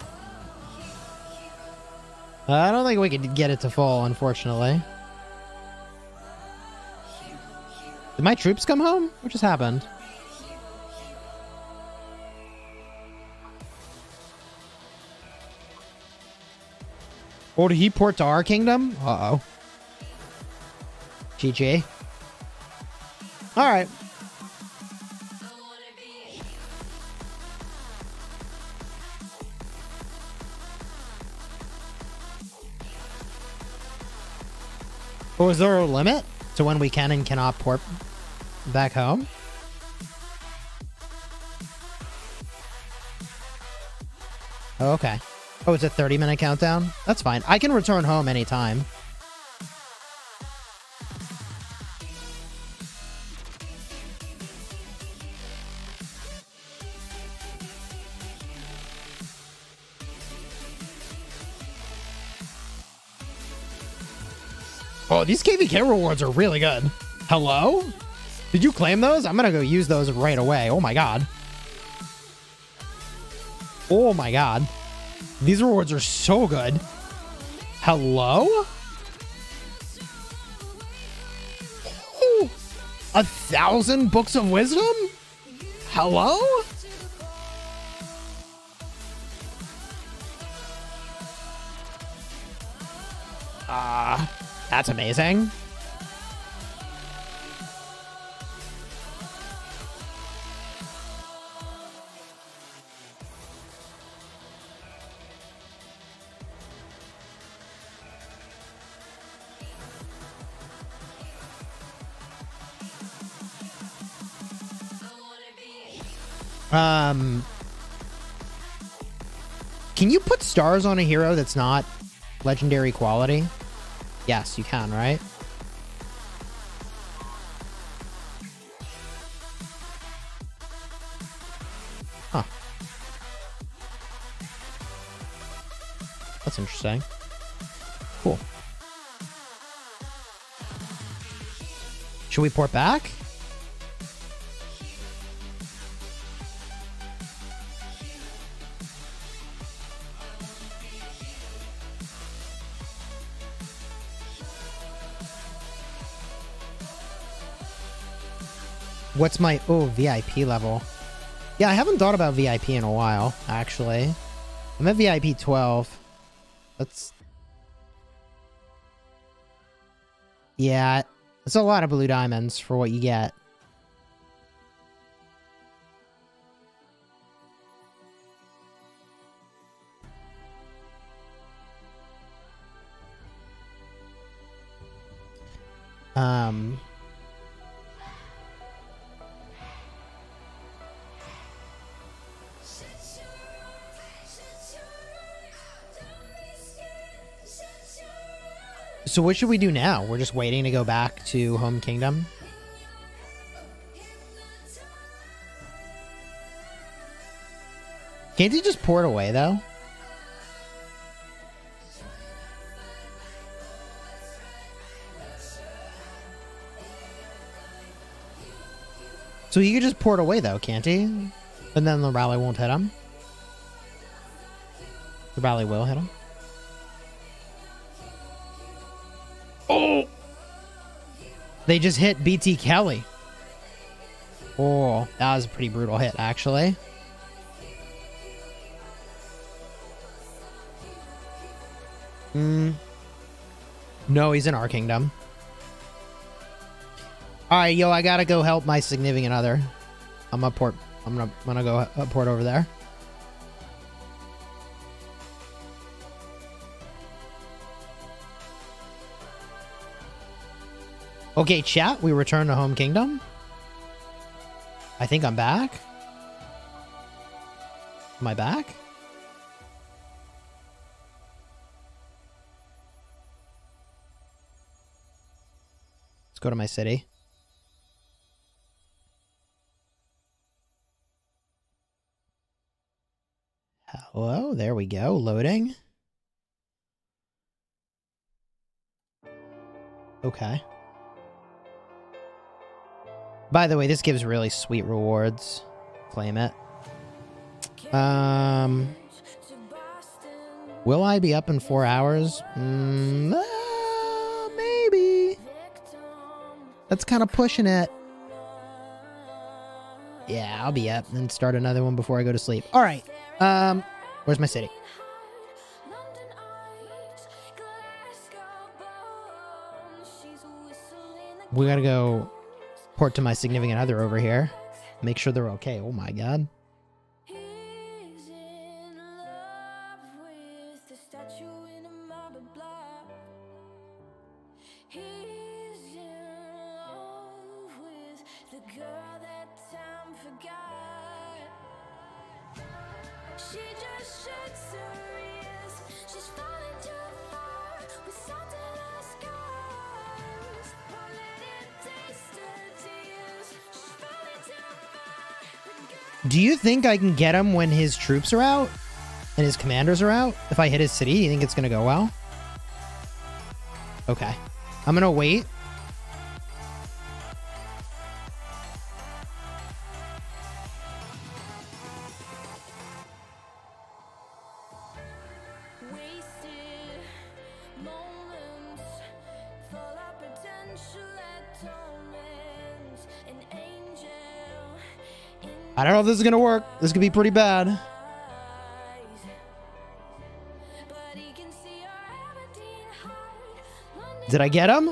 I don't think we could get it to full, unfortunately. Did my troops come home? What just happened? Oh, did he port to our kingdom? Uh-oh. GG. All right. Oh, is there a limit to when we can and cannot port back home? Oh, okay. Oh, it's a 30-minute countdown? That's fine. I can return home anytime. Oh, these KVK rewards are really good. Hello? Did you claim those? I'm gonna go use those right away. Oh my god. Oh my god. These rewards are so good. Hello? Ooh, 1,000 books of wisdom? Hello? That's amazing. Can you put stars on a hero that's not legendary quality? Yes, you can, right? Huh. That's interesting. Cool. Should we port back? What's my, oh, VIP level? Yeah, I haven't thought about VIP in a while, actually. I'm at VIP 12. That's... yeah, that's a lot of blue diamonds for what you get. So what should we do now? We're just waiting to go back to Home Kingdom. Can't you just port away though? So he could just port away though, can't he? And then the rally won't hit him. The rally will hit him. Oh! They just hit BT Kelly. Oh, that was a pretty brutal hit, actually. No, he's in our kingdom. Alright, yo, I gotta go help my significant other. I'm gonna go up port over there. Okay, chat, we return to Home Kingdom. I think I'm back. Am I back? Let's go to my city. Hello, there we go, loading. Okay. By the way, this gives really sweet rewards. Claim it. Will I be up in 4 hours? Maybe. That's kind of pushing it. Yeah, I'll be up and start another one before I go to sleep. All right. Where's my city? We gotta go... port to my significant other over here. Make sure they're okay. Oh my god. Do you think I can get him when his troops are out and his commanders are out? If I hit his city, you think it's going to go well? Okay. I'm going to wait. I don't know if this is gonna work. This could be pretty bad. Did I get him?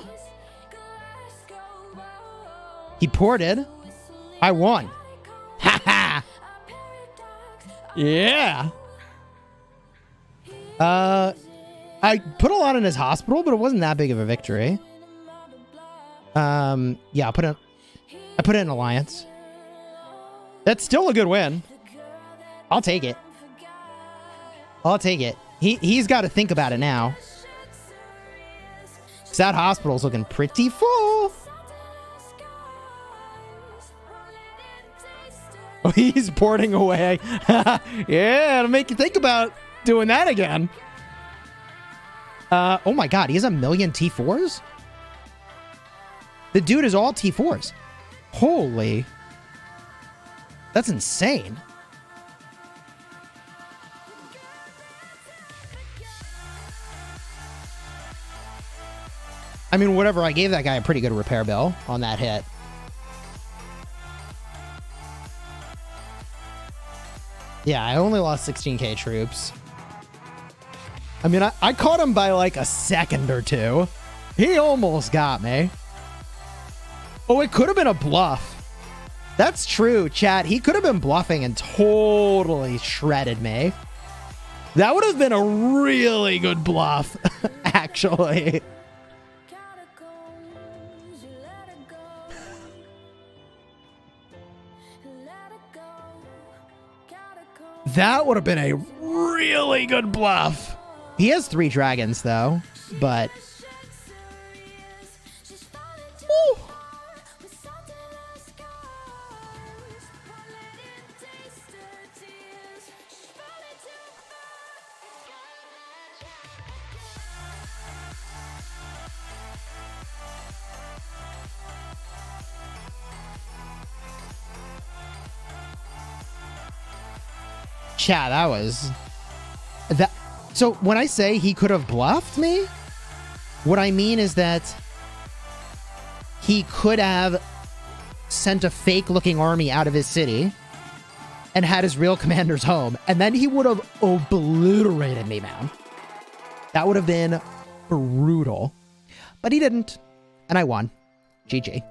He ported. I won. Ha ha! Yeah! I put a lot in his hospital, but it wasn't that big of a victory. Yeah, I put in an alliance. That's still a good win. I'll take it. I'll take it. He's got to think about it now. Because that hospital's looking pretty full. Oh, he's boarding away. Yeah, it'll make you think about doing that again. Oh my god, he has 1 million T4s? The dude is all T4s. Holy. That's insane. I mean, whatever, I gave that guy a pretty good repair bill on that hit. Yeah, I only lost 16k troops. I mean, I caught him by like a second or two. He almost got me. Oh, it could have been a bluff. That's true, chat. He could have been bluffing and totally shredded me. That would have been a really good bluff, actually. That would have been a really good bluff. He has 3 dragons, though, but... Ooh. Chat, that was... that. So when I say he could have bluffed me, what I mean is that he could have sent a fake-looking army out of his city and had his real commanders home, and then he would have obliterated me, man. That would have been brutal. But he didn't, and I won. GG.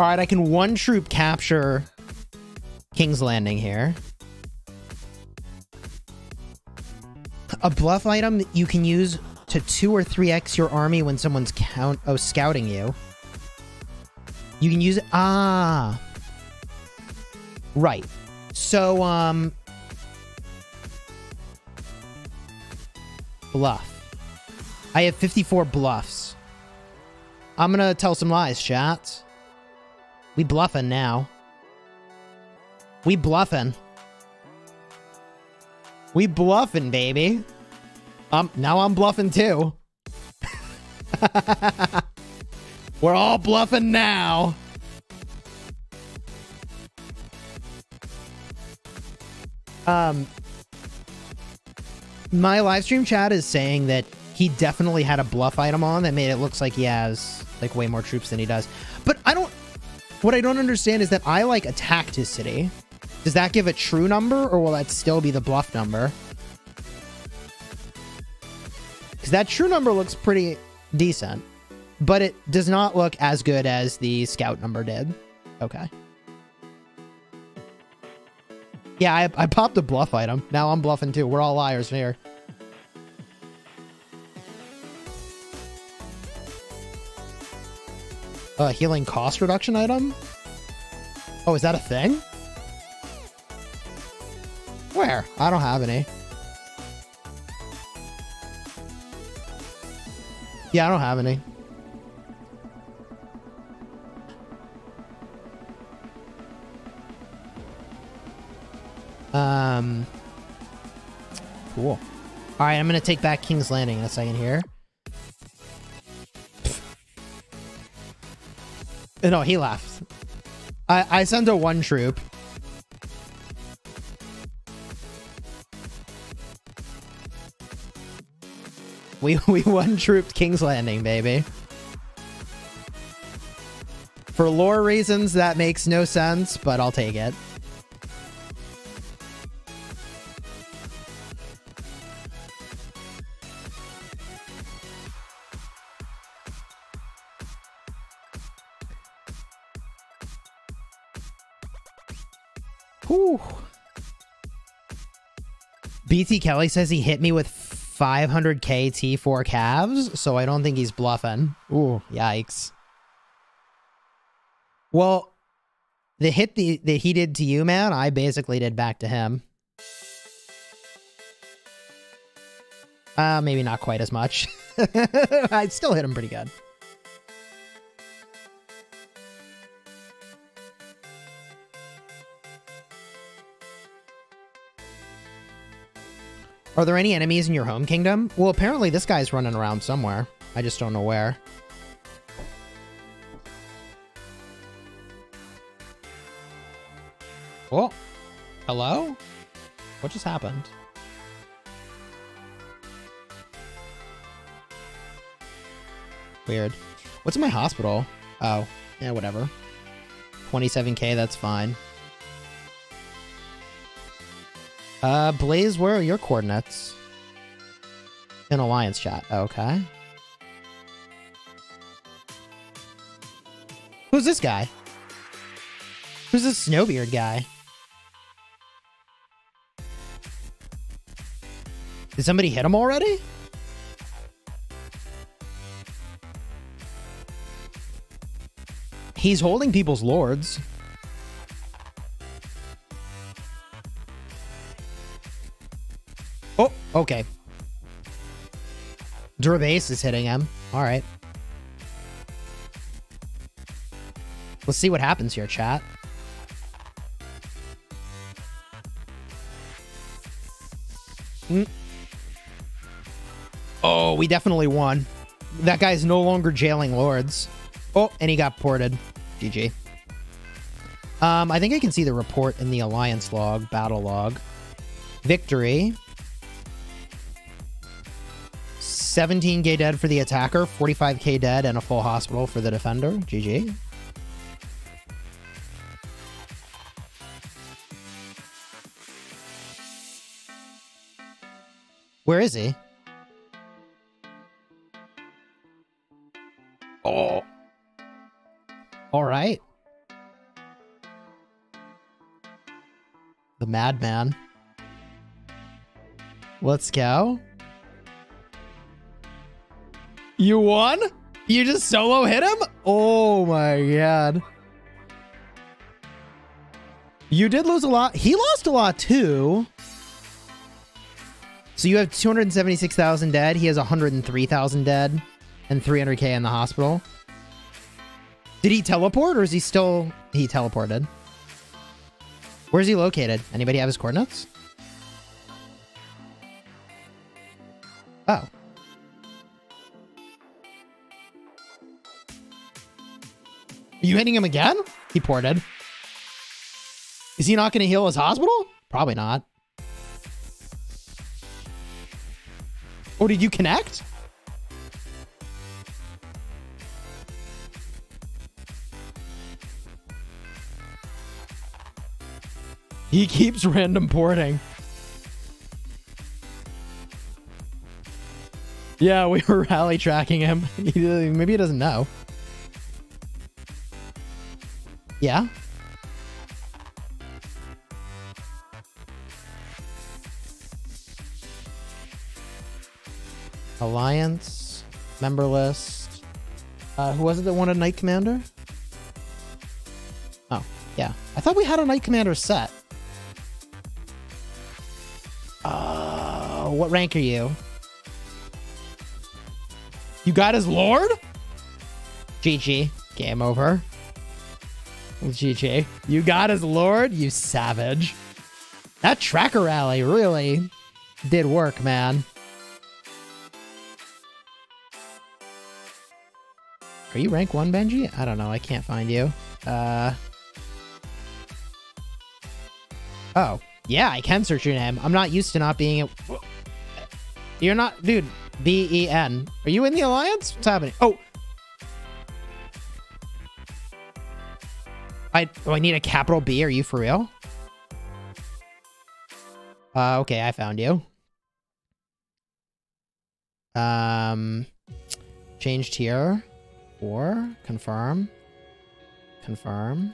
All right, I can one troop capture King's Landing here. A bluff item you can use to 2 or 3x your army when someone's scouting you. You can use it. Ah, right. So bluff. I have 54 bluffs. I'm gonna tell some lies, chat. We bluffing now. We bluffing. We bluffing, baby. Now I'm bluffing too. We're all bluffing now. My live stream chat is saying that he definitely had a bluff item on that made it look like he has like way more troops than he does. But I don't... What I don't understand is that I, like, attacked his city. Does that give a true number, or will that still be the bluff number? Because that true number looks pretty decent, but it does not look as good as the scout number did. Okay. Yeah, I popped a bluff item. Now I'm bluffing, too. We're all liars here. A healing cost reduction item? Oh, is that a thing? Where? I don't have any. Yeah, I don't have any. Cool. All right, I'm gonna take back King's Landing in a second here. No, he left. I sent a one troop. We one-trooped King's Landing, baby. For lore reasons, that makes no sense, but I'll take it. Whew. BT Kelly says he hit me with 500k T4 calves, so I don't think he's bluffing. Ooh, yikes. Well, the hit that he did to you, man, I basically did back to him. Maybe not quite as much. I still hit him pretty good. Are there any enemies in your home kingdom? Well, apparently this guy's running around somewhere. I just don't know where. Oh, hello? What just happened? Weird. What's in my hospital? Oh, yeah, whatever. 27k, that's fine. Blaze, where are your coordinates? An alliance chat. Okay. Who's this guy? Who's this Snowbeard guy? Did somebody hit him already? He's holding people's lords. Oh, okay. Gervais is hitting him. All right. Let's see what happens here, chat. Mm. Oh, we definitely won. That guy's no longer jailing lords. Oh, and he got ported. GG. I think I can see the report in the alliance log, battle log. Victory. 17k dead for the attacker, 45k dead, and a full hospital for the defender. GG. Where is he? Oh. All right. The madman. Let's go. You won? You just solo hit him? Oh my god. You did lose a lot. He lost a lot too. So you have 276,000 dead. He has 103,000 dead and 300k in the hospital. Did he teleport or is he still... He teleported. Where's he located? Anybody have his coordinates? Oh. Are you hitting him again? He ported. Is he not going to heal his hospital? Probably not. Oh, did you connect? He keeps random porting. Yeah, we were rally tracking him. Maybe he doesn't know. Yeah. Alliance, member list. Who was it that wanted Knight Commander? Oh, yeah. I thought we had a Knight Commander set. What rank are you? You got his Lord? GG. Game over. GG. You got his Lord, you savage. That tracker rally really did work, man. Are you rank 1, Benji? I don't know. I can't find you. Oh, yeah, I can search your name. I'm not used to not being... You're not... Dude, B-E-N. Are you in the alliance? What's happening? Oh. I need a capital B. Are you for real? Okay, I found you. Changed here. Or confirm. Confirm.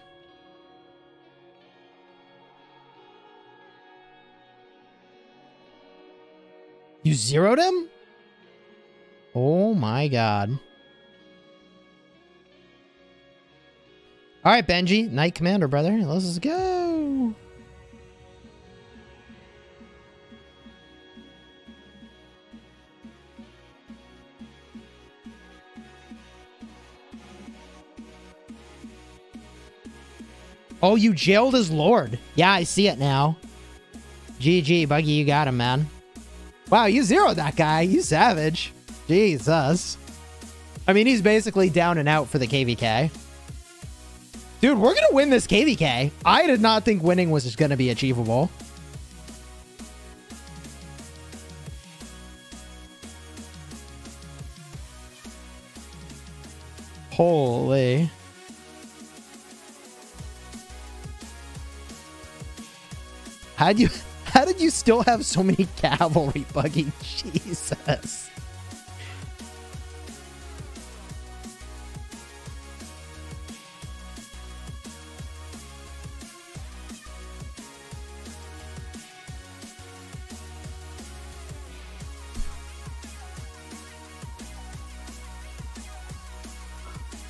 You zeroed him? Oh my god. Alright, Benji. Knight Commander, brother. Let's go. Oh, you jailed his lord. Yeah, I see it now. GG, Buggy, you got him, man. Wow, you zeroed that guy. You savage. Jesus. I mean, he's basically down and out for the KVK. Dude, we're going to win this KVK. I did not think winning was just going to be achievable. Holy. How did you still have so many cavalry, Buggy? Jesus.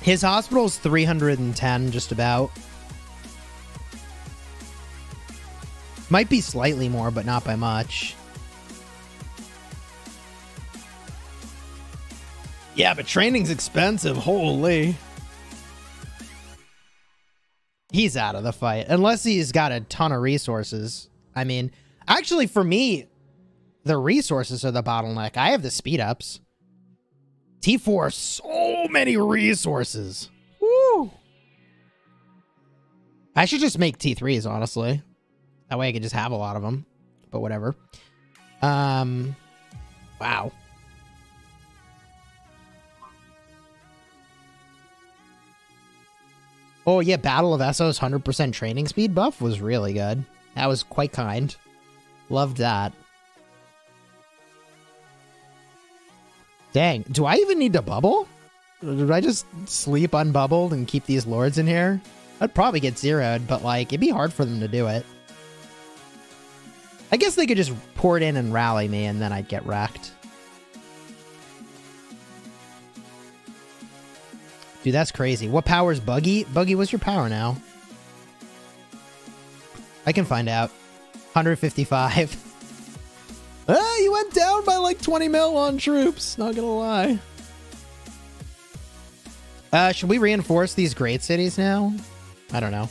His hospital's 310, just about. Might be slightly more, but not by much. Yeah, but training's expensive. Holy. He's out of the fight. Unless he's got a ton of resources. I mean, actually, for me, the resources are the bottleneck. I have the speed ups. T4, so many resources. Woo! I should just make T3s, honestly. That way I could just have a lot of them. But whatever. Wow. Oh, yeah. Battle of Essos 100% training speed buff was really good. That was quite kind. Loved that. Dang. Do I even need to bubble? Did I just sleep unbubbled and keep these lords in here? I'd probably get zeroed, but, like, it'd be hard for them to do it. I guess they could just pour it in and rally me, and then I'd get wrecked. Dude, that's crazy. What power's Buggy? Buggy, what's your power now? I can find out. 155. Ah, you went down by like 20 mil on troops. Not gonna lie. Should we reinforce these great cities now? I don't know.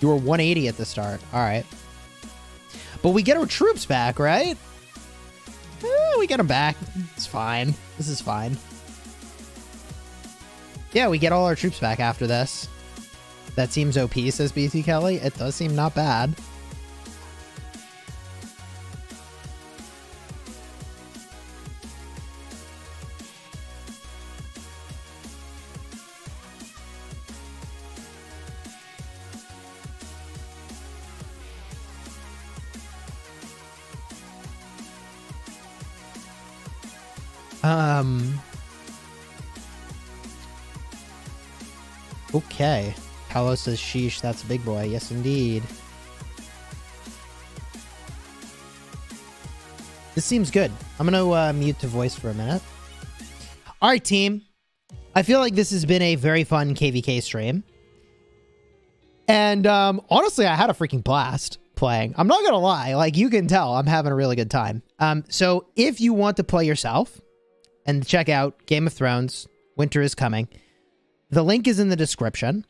You were 180 at the start. All right. But we get our troops back, right? Eh, we get them back. It's fine. This is fine. Yeah, we get all our troops back after this. That seems OP, says BT Kelly. It does seem not bad. Okay. Paolo says, sheesh, that's a big boy. Yes, indeed. This seems good. I'm going to mute the voice for a minute. All right, team. I feel like this has been a very fun KVK stream. And honestly, I had a freaking blast playing. I'm not going to lie. Like, you can tell I'm having a really good time. So if you want to play yourself, and check out Game of Thrones, Winter is Coming. The link is in the description.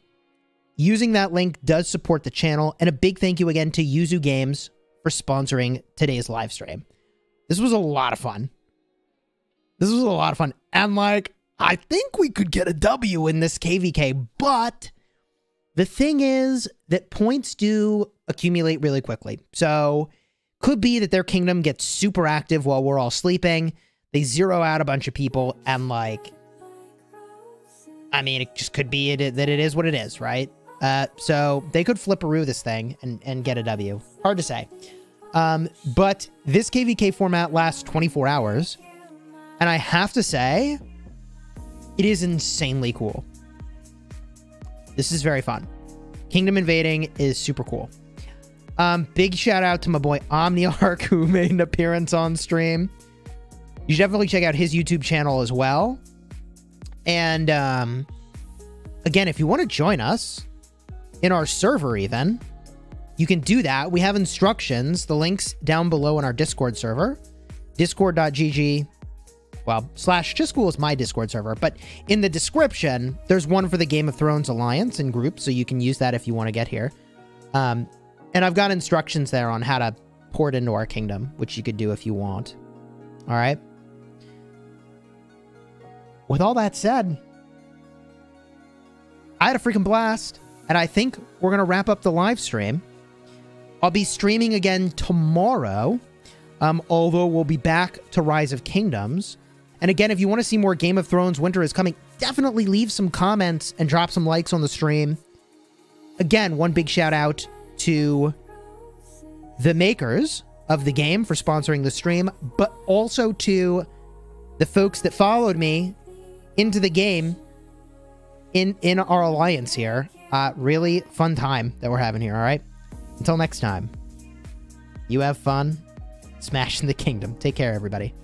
Using that link does support the channel. And a big thank you again to Yuzu Games for sponsoring today's live stream. This was a lot of fun. This was a lot of fun. And like, I think we could get a W in this KVK. But the thing is that points do accumulate really quickly. So Could be that their kingdom gets super active while we're all sleeping. They zero out a bunch of people and, like, I mean, it just could be that it is what it is, right? So they could flipperoo this thing and get a W. Hard to say. But this KVK format lasts 24 hours. And I have to say, it is insanely cool. This is very fun. Kingdom invading is super cool. Big shout out to my boy Omniarch, who made an appearance on stream. You should definitely check out his YouTube channel as well. And again, if you want to join us in our server even, you can do that. We have instructions. The link's down below in our Discord server. Discord.gg. Well, slash Chisgule is my Discord server, but in the description, there's one for the Game of Thrones Alliance and group, so you can use that if you want to get here. And I've got instructions there on how to port into our kingdom, which you could do if you want. All right. With all that said, I had a freaking blast, and I think we're going to wrap up the live stream. I'll be streaming again tomorrow, although we'll be back to Rise of Kingdoms. And again, if you want to see more Game of Thrones Winter is Coming, definitely leave some comments and drop some likes on the stream. Again, one big shout out to the makers of the game for sponsoring the stream, but also to the folks that followed me into the game in our alliance here. Really fun time that we're having here, all right? Until next time, you have fun smashing the kingdom. Take care, everybody.